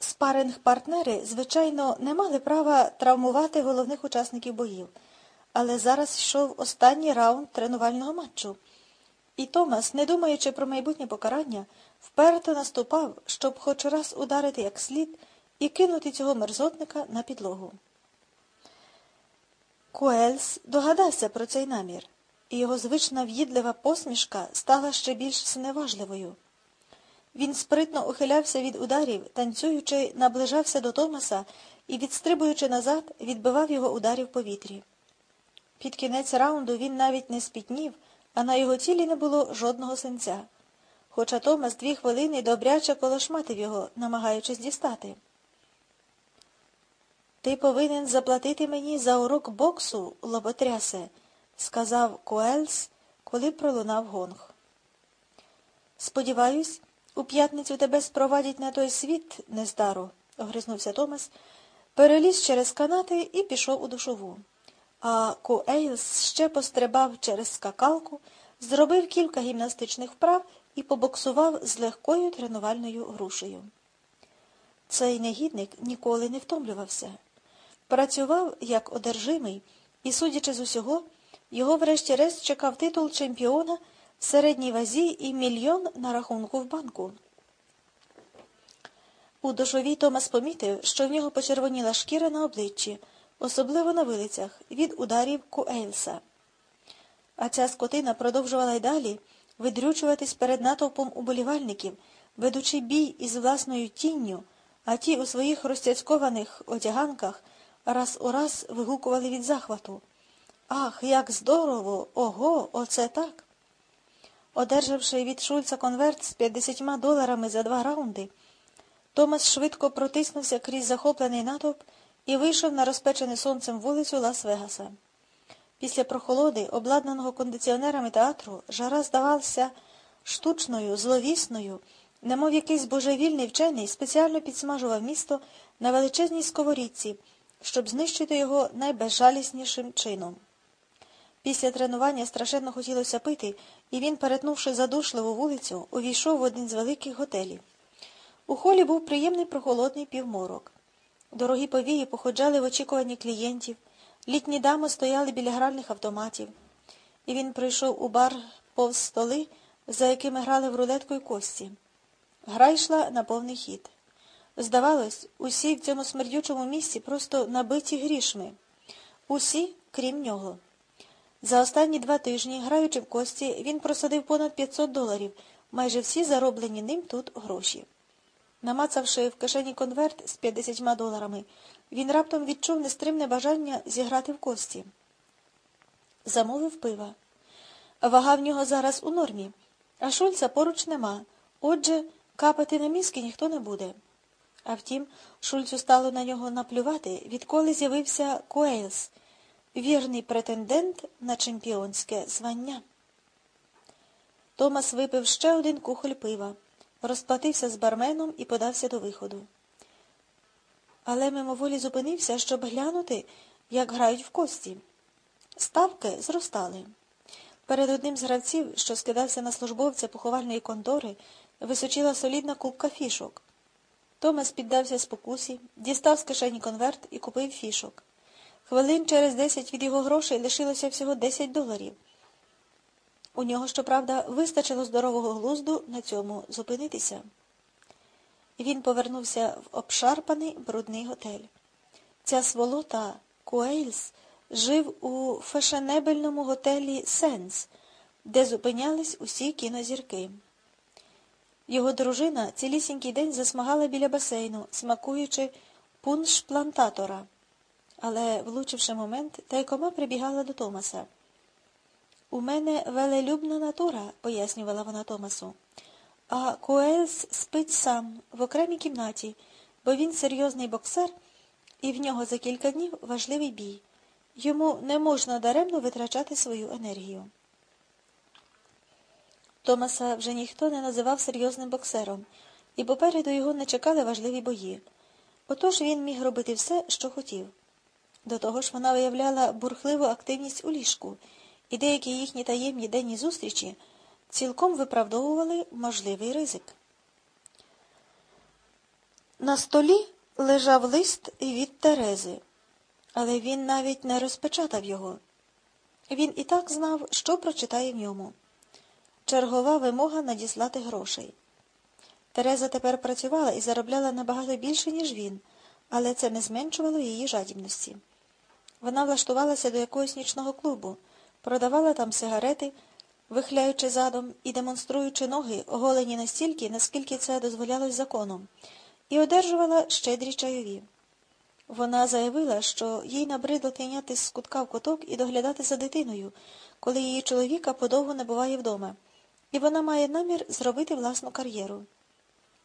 Спаринг-партнери, звичайно, не мали права травмувати головних учасників боїв, але зараз йшов останній раунд тренувального матчу. І Томас, не думаючи про майбутнє покарання, вперто наступав, щоб хоч раз ударити як слід і кинути цього мерзотника на підлогу. Коелс догадався про цей намір, і його звична в'їдлива посмішка стала ще більш зневажливою. Він спритно ухилявся від ударів, танцюючи, наближався до Томаса і, відстрибуючи назад, відбивав його удари в повітрі. Під кінець раунду він навіть не спітнів, а на його тілі не було жодного синця, хоча Томас 2 хвилини добряче колошматив його, намагаючись дістати. «Ти повинен заплатити мені за урок боксу, лоботрясе», – сказав Коелс, коли пролунав гонг. «Сподіваюсь, у п'ятницю тебе спровадять на той світ, нездаро», – огризнувся Томас, переліз через канати і пішов у душову. А Коелс ще пострибав через скакалку, зробив кілька гімнастичних вправ і побоксував з легкою тренувальною грушею. Цей негідник ніколи не втомлювався. Працював як одержимий і, судячи з усього, його врешті-решт чекав титул чемпіона в середній вазі і мільйон на рахунку в банку. У душовій Томас помітив, що в нього почервоніла шкіра на обличчі, особливо на вилицях, від ударів Куельса. А ця скотина продовжувала й далі видрючуватись перед натовпом уболівальників, ведучи бій із власною тінню, а ті у своїх розтяцькованих одяганках раз у раз вигукували від захвату. «Ах, як здорово! Ого, оце так!» Одержавши від Шульца конверт з $50 за 2 раунди, Томас швидко протиснувся крізь захоплений натовп і вийшов на розпечене сонцем вулицю Лас-Вегаса. Після прохолоди, обладнаного кондиціонерами театру, жара здавалася штучною, зловісною, немов якийсь божевільний вчений спеціально підсмажував місто на величезній сковорідці, щоб знищити його найбезжаліснішим чином. Після тренування страшенно хотілося пити, і він, перетнувши задушливу вулицю, увійшов в один з великих готелів. У холі був приємний прохолодний півморок. Дорогі повії походжали в очікуванні клієнтів, літні дами стояли біля гральних автоматів. І він прийшов у бар повз столи, за якими грали в рулетку й кості. Гра йшла на повний хід. Здавалось, усі в цьому смердючому місці просто набиті грішми. Усі, крім нього. За останні 2 тижні, граючи в кості, він просадив понад $500, майже всі зароблені ним тут гроші. Намацавши в кишені конверт з $50, він раптом відчув нестримне бажання зіграти в кості. Замовив пива. Вага в нього зараз у нормі, а Шульца поруч нема, отже, капати на мізки ніхто не буде. А втім, Шульцу стало на нього наплювати, відколи з'явився Куейлс, вірний претендент на чемпіонське звання. Томас випив ще один кухоль пива, розплатився з барменом і подався до виходу. Але мимоволі зупинився, щоб глянути, як грають в кості. Ставки зростали. Перед одним з гравців, що скидався на службовця поховальної контори, височила солідна купка фішок. Томас піддався спокусі, дістав з кишені конверт і купив фішок. Хвилин через 10 від його грошей лишилося всього $10. У нього, щоправда, вистачило здорового глузду на цьому зупинитися. Він повернувся в обшарпаний брудний готель. Ця сволота Куейлс жив у фешенебельному готелі «Сенс», де зупинялись усі кінозірки. Його дружина цілісінький день засмагала біля басейну, смакуючи пунш-плантатора. Але, влучивши момент, тайкома прибігала до Томаса. «У мене велелюбна натура», – пояснювала вона Томасу. «А Куейлс спить сам, в окремій кімнаті, бо він серйозний боксер, і в нього за кілька днів важливий бій. Йому не можна даремно витрачати свою енергію». Томаса вже ніхто не називав серйозним боксером, і попереду його не чекали важливі бої. Отож він міг робити все, що хотів. До того ж вона виявляла бурхливу активність у ліжку, і деякі їхні таємні денні зустрічі цілком виправдовували можливий ризик. На столі лежав лист від Терези, але він навіть не розпечатав його. Він і так знав, що прочитає в ньому. Чергова вимога надіслати грошей. Тереза тепер працювала і заробляла набагато більше, ніж він, але це не зменшувало її жадібності. Вона влаштувалася до якогось нічного клубу, продавала там сигарети, вихляючи задом і демонструючи ноги, оголені настільки, наскільки це дозволялось законом, і одержувала щедрі чайові. Вона заявила, що їй набридло тиняти з кутка в куток і доглядати за дитиною, коли її чоловіка подовго не буває вдома, і вона має намір зробити власну кар'єру.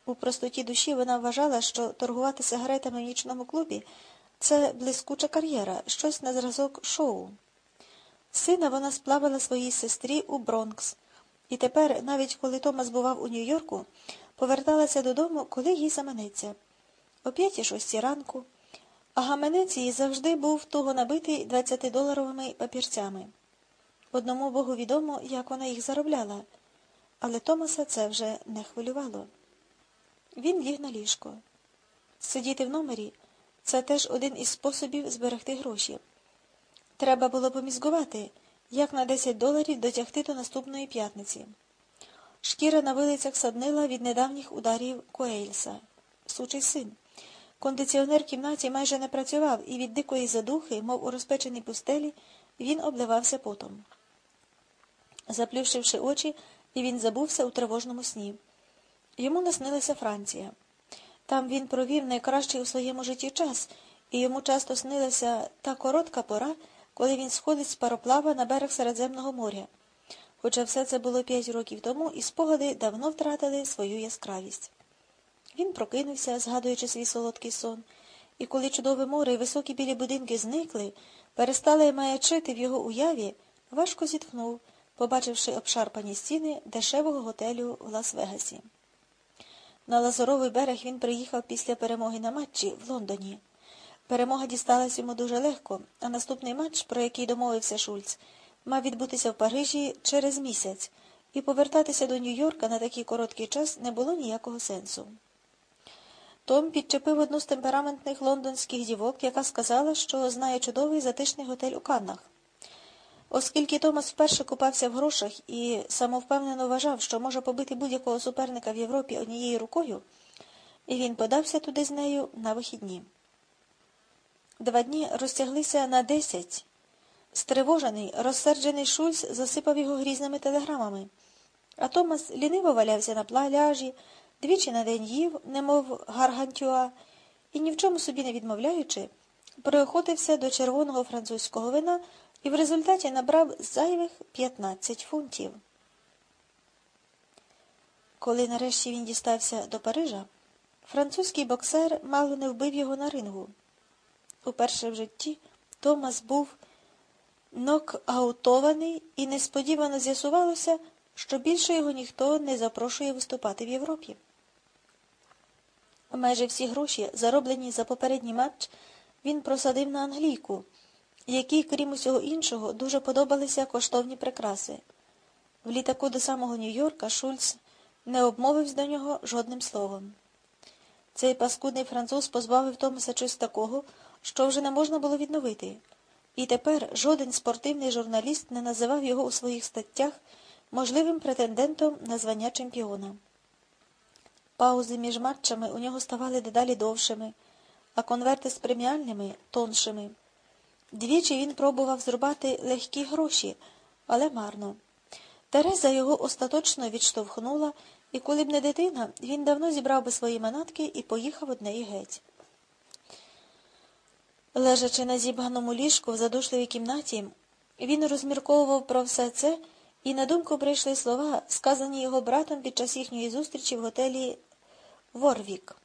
У простоті душі вона вважала, що торгувати сигаретами в нічному клубі – це блискуча кар'єра, щось на зразок шоу. Сина вона сплавила своїй сестрі у Бронкс, і тепер, навіть коли Томас бував у Нью-Йорку, поверталася додому, коли їй заманеться. О 5-6 ранку, а гаманець її завжди був туго набитий $20 папірцями. Одному богу відомо, як вона їх заробляла, але Томаса це вже не хвилювало. Він ліг на ліжко. Сидіти в номері – це теж один із способів зберегти гроші. Треба було помізгувати, як на $10 дотягти до наступної п'ятниці. Шкіра на вилицях саднила від недавніх ударів Куейлса. сучий син. Кондиціонер в кімнаті майже не працював, і від дикої задухи, мов у розпеченій пустелі, він обливався потом. Заплющивши очі, він забувся у тривожному сні. Йому наснилася Франція. Там він провів найкращий у своєму житті час, і йому часто снилася та коротка пора, коли він сходить з пароплава на берег Середземного моря. Хоча все це було 5 років тому, і спогади давно втратили свою яскравість. Він прокинувся, згадуючи свій солодкий сон, і коли чудове море і високі білі будинки зникли, перестали маячити в його уяві, важко зітхнув, побачивши обшарпані стіни дешевого готелю в Лас-Вегасі. На Лазуровий берег він приїхав після перемоги на матчі в Лондоні. Перемога дісталась йому дуже легко, а наступний матч, про який домовився Шульц, мав відбутися в Парижі через місяць, і повертатися до Нью-Йорка на такий короткий час не було ніякого сенсу. Том підчепив одну з темпераментних лондонських дівок, яка сказала, що знає чудовий затишний готель у Каннах. Оскільки Томас вперше купався в грошах і самовпевнено вважав, що може побити будь-якого суперника в Європі однією рукою, і він подався туди з нею на вихідні. 2 дні розтяглися на 10. Стривожений, розсерджений Шульц засипав його грізними телеграмами, а Томас ліниво валявся на пляжі, двічі на день їв, немов гаргантюа, і ні в чому собі не відмовляючи, приохотився до червоного французького вина і в результаті набрав зайвих 15 фунтів. Коли нарешті він дістався до Парижа, французький боксер мало не вбив його на рингу. Уперше в житті Томас був нокаутований, і несподівано з'ясувалося, що більше його ніхто не запрошує виступати в Європі. Майже всі гроші, зароблені за попередній матч, він просадив на англійку, якій, крім усього іншого, дуже подобалися коштовні прикраси. В літаку до самого Нью-Йорка Шульц не обмовився до нього жодним словом. Цей паскудний француз позбавив Томаса чогось такого, що вже не можна було відновити. І тепер жоден спортивний журналіст не називав його у своїх статтях можливим претендентом на звання чемпіона. Паузи між матчами у нього ставали дедалі довшими, а конверти з преміальними – тоншими. Двічі він пробував зрубати легкі гроші, але марно. Тереза його остаточно відштовхнула, і коли б не дитина, він давно зібрав би свої манатки і поїхав од неї геть. Лежачи на зібганому ліжку в задушливій кімнаті, він розмірковував про все це, і на думку прийшли слова, сказані його братом під час їхньої зустрічі в готелі «Ворвік».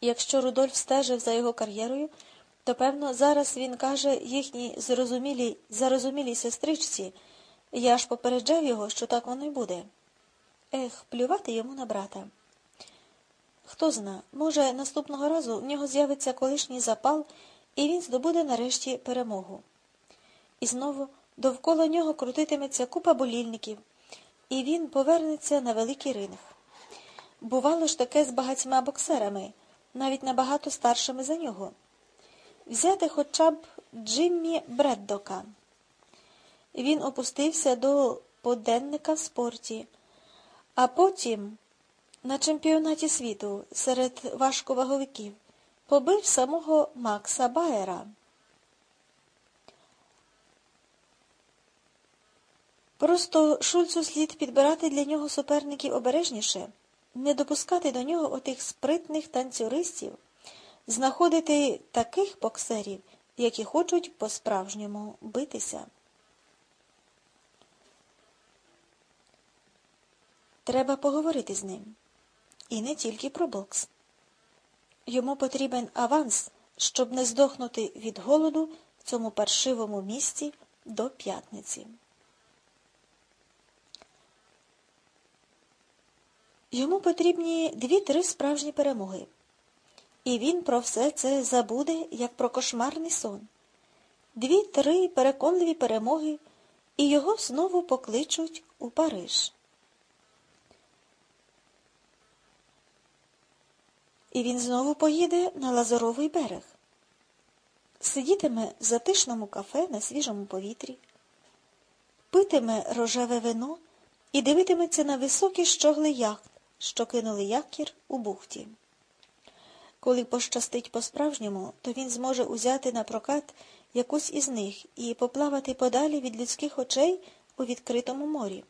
Якщо Рудольф стежив за його кар'єрою, то, певно, зараз він каже їхній зарозумілій сестричці, я ж попереджав його, що так воно й буде. Ех, плювати йому на брата. Хто зна, може, наступного разу в нього з'явиться колишній запал, і він здобуде нарешті перемогу. І знову довкола нього крутитиметься купа болільників, і він повернеться на великий ринг. Бувало ж таке з багатьма боксерами, навіть набагато старшими за нього. Взяти хоча б Джиммі Бреддока. Він опустився до поденника в спорті, а потім на чемпіонаті світу серед важковаговиків побив самого Макса Баєра. Просто Шульцу слід підбирати для нього суперників обережніше, не допускати до нього отих спритних танцюристів, знаходити таких боксерів, які хочуть по-справжньому битися. Треба поговорити з ним. І не тільки про бокс. Йому потрібен аванс, щоб не здохнути від голоду в цьому паршивому місці до п'ятниці. Йому потрібні 2-3 справжні перемоги. І він про все це забуде, як про кошмарний сон. 2-3 переконливі перемоги, і його знову покличуть у Париж. І він знову поїде на Лазуровий берег. Сидітиме в затишному кафе на свіжому повітрі, питиме рожеве вино і дивитиметься на високі щогли яхт, що кинули якір у бухті. Коли пощастить по-справжньому, то він зможе узяти на прокат якусь із них і поплавати подалі від людських очей у відкритому морі.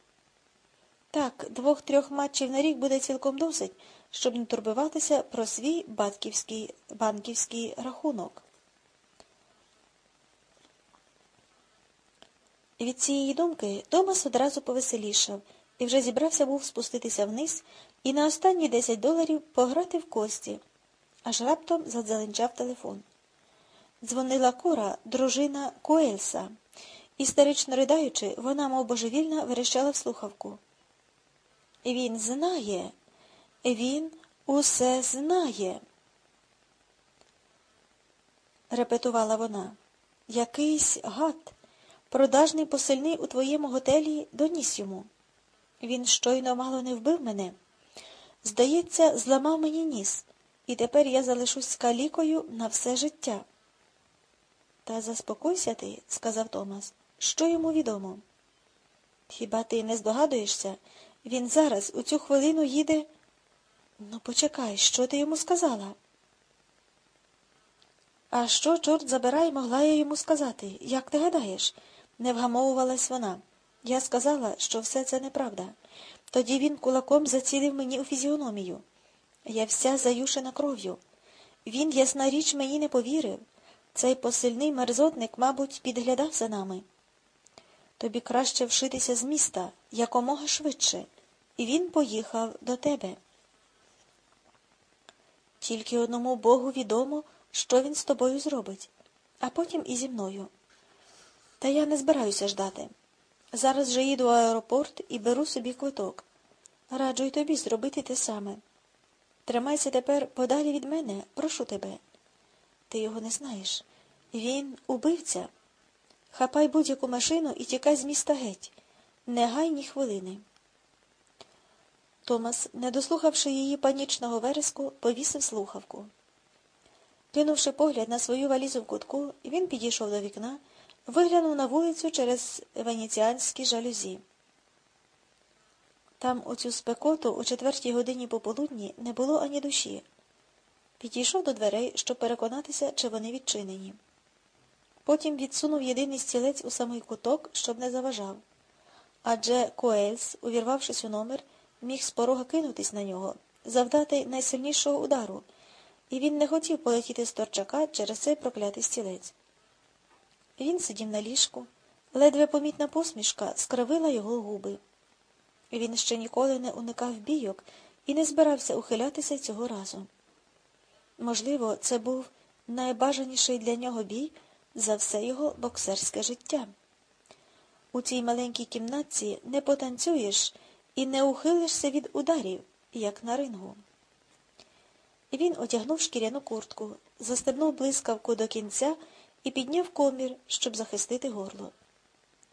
Так, 2-3 матчів на рік буде цілком досить, щоб не турбуватися про свій банківський рахунок. Від цієї думки Томас одразу повеселішав і вже зібрався був спуститися вниз і на останні $10 пограти в кості, аж раптом задзеленчав телефон. Дзвонила Кора, дружина Коельса. Істерично ридаючи, вона, мов божевільна, верещала в слухавку. Він знає, він усе знає, репетувала вона. Якийсь гад, продажний посильний у твоєму готелі, доніс йому. Він щойно мало не вбив мене. Здається, зламав мені ніс, і тепер я залишусь калікою на все життя. Та заспокойся ти, сказав Томас. Що йому відомо? Хіба ти не здогадуєшся? Він зараз, у цю хвилину, їде... Ну, почекай, що ти йому сказала? А що, чорт забирай, могла я йому сказати? Як ти гадаєш? Не вгамовувалась вона. Я сказала, що все це неправда. Тоді він кулаком зацілив мені у фізіономію. Я вся заюшена кров'ю. Він, ясна річ, мені не повірив. Цей посильний мерзотник, мабуть, підглядав за нами. Тобі краще вшитися з міста, якомога швидше. І він поїхав до тебе. Тільки одному Богу відомо, що він з тобою зробить, а потім і зі мною. Та я не збираюся ждати. Зараз же їду в аеропорт і беру собі квиток. Раджу й тобі зробити те саме. Тримайся тепер подалі від мене, прошу тебе. Ти його не знаєш. Він убивця. Хапай будь-яку машину і тікай з міста геть. Не гай ні хвилини. Томас, не дослухавши її панічного вереску, повісив слухавку. Кинувши погляд на свою валізу в кутку, він підійшов до вікна, виглянув на вулицю через венеціанські жалюзі. Там у цю спекоту о 4-й годині пополудні не було ані душі. Підійшов до дверей, щоб переконатися, чи вони відчинені. Потім відсунув єдиний стілець у самий куток, щоб не заважав. Адже Коельс, увірвавшись у номер, міг з порога кинутись на нього, завдати найсильнішого удару, і він не хотів полетіти з торчака через цей проклятий стілець. Він сидів на ліжку, ледве помітна посмішка скривила його губи. Він ще ніколи не уникав бійок і не збирався ухилятися цього разу. Можливо, це був найбажаніший для нього бій за все його боксерське життя. У цій маленькій кімнатці не потанцюєш і не ухилишся від ударів, як на рингу. Він одягнув шкіряну куртку, застебнув блискавку до кінця і підняв комір, щоб захистити горло.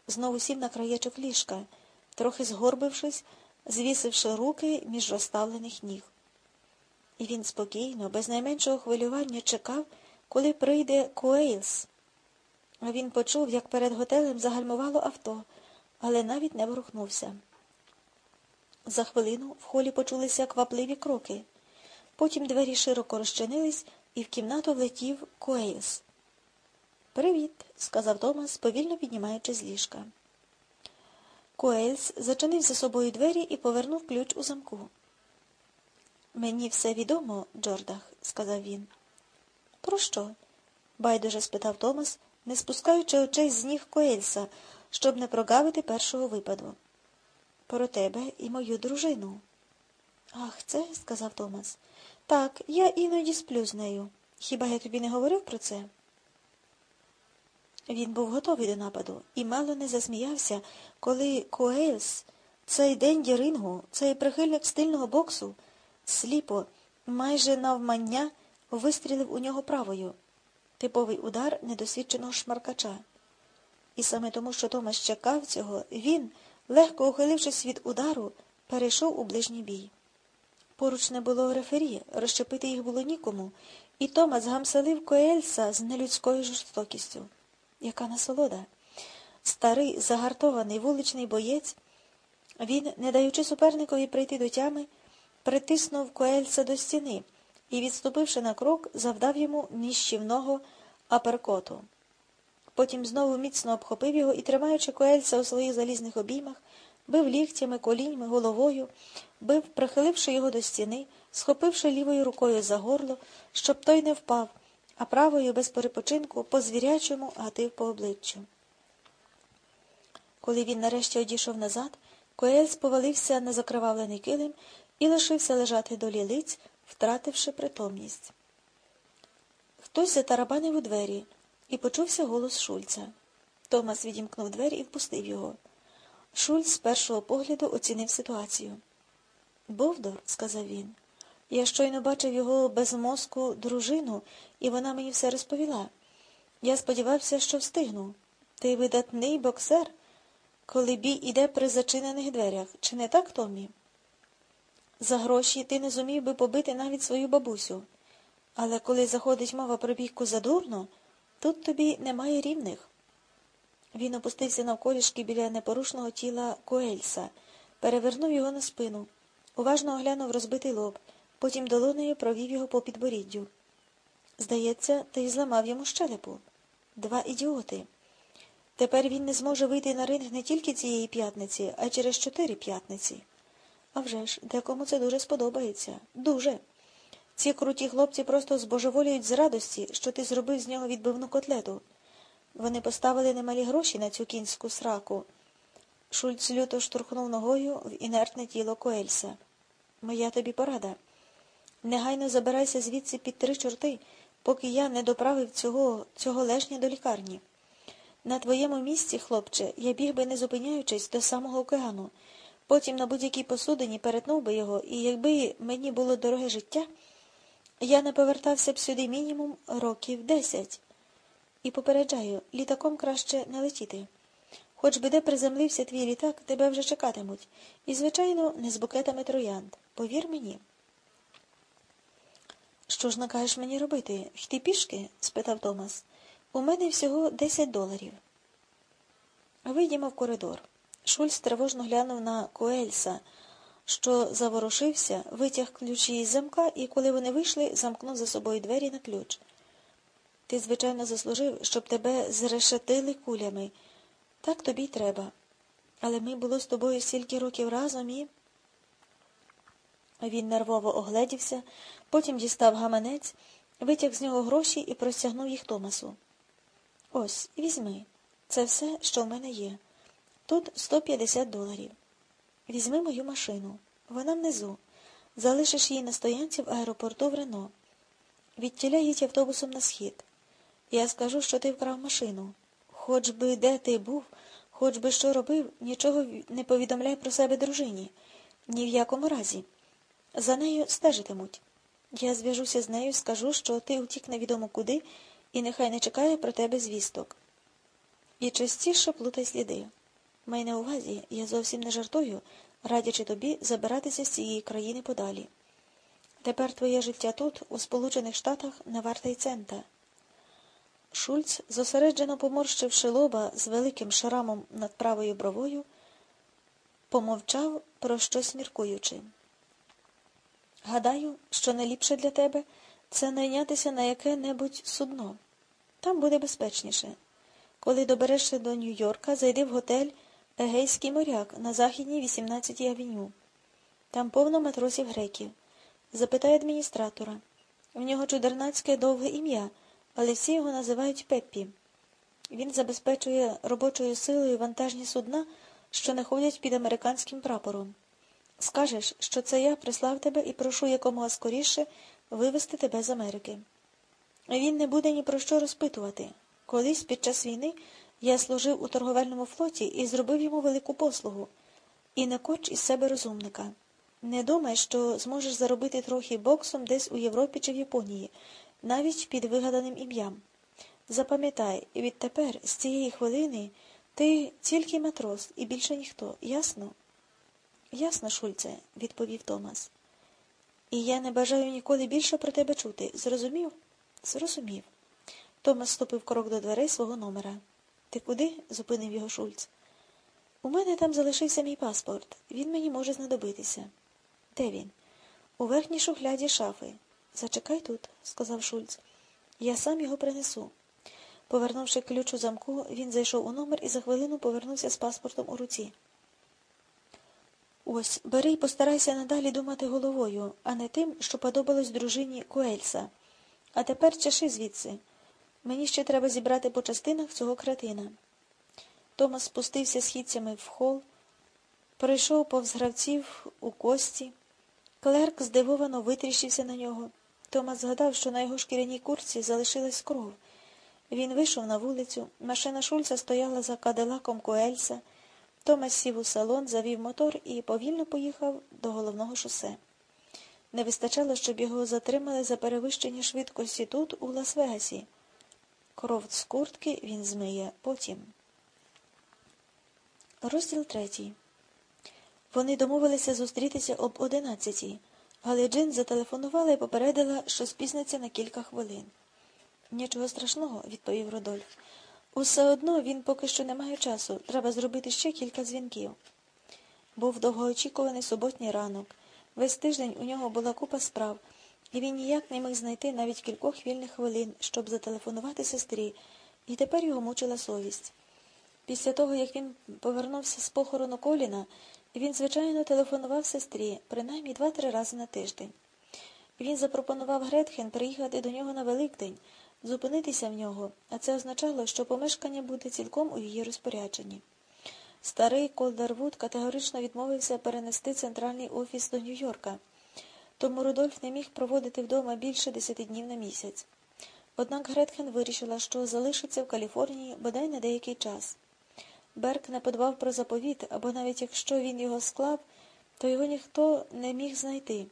Знову сів на краєчок ліжка, трохи згорбившись, звісивши руки між розставлених ніг. І він спокійно, без найменшого хвилювання чекав, коли прийде Коейлс. Він почув, як перед готелем загальмувало авто, але навіть не ворухнувся. За хвилину в холі почулися квапливі кроки. Потім двері широко розчинились, і в кімнату влетів Коейлс. «Привіт», – сказав Томас, повільно піднімаючи з ліжка. Коейлс зачинив за собою двері і повернув ключ у замку. «Мені все відомо, Джордах», – сказав він. «Про що?» – байдуже спитав Томас, не спускаючи очей з ніг Коельса, щоб не прогавити першого випаду. «Про тебе і мою дружину». «Ах, це?» – сказав Томас. «Так, я іноді сплю з нею. Хіба я тобі не говорив про це?» Він був готовий до нападу і мало не засміявся, коли Коельс, цей денді рингу, цей прихильник стильного боксу, сліпо, майже навмання, вистрілив у нього правою. Типовий удар недосвідченого шмаркача. І саме тому, що Томас чекав цього, він, легко ухилившись від удару, перейшов у ближній бій. Поруч не було рефері, розчепити їх було нікому, і Томас гамселив Коельса з нелюдською жорстокістю. Яка насолода! Старий, загартований вуличний боєць, він, не даючи суперникові прийти до тями, притиснув Коельса до стіни і, відступивши на крок, завдав йому ніщівного аперкоту. Потім знову міцно обхопив його і, тримаючи Коельса у своїх залізних обіймах, бив ліктями, коліньми, головою, бив, прихиливши його до стіни, схопивши лівою рукою за горло, щоб той не впав, а правою, без перепочинку, по-звірячому гатив по обличчю. Коли він нарешті одійшов назад, Коельс повалився на закривавлений килим і лишився лежати до лілиць, втративши притомність. Хтось затарабанив у двері, і почувся голос Шульца. Томас відімкнув двері і впустив його. Шульц з першого погляду оцінив ситуацію. «Бовдор», – сказав він, – «я щойно бачив його безмозку дружину, і вона мені все розповіла. Я сподівався, що встигну. Ти видатний боксер, коли бій іде при зачинених дверях. Чи не так, Томі? За гроші ти не зумів би побити навіть свою бабусю. Але коли заходить мова про бійку задурно, тут тобі немає рівних». Він опустився навколішки біля непорушного тіла Коельса, перевернув його на спину, уважно оглянув розбитий лоб, потім долонею провів його по підборіддю. «Здається, ти зламав йому щелепу. Два ідіоти. Тепер він не зможе вийти на ринг не тільки цієї п'ятниці, а й через 4 п'ятниці. А вже ж, декому це дуже сподобається. Дуже. Ці круті хлопці просто збожеволіють з радості, що ти зробив з нього відбивну котлету. Вони поставили немалі гроші на цю кінську сраку». Шульц люто штурхнув ногою в інертне тіло Коельса. «Моя тобі порада. Негайно забирайся звідси під 3 чорти, поки я не доправив цього лежня до лікарні. На твоєму місці, хлопче, я біг би, не зупиняючись, до самого океану. Потім на будь-якій посудині перетнув би його, і якби мені було дороге життя, я не повертався б сюди мінімум 10 років. І попереджаю, літаком краще не летіти. Хоч би де приземлився твій літак, тебе вже чекатимуть. І, звичайно, не з букетами троянд. Повір мені». «Що ж накажеш мені робити? Йти пішки?» – спитав Томас. «У мене всього $10. Вийдімо в коридор. Шульц тривожно глянув на Коельса, що заворушився, витяг ключі із замка, і, коли вони вийшли, замкнув за собою двері на ключ. «Ти, звичайно, заслужив, щоб тебе зрешетили кулями. Так тобі й треба. Але ми було з тобою стільки років разом і...» Він нервово огледівся, потім дістав гаманець, витяг з нього гроші і простягнув їх Томасу. «Ось, візьми. Це все, що в мене є. Тут $150. Візьми мою машину. Вона внизу. Залишиш її на стоянці в аеропорту в Рено. Відтіля їдь автобусом на схід. Я скажу, що ти вкрав машину. Хоч би де ти був, хоч би що робив, нічого не повідомляй про себе дружині. Ні в якому разі. За нею стежитимуть. Я зв'яжуся з нею, скажу, що ти утік невідомо куди, і нехай не чекає про тебе звісток. І частіше плутай сліди. Май на увазі, я зовсім не жартую, радячи тобі забиратися з цієї країни подалі. Тепер твоє життя тут, у Сполучених Штатах, не варте й цента». Шульц, зосереджено поморщивши лоба з великим шрамом над правою бровою, помовчав, про щось міркуючи. «Гадаю, що найліпше для тебе – це найнятися на яке-небудь судно. Там буде безпечніше. Коли доберешся до Нью-Йорка, зайди в готель «Егейський моряк» на західній 18-й авеню. Там повно матросів-греків. Запитай адміністратора. В нього чудернацьке довге ім'я, але всі його називають Пеппі. Він забезпечує робочою силою вантажні судна, що не ходять під американським прапором. Скажеш, що це я прислав тебе і прошу якомога скоріше вивезти тебе з Америки. Він не буде ні про що розпитувати. Колись під час війни я служив у торговельному флоті і зробив йому велику послугу. І не коч із себе розумника. Не думай, що зможеш заробити трохи боксом десь у Європі чи в Японії, навіть під вигаданим ім'ям. Запам'ятай, відтепер, з цієї хвилини, ти тільки матрос і більше ніхто, ясно?» «Ясно, Шульце», – відповів Томас. «І я не бажаю ніколи більше про тебе чути, зрозумів?» «Зрозумів». Томас ступив крок до дверей свого номера. «Ти куди?» – зупинив його Шульц. «У мене там залишився мій паспорт. Він мені може знадобитися». «Де він?» У верхній шухляді шафи. Зачекай тут, сказав Шульц. Я сам його принесу. Повернувши ключ у замку, він зайшов у номер і за хвилину повернувся з паспортом у руці. Ось, бери й постарайся надалі думати головою, а не тим, що подобалось дружині Куельса. А тепер чеши звідси. Мені ще треба зібрати по частинах цього кретина. Томас спустився східцями в хол, пройшов повз гравців у кості. Клерк здивовано витріщився на нього. Томас згадав, що на його шкіряній куртці залишилась кров. Він вийшов на вулицю, машина Шульца стояла за кадилаком Куельса. Томас сів у салон, завів мотор і повільно поїхав до головного шосе. Не вистачало, щоб його затримали за перевищення швидкості тут, у Лас-Вегасі. Кров з куртки він змиє потім. Розділ 3. Вони домовилися зустрітися об 11-й. Але Джин зателефонувала і попередила, що спізниться на кілька хвилин. «Нічого страшного», – відповів Родольф. «Усе одно він поки що не має часу. Треба зробити ще кілька дзвінків». Був довгоочікуваний суботній ранок. Весь тиждень у нього була купа справ, і він ніяк не міг знайти навіть кількох вільних хвилин, щоб зателефонувати сестрі, і тепер його мучила совість. Після того, як він повернувся з похорону Коліна, він, звичайно, телефонував сестрі, принаймні 2-3 рази на тиждень. Він запропонував Гретхен приїхати до нього на Великдень, зупинитися в нього, а це означало, що помешкання буде цілком у її розпорядженні. Старий Колдервуд категорично відмовився перенести центральний офіс до Нью-Йорка, тому Рудольф не міг проводити вдома більше 10 днів на місяць. Однак Гретхен вирішила, що залишиться в Каліфорнії бодай на деякий час. Берк не подбав про заповіт, або навіть якщо він його склав, то його ніхто не міг знайти.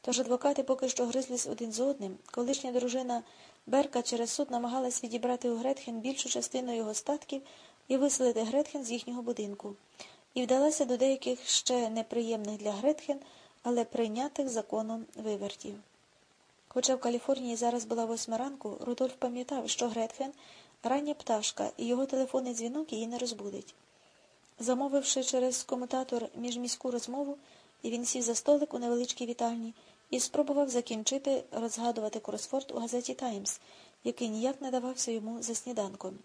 Тож адвокати поки що гризлись один з одним. Колишня дружина Берка через суд намагалась відібрати у Гретхен більшу частину його статків і виселити Гретхен з їхнього будинку. І вдалася до деяких ще неприємних для Гретхен, але прийнятих законом вивертів. Хоча в Каліфорнії зараз була 8 ранку, Рудольф пам'ятав, що Гретхен – рання пташка, і його телефонний дзвінок її не розбудить. Замовивши через комутатор міжміську розмову, він сів за столик у невеличкій вітальні і спробував закінчити розгадувати кросфорд у газеті «Таймс», який ніяк не давався йому за сніданком.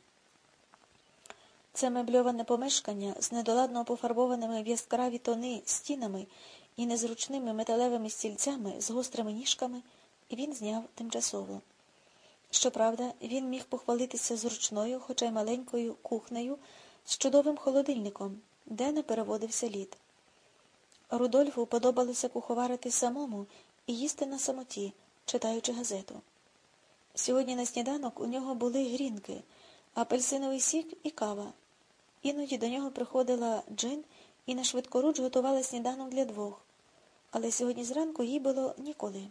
Це мебльоване помешкання з недоладно пофарбованими в яскраві тони стінами і незручними металевими стільцями з гострими ніжками він зняв тимчасово. Щоправда, він міг похвалитися зручною, хоча й маленькою, кухнею з чудовим холодильником, де не переводився лід. Рудольфу подобалося куховарити самому і їсти на самоті, читаючи газету. Сьогодні на сніданок у нього були грінки, апельсиновий сік і кава. Іноді до нього приходила Джин і на швидкоруч готувала сніданок для двох. Але сьогодні зранку їй було ніколи.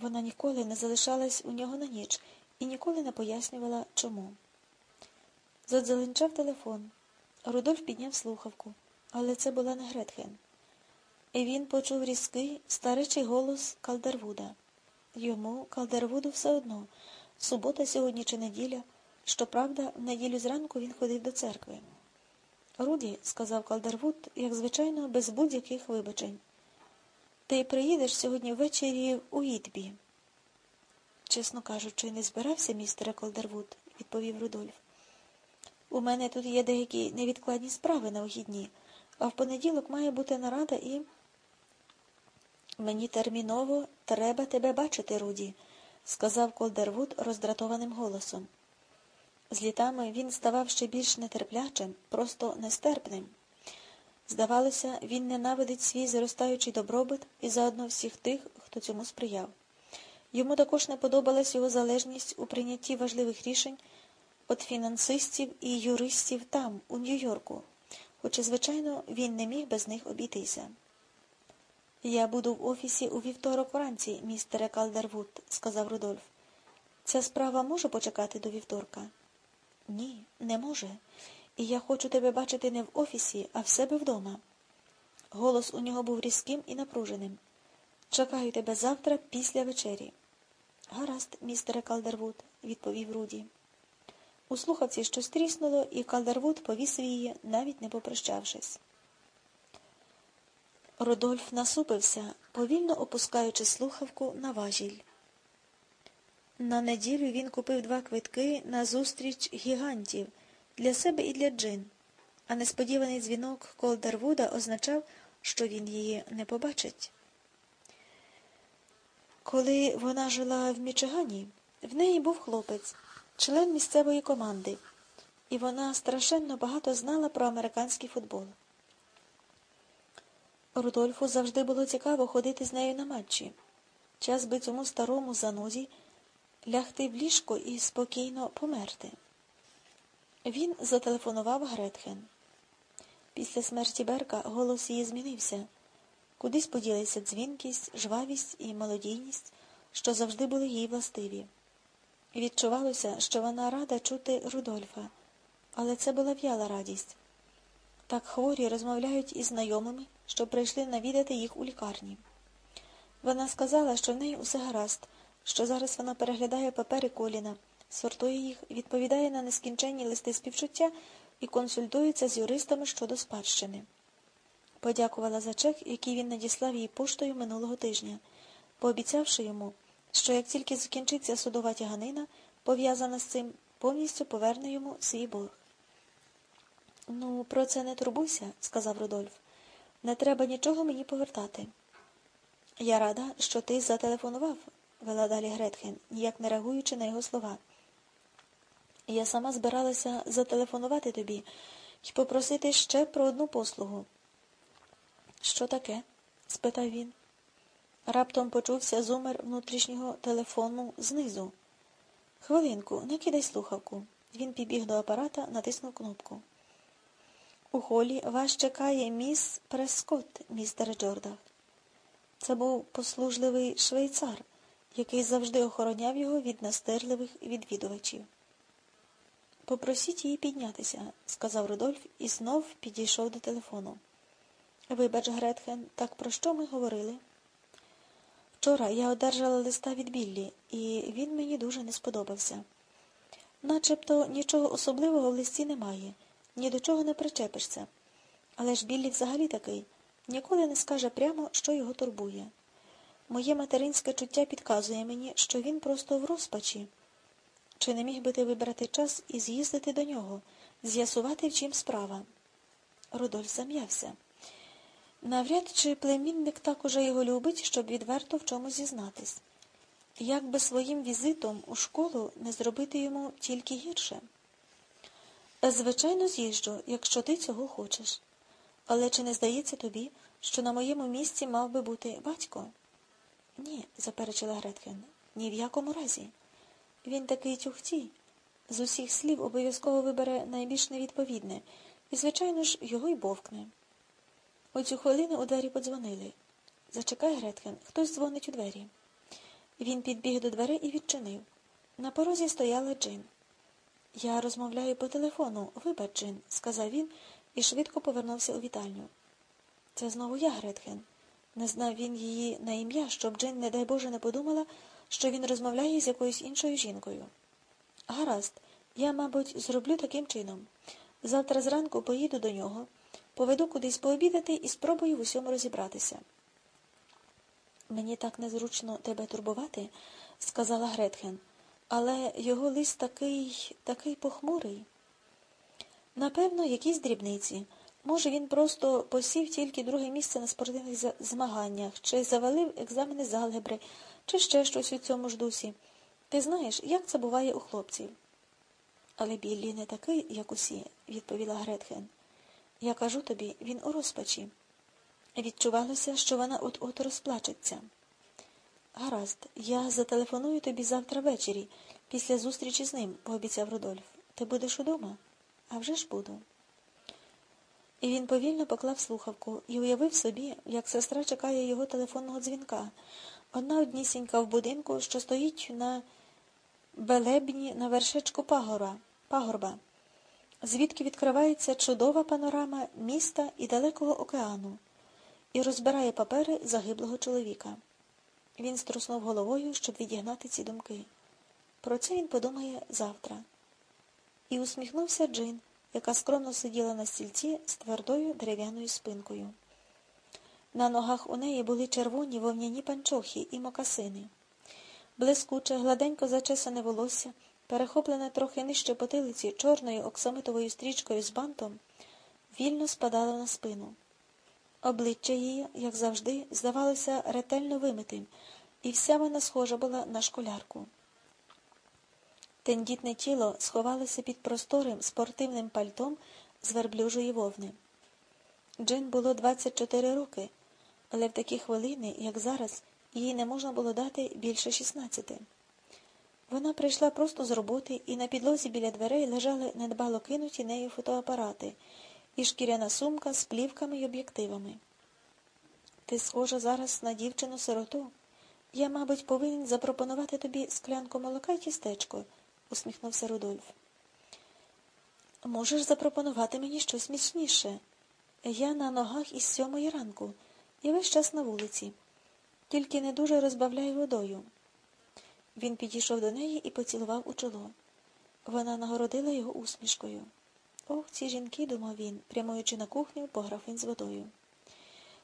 Вона ніколи не залишалась у нього на ніч і ніколи не пояснювала, чому. Задзеленчав телефон. Рудольф підняв слухавку, але це була не Гретхен. І він почув різкий, старечий голос Калдервуда. Йому, Калдервуду, все одно. Субота сьогодні чи неділя. Щоправда, в неділю зранку він ходив до церкви. «Руді», – сказав Калдервуд, як звичайно, без будь-яких вибачень. «Ти приїдеш сьогодні ввечері у Ітбі». «Чесно кажучи, не збирався, містере Колдервуд», – відповів Рудольф. «У мене тут є деякі невідкладні справи на вихідні, а в понеділок має бути нарада і...» «Мені терміново треба тебе бачити, Руді», – сказав Колдервуд роздратованим голосом. З літами він ставав ще більш нетерплячим, просто нестерпним. Здавалося, він ненавидить свій зростаючий добробут і заодно всіх тих, хто цьому сприяв. Йому також не подобалась його залежність у прийнятті важливих рішень від фінансистів і юристів там, у Нью-Йорку, хоча, звичайно, він не міг без них обійтися. «Я буду в офісі у вівторок вранці, містере Калдервуд», – сказав Рудольф. «Ця справа може почекати до вівторка?» «Ні, не може. І я хочу тебе бачити не в офісі, а в себе вдома». Голос у нього був різким і напруженим. «Чекаю тебе завтра після вечері». «Гаразд, містере Калдервуд», – відповів Руді. У слухавці щось тріснуло, і Калдервуд повісив її, навіть не попрощавшись. Рудольф насупився, повільно опускаючи слухавку на важіль. На неділю він купив 2 квитки на зустріч гігантів для себе і для Джин, а несподіваний дзвінок Колдервуда означав, що він її не побачить. Коли вона жила в Мічигані, в неї був хлопець, член місцевої команди, і вона страшенно багато знала про американський футбол. Рудольфу завжди було цікаво ходити з нею на матчі. Час би цьому старому занозі лягти в ліжко і спокійно померти. Він зателефонував Гретхен. Після смерті Берка голос її змінився. Кудись поділися дзвінкість, жвавість і мелодійність, що завжди були їй властиві. Відчувалося, що вона рада чути Рудольфа, але це була в'яла радість. Так хворі розмовляють із знайомими, що прийшли навідати їх у лікарні. Вона сказала, що в неї усе гаразд, що зараз вона переглядає папери Коліна, сортує їх, відповідає на нескінченні листи співчуття і консультується з юристами щодо спадщини. Подякувала за чек, який він надіслав їй поштою минулого тижня, пообіцявши йому, що як тільки закінчиться судова тяганина, пов'язана з цим, повністю поверне йому свій борг. «Ну, про це не турбуйся», – сказав Рудольф. «Не треба нічого мені повертати». «Я рада, що ти зателефонував», – вела далі Гретхен, ніяк не реагуючи на його слова. «Я сама збиралася зателефонувати тобі і попросити ще про одну послугу». «Що таке?» – спитав він. Раптом почувся зумер внутрішнього телефону знизу. «Хвилинку, не кидай слухавку». Він підбіг до апарата, натиснув кнопку. «У холі вас чекає міс Прескотт, містере Джордах». Це був послужливий швейцар, який завжди охороняв його від настирливих відвідувачів. «Попросіть її піднятися», – сказав Рудольф і знов підійшов до телефону. «Вибач, Гретхен, так про що ми говорили?» «Вчора я одержала листа від Біллі, і він мені дуже не сподобався. Начебто нічого особливого в листі немає, ні до чого не причепишся. Але ж Біллі взагалі такий, ніколи не скаже прямо, що його турбує. Моє материнське чуття підказує мені, що він просто в розпачі. Чи не міг би ти вибрати час і з'їздити до нього, з'ясувати, в чим справа?» Рудольф зам'явся. Навряд чи племінник так уже його любить, щоб відверто в чомусь зізнатись. Як би своїм візитом у школу не зробити йому тільки гірше? «Звичайно, з'їжджу, якщо ти цього хочеш. Але чи не здається тобі, що на моєму місці мав би бути батько?» «Ні», – заперечила Гретхен, – «ні в якому разі. Він такий тюхтій. З усіх слів обов'язково вибере найбільш невідповідне. І, звичайно ж, його й бовкне». У цю хвилину у двері подзвонили. «Зачекай, Гретхен, хтось дзвонить у двері». Він підбіг до дверей і відчинив. На порозі стояла Джин. «Я розмовляю по телефону, вибач, Джин», – сказав він і швидко повернувся у вітальню. «Це знову я, Гретхен». Не знав він її на ім'я, щоб Джин, не дай Боже, не подумала, що він розмовляє з якоюсь іншою жінкою. «Гаразд, я, мабуть, зроблю таким чином. Завтра зранку поїду до нього. Поведу кудись пообідати і спробую в усьому розібратися». «Мені так незручно тебе турбувати», – сказала Гретхен, – «але його лист такий похмурий». «Напевно, якісь дрібниці. Може, він просто посів тільки 2ге місце на спортивних змаганнях, чи завалив екзамени з алгебри, чи ще щось у цьому ж дусі. Ти знаєш, як це буває у хлопців». «Але Біллі не такий, як усі», – відповіла Гретхен. «Я кажу тобі, він у розпачі». Відчувалося, що вона от-от розплачеться. «Гаразд, я зателефоную тобі завтра ввечері, після зустрічі з ним», – пообіцяв Рудольф. «Ти будеш удома?» «А вже ж буду». І він повільно поклав слухавку і уявив собі, як сестра чекає його телефонного дзвінка. Одна однісінька в будинку, що стоїть на Белебні, на вершечку пагорба. Звідки відкривається чудова панорама міста і далекого океану, і розбирає папери загиблого чоловіка. Він струснув головою, щоб відігнати ці думки. Про це він подумає завтра. І усміхнувся Джин, яка скромно сиділа на стільці з твердою дерев'яною спинкою. На ногах у неї були червоні вовняні панчохи і мокасини. Блискуче, гладенько зачесане волосся, перехоплене трохи нижче потилиці чорною оксамитовою стрічкою з бантом, вільно спадало на спину. Обличчя її, як завжди, здавалося ретельно вимитим, і вся вона схожа була на школярку. Тендітне тіло сховалося під просторим спортивним пальтом з верблюжої вовни. Джин було 24 роки, але в такі хвилини, як зараз, їй не можна було дати більше 16. Вона прийшла просто з роботи, і на підлозі біля дверей лежали недбало кинуті нею фотоапарати і шкіряна сумка з плівками й об'єктивами. «Ти схожа зараз на дівчину-сироту. Я, мабуть, повинен запропонувати тобі склянку молока й тістечко», – усміхнувся Рудольф. «Можеш запропонувати мені щось міцніше. Я на ногах із 7:00 ранку, і весь час на вулиці. Тільки не дуже розбавляю водою». Він підійшов до неї і поцілував у чоло. Вона нагородила його усмішкою. «Ох, ці жінки», – думав він, прямуючи на кухню по графин з водою.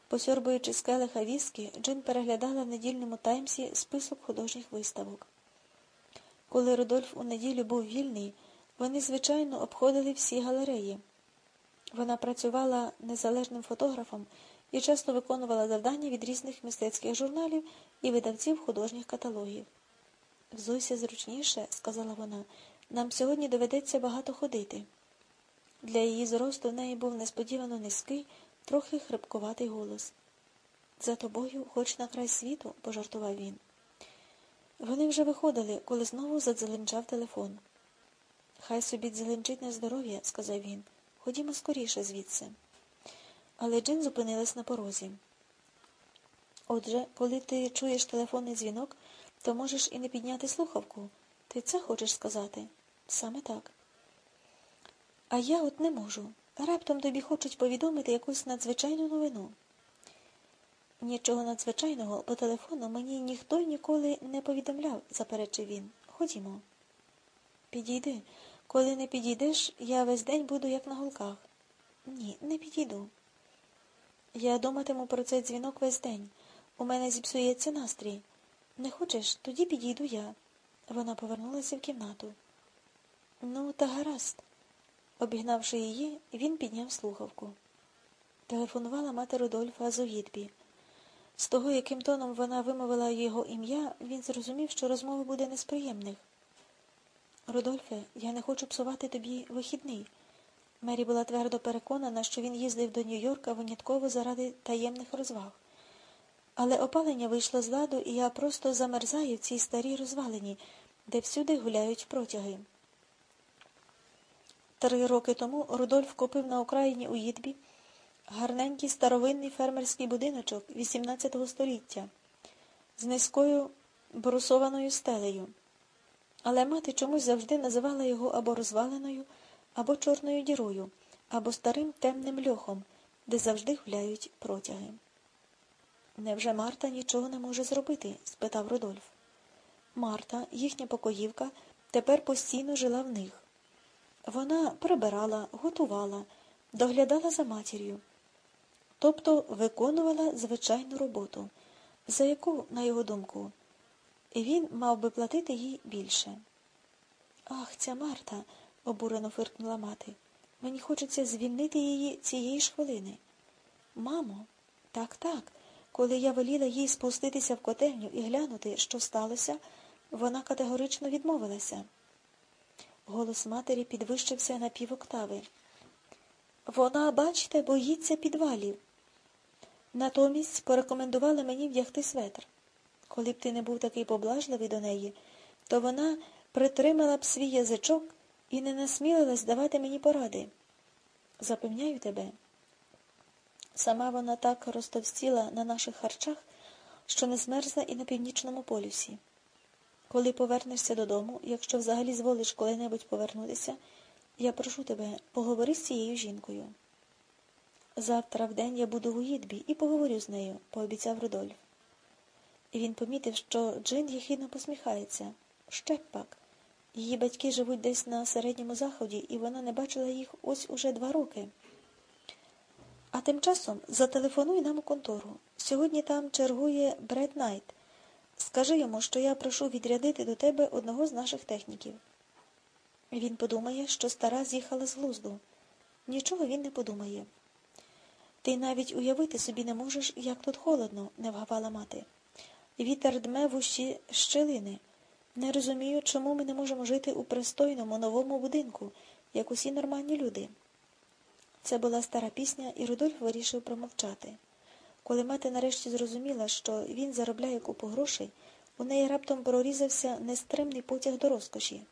Посьорбуючи з келиха віскі, Джин переглядала в недільному Таймсі список художніх виставок. Коли Рудольф у неділю був вільний, вони, звичайно, обходили всі галереї. Вона працювала незалежним фотографом і часто виконувала завдання від різних мистецьких журналів і видавців художніх каталогів. «Взуйся зручніше», – сказала вона, – «нам сьогодні доведеться багато ходити». Для її зросту в неї був несподівано низький, трохи хрипкуватий голос. «За тобою хоч на край світу», – пожартував він. Вони вже виходили, коли знову задзеленчав телефон. «Хай собі дзеленчить на здоров'я», – сказав він. «Ходімо скоріше звідси». Але Джин зупинилась на порозі. «Отже, коли ти чуєш телефонний дзвінок, то можеш і не підняти слухавку. Ти це хочеш сказати?» «Саме так». «А я от не можу. Раптом тобі хочуть повідомити якусь надзвичайну новину». «Нічого надзвичайного по телефону мені ніхто ніколи не повідомляв», – заперечив він. «Ходімо». «Підійди. Коли не підійдеш, я весь день буду як на голках». «Ні, не підійду. Я думатиму про цей дзвінок весь день. У мене зіпсується настрій. Не хочеш? Тоді підійду я». Вона повернулася в кімнату. «Ну, та гаразд». Обігнавши її, він підняв слухавку. Телефонувала мати Рудольфа з Огідбі. З того, яким тоном вона вимовила його ім'я, він зрозумів, що розмова буде не з приємних. «Рудольфе, я не хочу псувати тобі вихідний». Мері була твердо переконана, що він їздив до Нью-Йорка винятково заради таємних розваг. «Але опалення вийшло з ладу, і я просто замерзаю в цій старій розвалині, де всюди гуляють протяги». 3 роки тому Рудольф купив на окраїні у Їдбі гарненький старовинний фермерський будиночок XVIII століття з низькою брусованою стелею. Але мати чомусь завжди називала його або розваленою, або чорною дірою, або старим темним льохом, де завжди гуляють протяги. «Невже Марта нічого не може зробити?» – спитав Рудольф. Марта, їхня покоївка, тепер постійно жила в них. Вона прибирала, готувала, доглядала за матір'ю, тобто виконувала звичайну роботу, за яку, на його думку, він мав би платити їй більше. «Ах, ця Марта!» – обурено фиркнула мати. «Мені хочеться звільнити її цієї ж хвилини». «Мамо, так, коли я веліла їй спуститися в котельню і глянути, що сталося, вона категорично відмовилася». Голос матері підвищився на півоктави. «Вона, бачите, боїться підвалів. Натомість порекомендувала мені вдягти светр. Коли б ти не був такий поблажливий до неї, то вона притримала б свій язичок і не насмілилась давати мені поради. Запевняю тебе. Сама вона так розтовстіла на наших харчах, що не змерзла і на північному полюсі. Коли повернешся додому, якщо взагалі зволиш коли-небудь повернутися, я прошу тебе, поговори з цією жінкою». «Завтра вдень я буду в Уїдбі і поговорю з нею», – пообіцяв Рудольф. І він помітив, що Джин єхідно посміхається. Щеппак. Її батьки живуть десь на середньому заході, і вона не бачила їх ось уже 2 роки. А тим часом зателефонуй нам у контору. Сьогодні там чергує Бред Найт. Скажи йому, що я прошу відрядити до тебе одного з наших техніків. Він подумає, що стара з'їхала з глузду. Нічого він не подумає. Ти навіть уявити собі не можеш, як тут холодно, не вгавала мати. Вітер дме в усі щілини. Не розумію, чому ми не можемо жити у пристойному новому будинку, як усі нормальні люди. Це була стара пісня, і Рудольф вирішив промовчати. Коли мати нарешті зрозуміла, що він заробляє купу грошей, у неї раптом прорізався нестримний потяг до розкоші.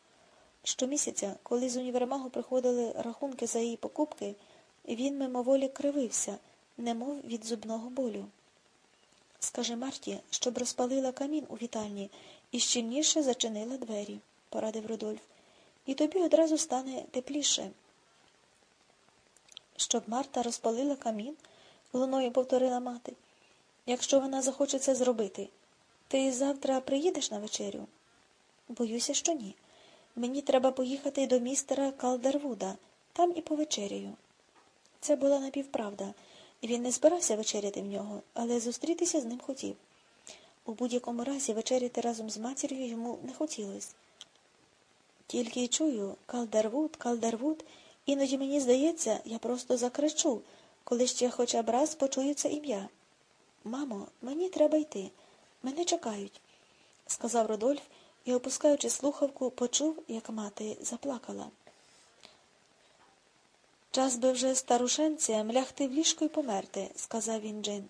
Щомісяця, коли з універмагу приходили рахунки за її покупки, він мимоволі кривився, немов від зубного болю. «Скажи Марті, щоб розпалила камін у вітальні і щільніше зачинила двері», – порадив Рудольф. «І тобі одразу стане тепліше». «Щоб Марта розпалила камін?» – луною повторила мати. «Якщо вона захоче це зробити, ти завтра приїдеш на вечерю?» «Боюся, що ні. Мені треба поїхати до містера Калдервуда, там і повечеряю». Це була напівправда. Він не збирався вечеряти в нього, але зустрітися з ним хотів. У будь-якому разі вечеряти разом з матір'ю йому не хотілося. «Тільки й чую, Калдервуд, Калдервуд, іноді мені здається, я просто закричу, коли ще хоча б раз почую це ім'я». «Мамо, мені треба йти, мене чекають», – сказав Рудольф і, опускаючи слухавку, почув, як мати заплакала. «Час би вже старушенцям лягти в ліжко і померти», – сказав він Джин.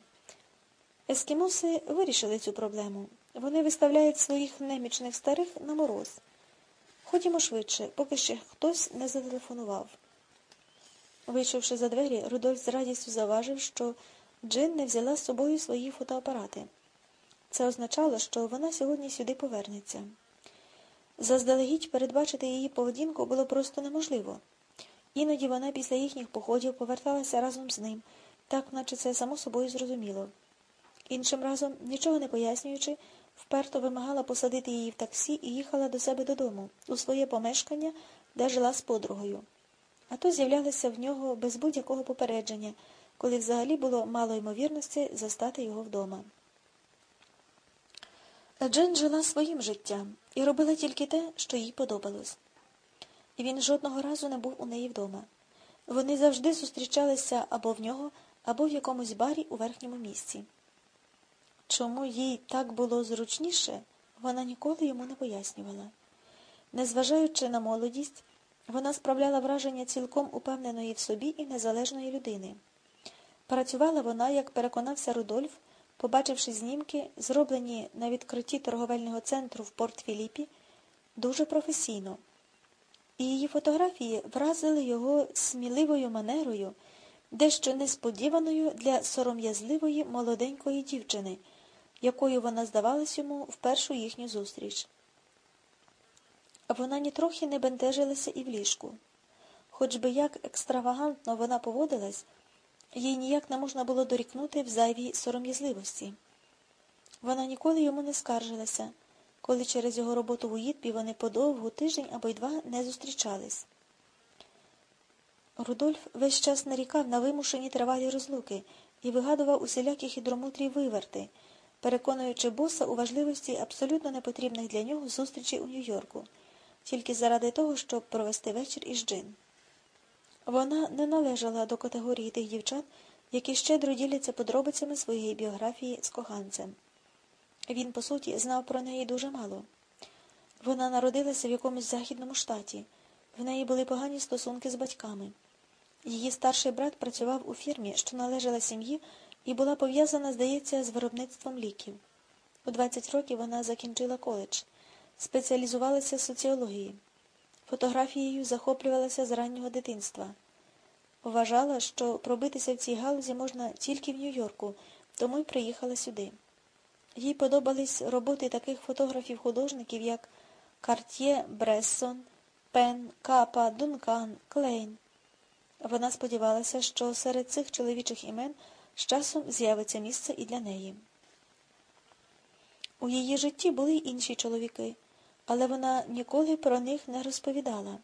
Ескімоси вирішили цю проблему. Вони виставляють своїх немічних старих на мороз. Ходімо швидше, поки ще хтось не зателефонував. Вийшовши за двері, Рудольф з радістю заважив, що Джин не взяла з собою свої фотоапарати. Це означало, що вона сьогодні сюди повернеться. Заздалегідь передбачити її поведінку було просто неможливо. Іноді вона після їхніх походів поверталася разом з ним, так наче це само собою зрозуміло. Іншим разом, нічого не пояснюючи, вперто вимагала посадити її в таксі і їхала до себе додому, у своє помешкання, де жила з подругою. А то з'являлася в нього без будь-якого попередження, коли взагалі було мало ймовірності застати його вдома. Джин жила своїм життям і робила тільки те, що їй подобалось. І він жодного разу не був у неї вдома. Вони завжди зустрічалися або в нього, або в якомусь барі у верхньому місці. Чому їй так було зручніше, вона ніколи йому не пояснювала. Незважаючи на молодість, вона справляла враження цілком упевненої в собі і незалежної людини. Працювала вона, як переконався Рудольф, побачивши знімки, зроблені на відкритті торговельного центру в Порт-Філіпі, дуже професійно. І її фотографії вразили його сміливою манерою, дещо несподіваною для сором'язливої молоденької дівчини, якою вона здавалась йому в першу їхню зустріч. Вона нітрохи не бентежилася і в ліжку. Хоч би як екстравагантно вона поводилась, їй ніяк не можна було дорікнути в зайвій сором'язливості. Вона ніколи йому не скаржилася, коли через його роботу в Уїтбі вони подовгу тиждень або й два не зустрічались. Рудольф весь час нарікав на вимушені тривалі розлуки і вигадував усілякі хитромудрі виверти, переконуючи боса у важливості абсолютно непотрібних для нього зустрічей у Нью-Йорку, тільки заради того, щоб провести вечір із Джин. Вона не належала до категорії тих дівчат, які щедро діляться подробицями своєї біографії з коханцем. Він, по суті, знав про неї дуже мало. Вона народилася в якомусь західному штаті. В неї були погані стосунки з батьками. Її старший брат працював у фірмі, що належала сім'ї, і була пов'язана, здається, з виробництвом ліків. У 20 років вона закінчила коледж, спеціалізувалася в соціології. Фотографією захоплювалася з раннього дитинства. Вважала, що пробитися в цій галузі можна тільки в Нью-Йорку, тому й приїхала сюди. Їй подобались роботи таких фотографів-художників, як Карт'є, Брессон, Пен, Капа, Дункан, Клейн. Вона сподівалася, що серед цих чоловічих імен з часом з'явиться місце і для неї. У її житті були й інші чоловіки, але вона ніколи про них не розповідала.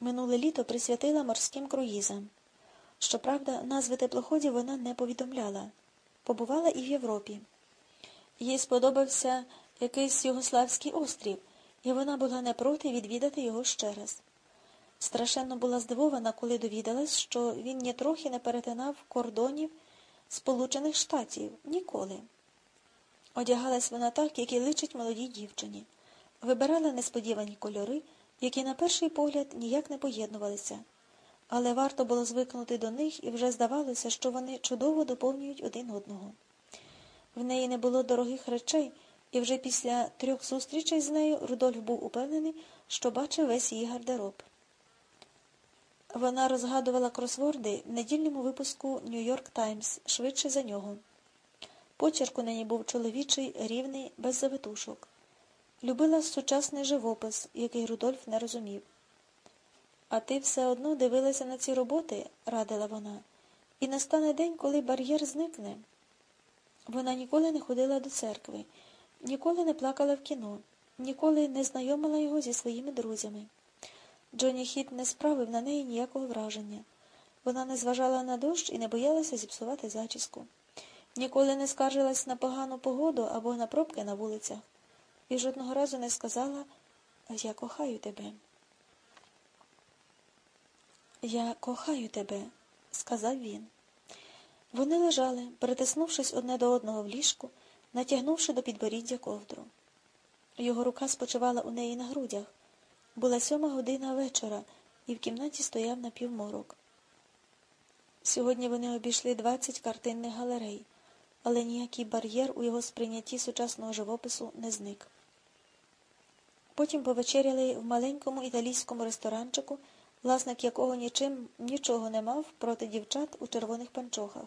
Минуле літо присвятила морським круїзам. Щоправда, назви теплоходів вона не повідомляла. Побувала і в Європі. Їй сподобався якийсь югославський острів, і вона була не проти відвідати його ще раз. Страшенно була здивована, коли довідалась, що він нітрохи не перетинав кордонів Сполучених Штатів. Ніколи. Одягалась вона так, як і личить молодій дівчині. Вибирала несподівані кольори, які на перший погляд ніяк не поєднувалися. Але варто було звикнути до них, і вже здавалося, що вони чудово доповнюють один одного. В неї не було дорогих речей, і вже після 3 зустрічей з нею Рудольф був упевнений, що бачив весь її гардероб. Вона розгадувала кросворди в недільному випуску «Нью-Йорк Таймс» швидше за нього. Почерк у неї був чоловічий, рівний, без завитушок. Любила сучасний живопис, який Рудольф не розумів. «А ти все одно дивилася на ці роботи», – радила вона, – «і настане день, коли бар'єр зникне». Вона ніколи не ходила до церкви, ніколи не плакала в кіно, ніколи не знайомила його зі своїми друзями. Джонні Хіт не справив на неї ніякого враження. Вона не зважала на дощ і не боялася зіпсувати зачіску. Ніколи не скаржилась на погану погоду або на пробки на вулицях. І жодного разу не сказала «Я кохаю тебе». «Я кохаю тебе», – сказав він. Вони лежали, притиснувшись одне до одного в ліжку, натягнувши до підборіддя ковдру. Його рука спочивала у неї на грудях. Була 7 година вечора, і в кімнаті стояв напівморок. Сьогодні вони обійшли 20 картинних галерей, але ніякий бар'єр у його сприйнятті сучасного живопису не зник. Потім повечеряли в маленькому італійському ресторанчику, власник якого нічого не мав проти дівчат у червоних панчохах.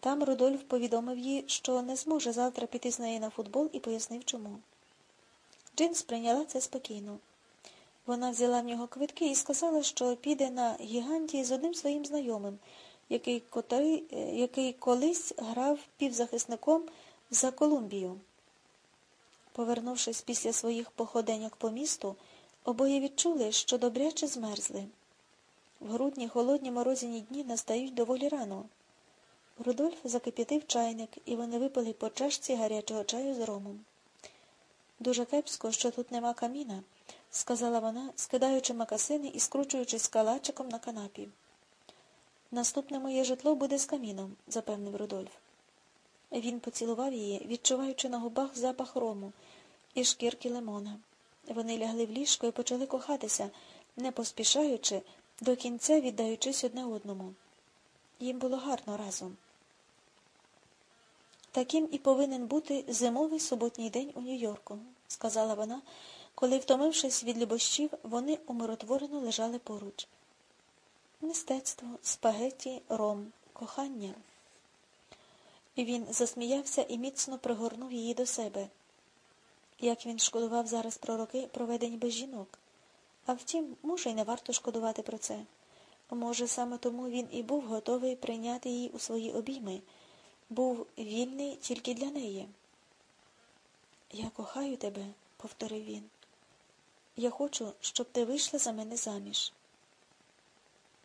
Там Рудольф повідомив їй, що не зможе завтра піти з нею на футбол, і пояснив чому. Джин сприйняла це спокійно. Вона взяла в нього квитки і сказала, що піде на гігантії з одним своїм знайомим, який колись грав півзахисником за Колумбію. Повернувшись після своїх походеньок по місту, обоє відчули, що добряче змерзли. В грудні холодні морозяні дні настають доволі рано. Рудольф закип'ятив чайник, і вони випили по чашці гарячого чаю з ромом. «Дуже кепсько, що тут нема каміна», – сказала вона, скидаючи мокасини і скручуючись калачиком на канапі. «Наступне моє житло буде з каміном», – запевнив Рудольф. Він поцілував її, відчуваючи на губах запах рому і шкірки лимона. Вони лягли в ліжко і почали кохатися, не поспішаючи, до кінця віддаючись одне одному. Їм було гарно разом. «Таким і повинен бути зимовий суботній день у Нью-Йорку», – сказала вона, коли, втомившись від любощів, вони умиротворено лежали поруч. «Мистецтво, спагеті, ром, кохання». І він засміявся і міцно пригорнув її до себе. Як він шкодував зараз про роки, проведені без жінок. А втім, може, й не варто шкодувати про це. Може, саме тому він і був готовий прийняти її у свої обійми, був вільний тільки для неї. «Я кохаю тебе», – повторив він. «Я хочу, щоб ти вийшла за мене заміж».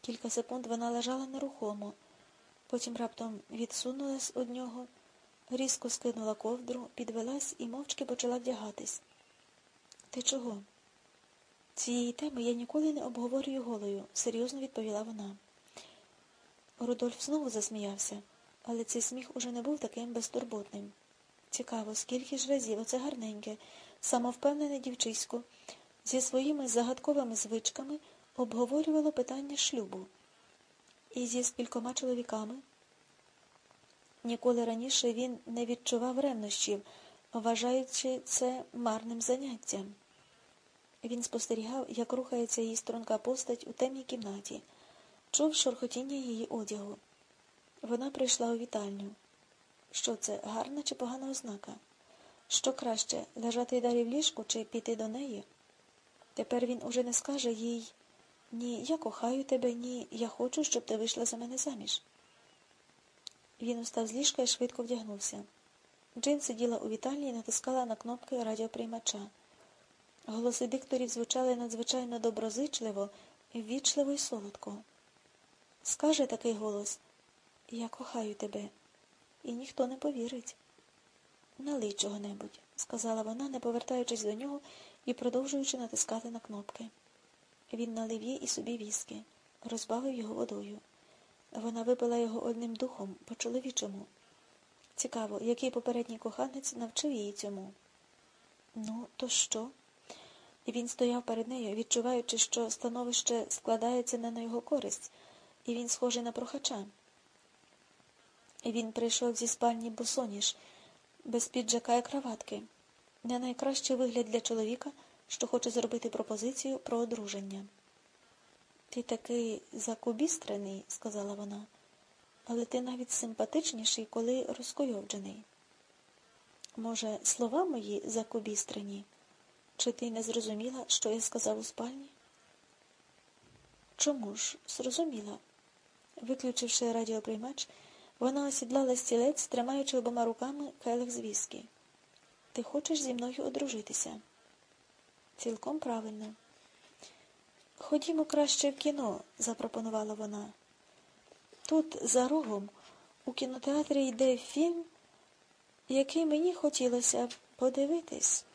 Кілька секунд вона лежала нерухомо, потім раптом відсунулась від нього, різко скинула ковдру, підвелась і мовчки почала вдягатись. «Ти чого?» «Цієї теми я ніколи не обговорюю голою», – серйозно відповіла вона. Рудольф знову засміявся, але цей сміх уже не був таким безтурботним. Цікаво, скільки ж разів оце гарненьке, самовпевнене дівчисько зі своїми загадковими звичками обговорювало питання шлюбу. І зі скількома чоловіками? Ніколи раніше він не відчував ревнощів, вважаючи це марним заняттям. Він спостерігав, як рухається її струнка постать у темній кімнаті, чув шурхотіння її одягу. Вона прийшла у вітальню. Що це, гарна чи погана ознака? Що краще, лежати й далі в ліжку чи піти до неї? Тепер він уже не скаже їй «Ні, я кохаю тебе, ні, я хочу, щоб ти вийшла за мене заміж». Він устав з ліжка і швидко вдягнувся. Джин сиділа у вітальні і натискала на кнопки радіоприймача. Голоси дикторів звучали надзвичайно доброзичливо, ввічливо й солодко. скаже такий голос: «Я кохаю тебе», і ніхто не повірить. «Налий чого-небудь», – сказала вона, не повертаючись до нього і продовжуючи натискати на кнопки. Він налив їй і собі віскі, розбавив його водою. Вона випила його одним духом, по-чоловічому. Цікаво, який попередній коханець навчив її цьому. «Ну, то що?» Він стояв перед нею, відчуваючи, що становище складається не на його користь, і він схожий на прохача. Він прийшов зі спальні босоніж, без піджака і краватки. Не найкращий вигляд для чоловіка, що хоче зробити пропозицію про одруження. «Ти такий закубістрений», – сказала вона, – «але ти навіть симпатичніший, коли розкуйовджений». «Може, слова мої закубістрені? Чи ти не зрозуміла, що я сказав у спальні?» «Чому ж? Зрозуміла». Виключивши радіоприймач, вона осідлала стілець, тримаючи обома руками келих з віскі. «Ти хочеш зі мною одружитися?» «Цілком правильно». «Ходімо краще в кіно», – запропонувала вона. «Тут, за рогом, у кінотеатрі йде фільм, який мені хотілося б подивитись».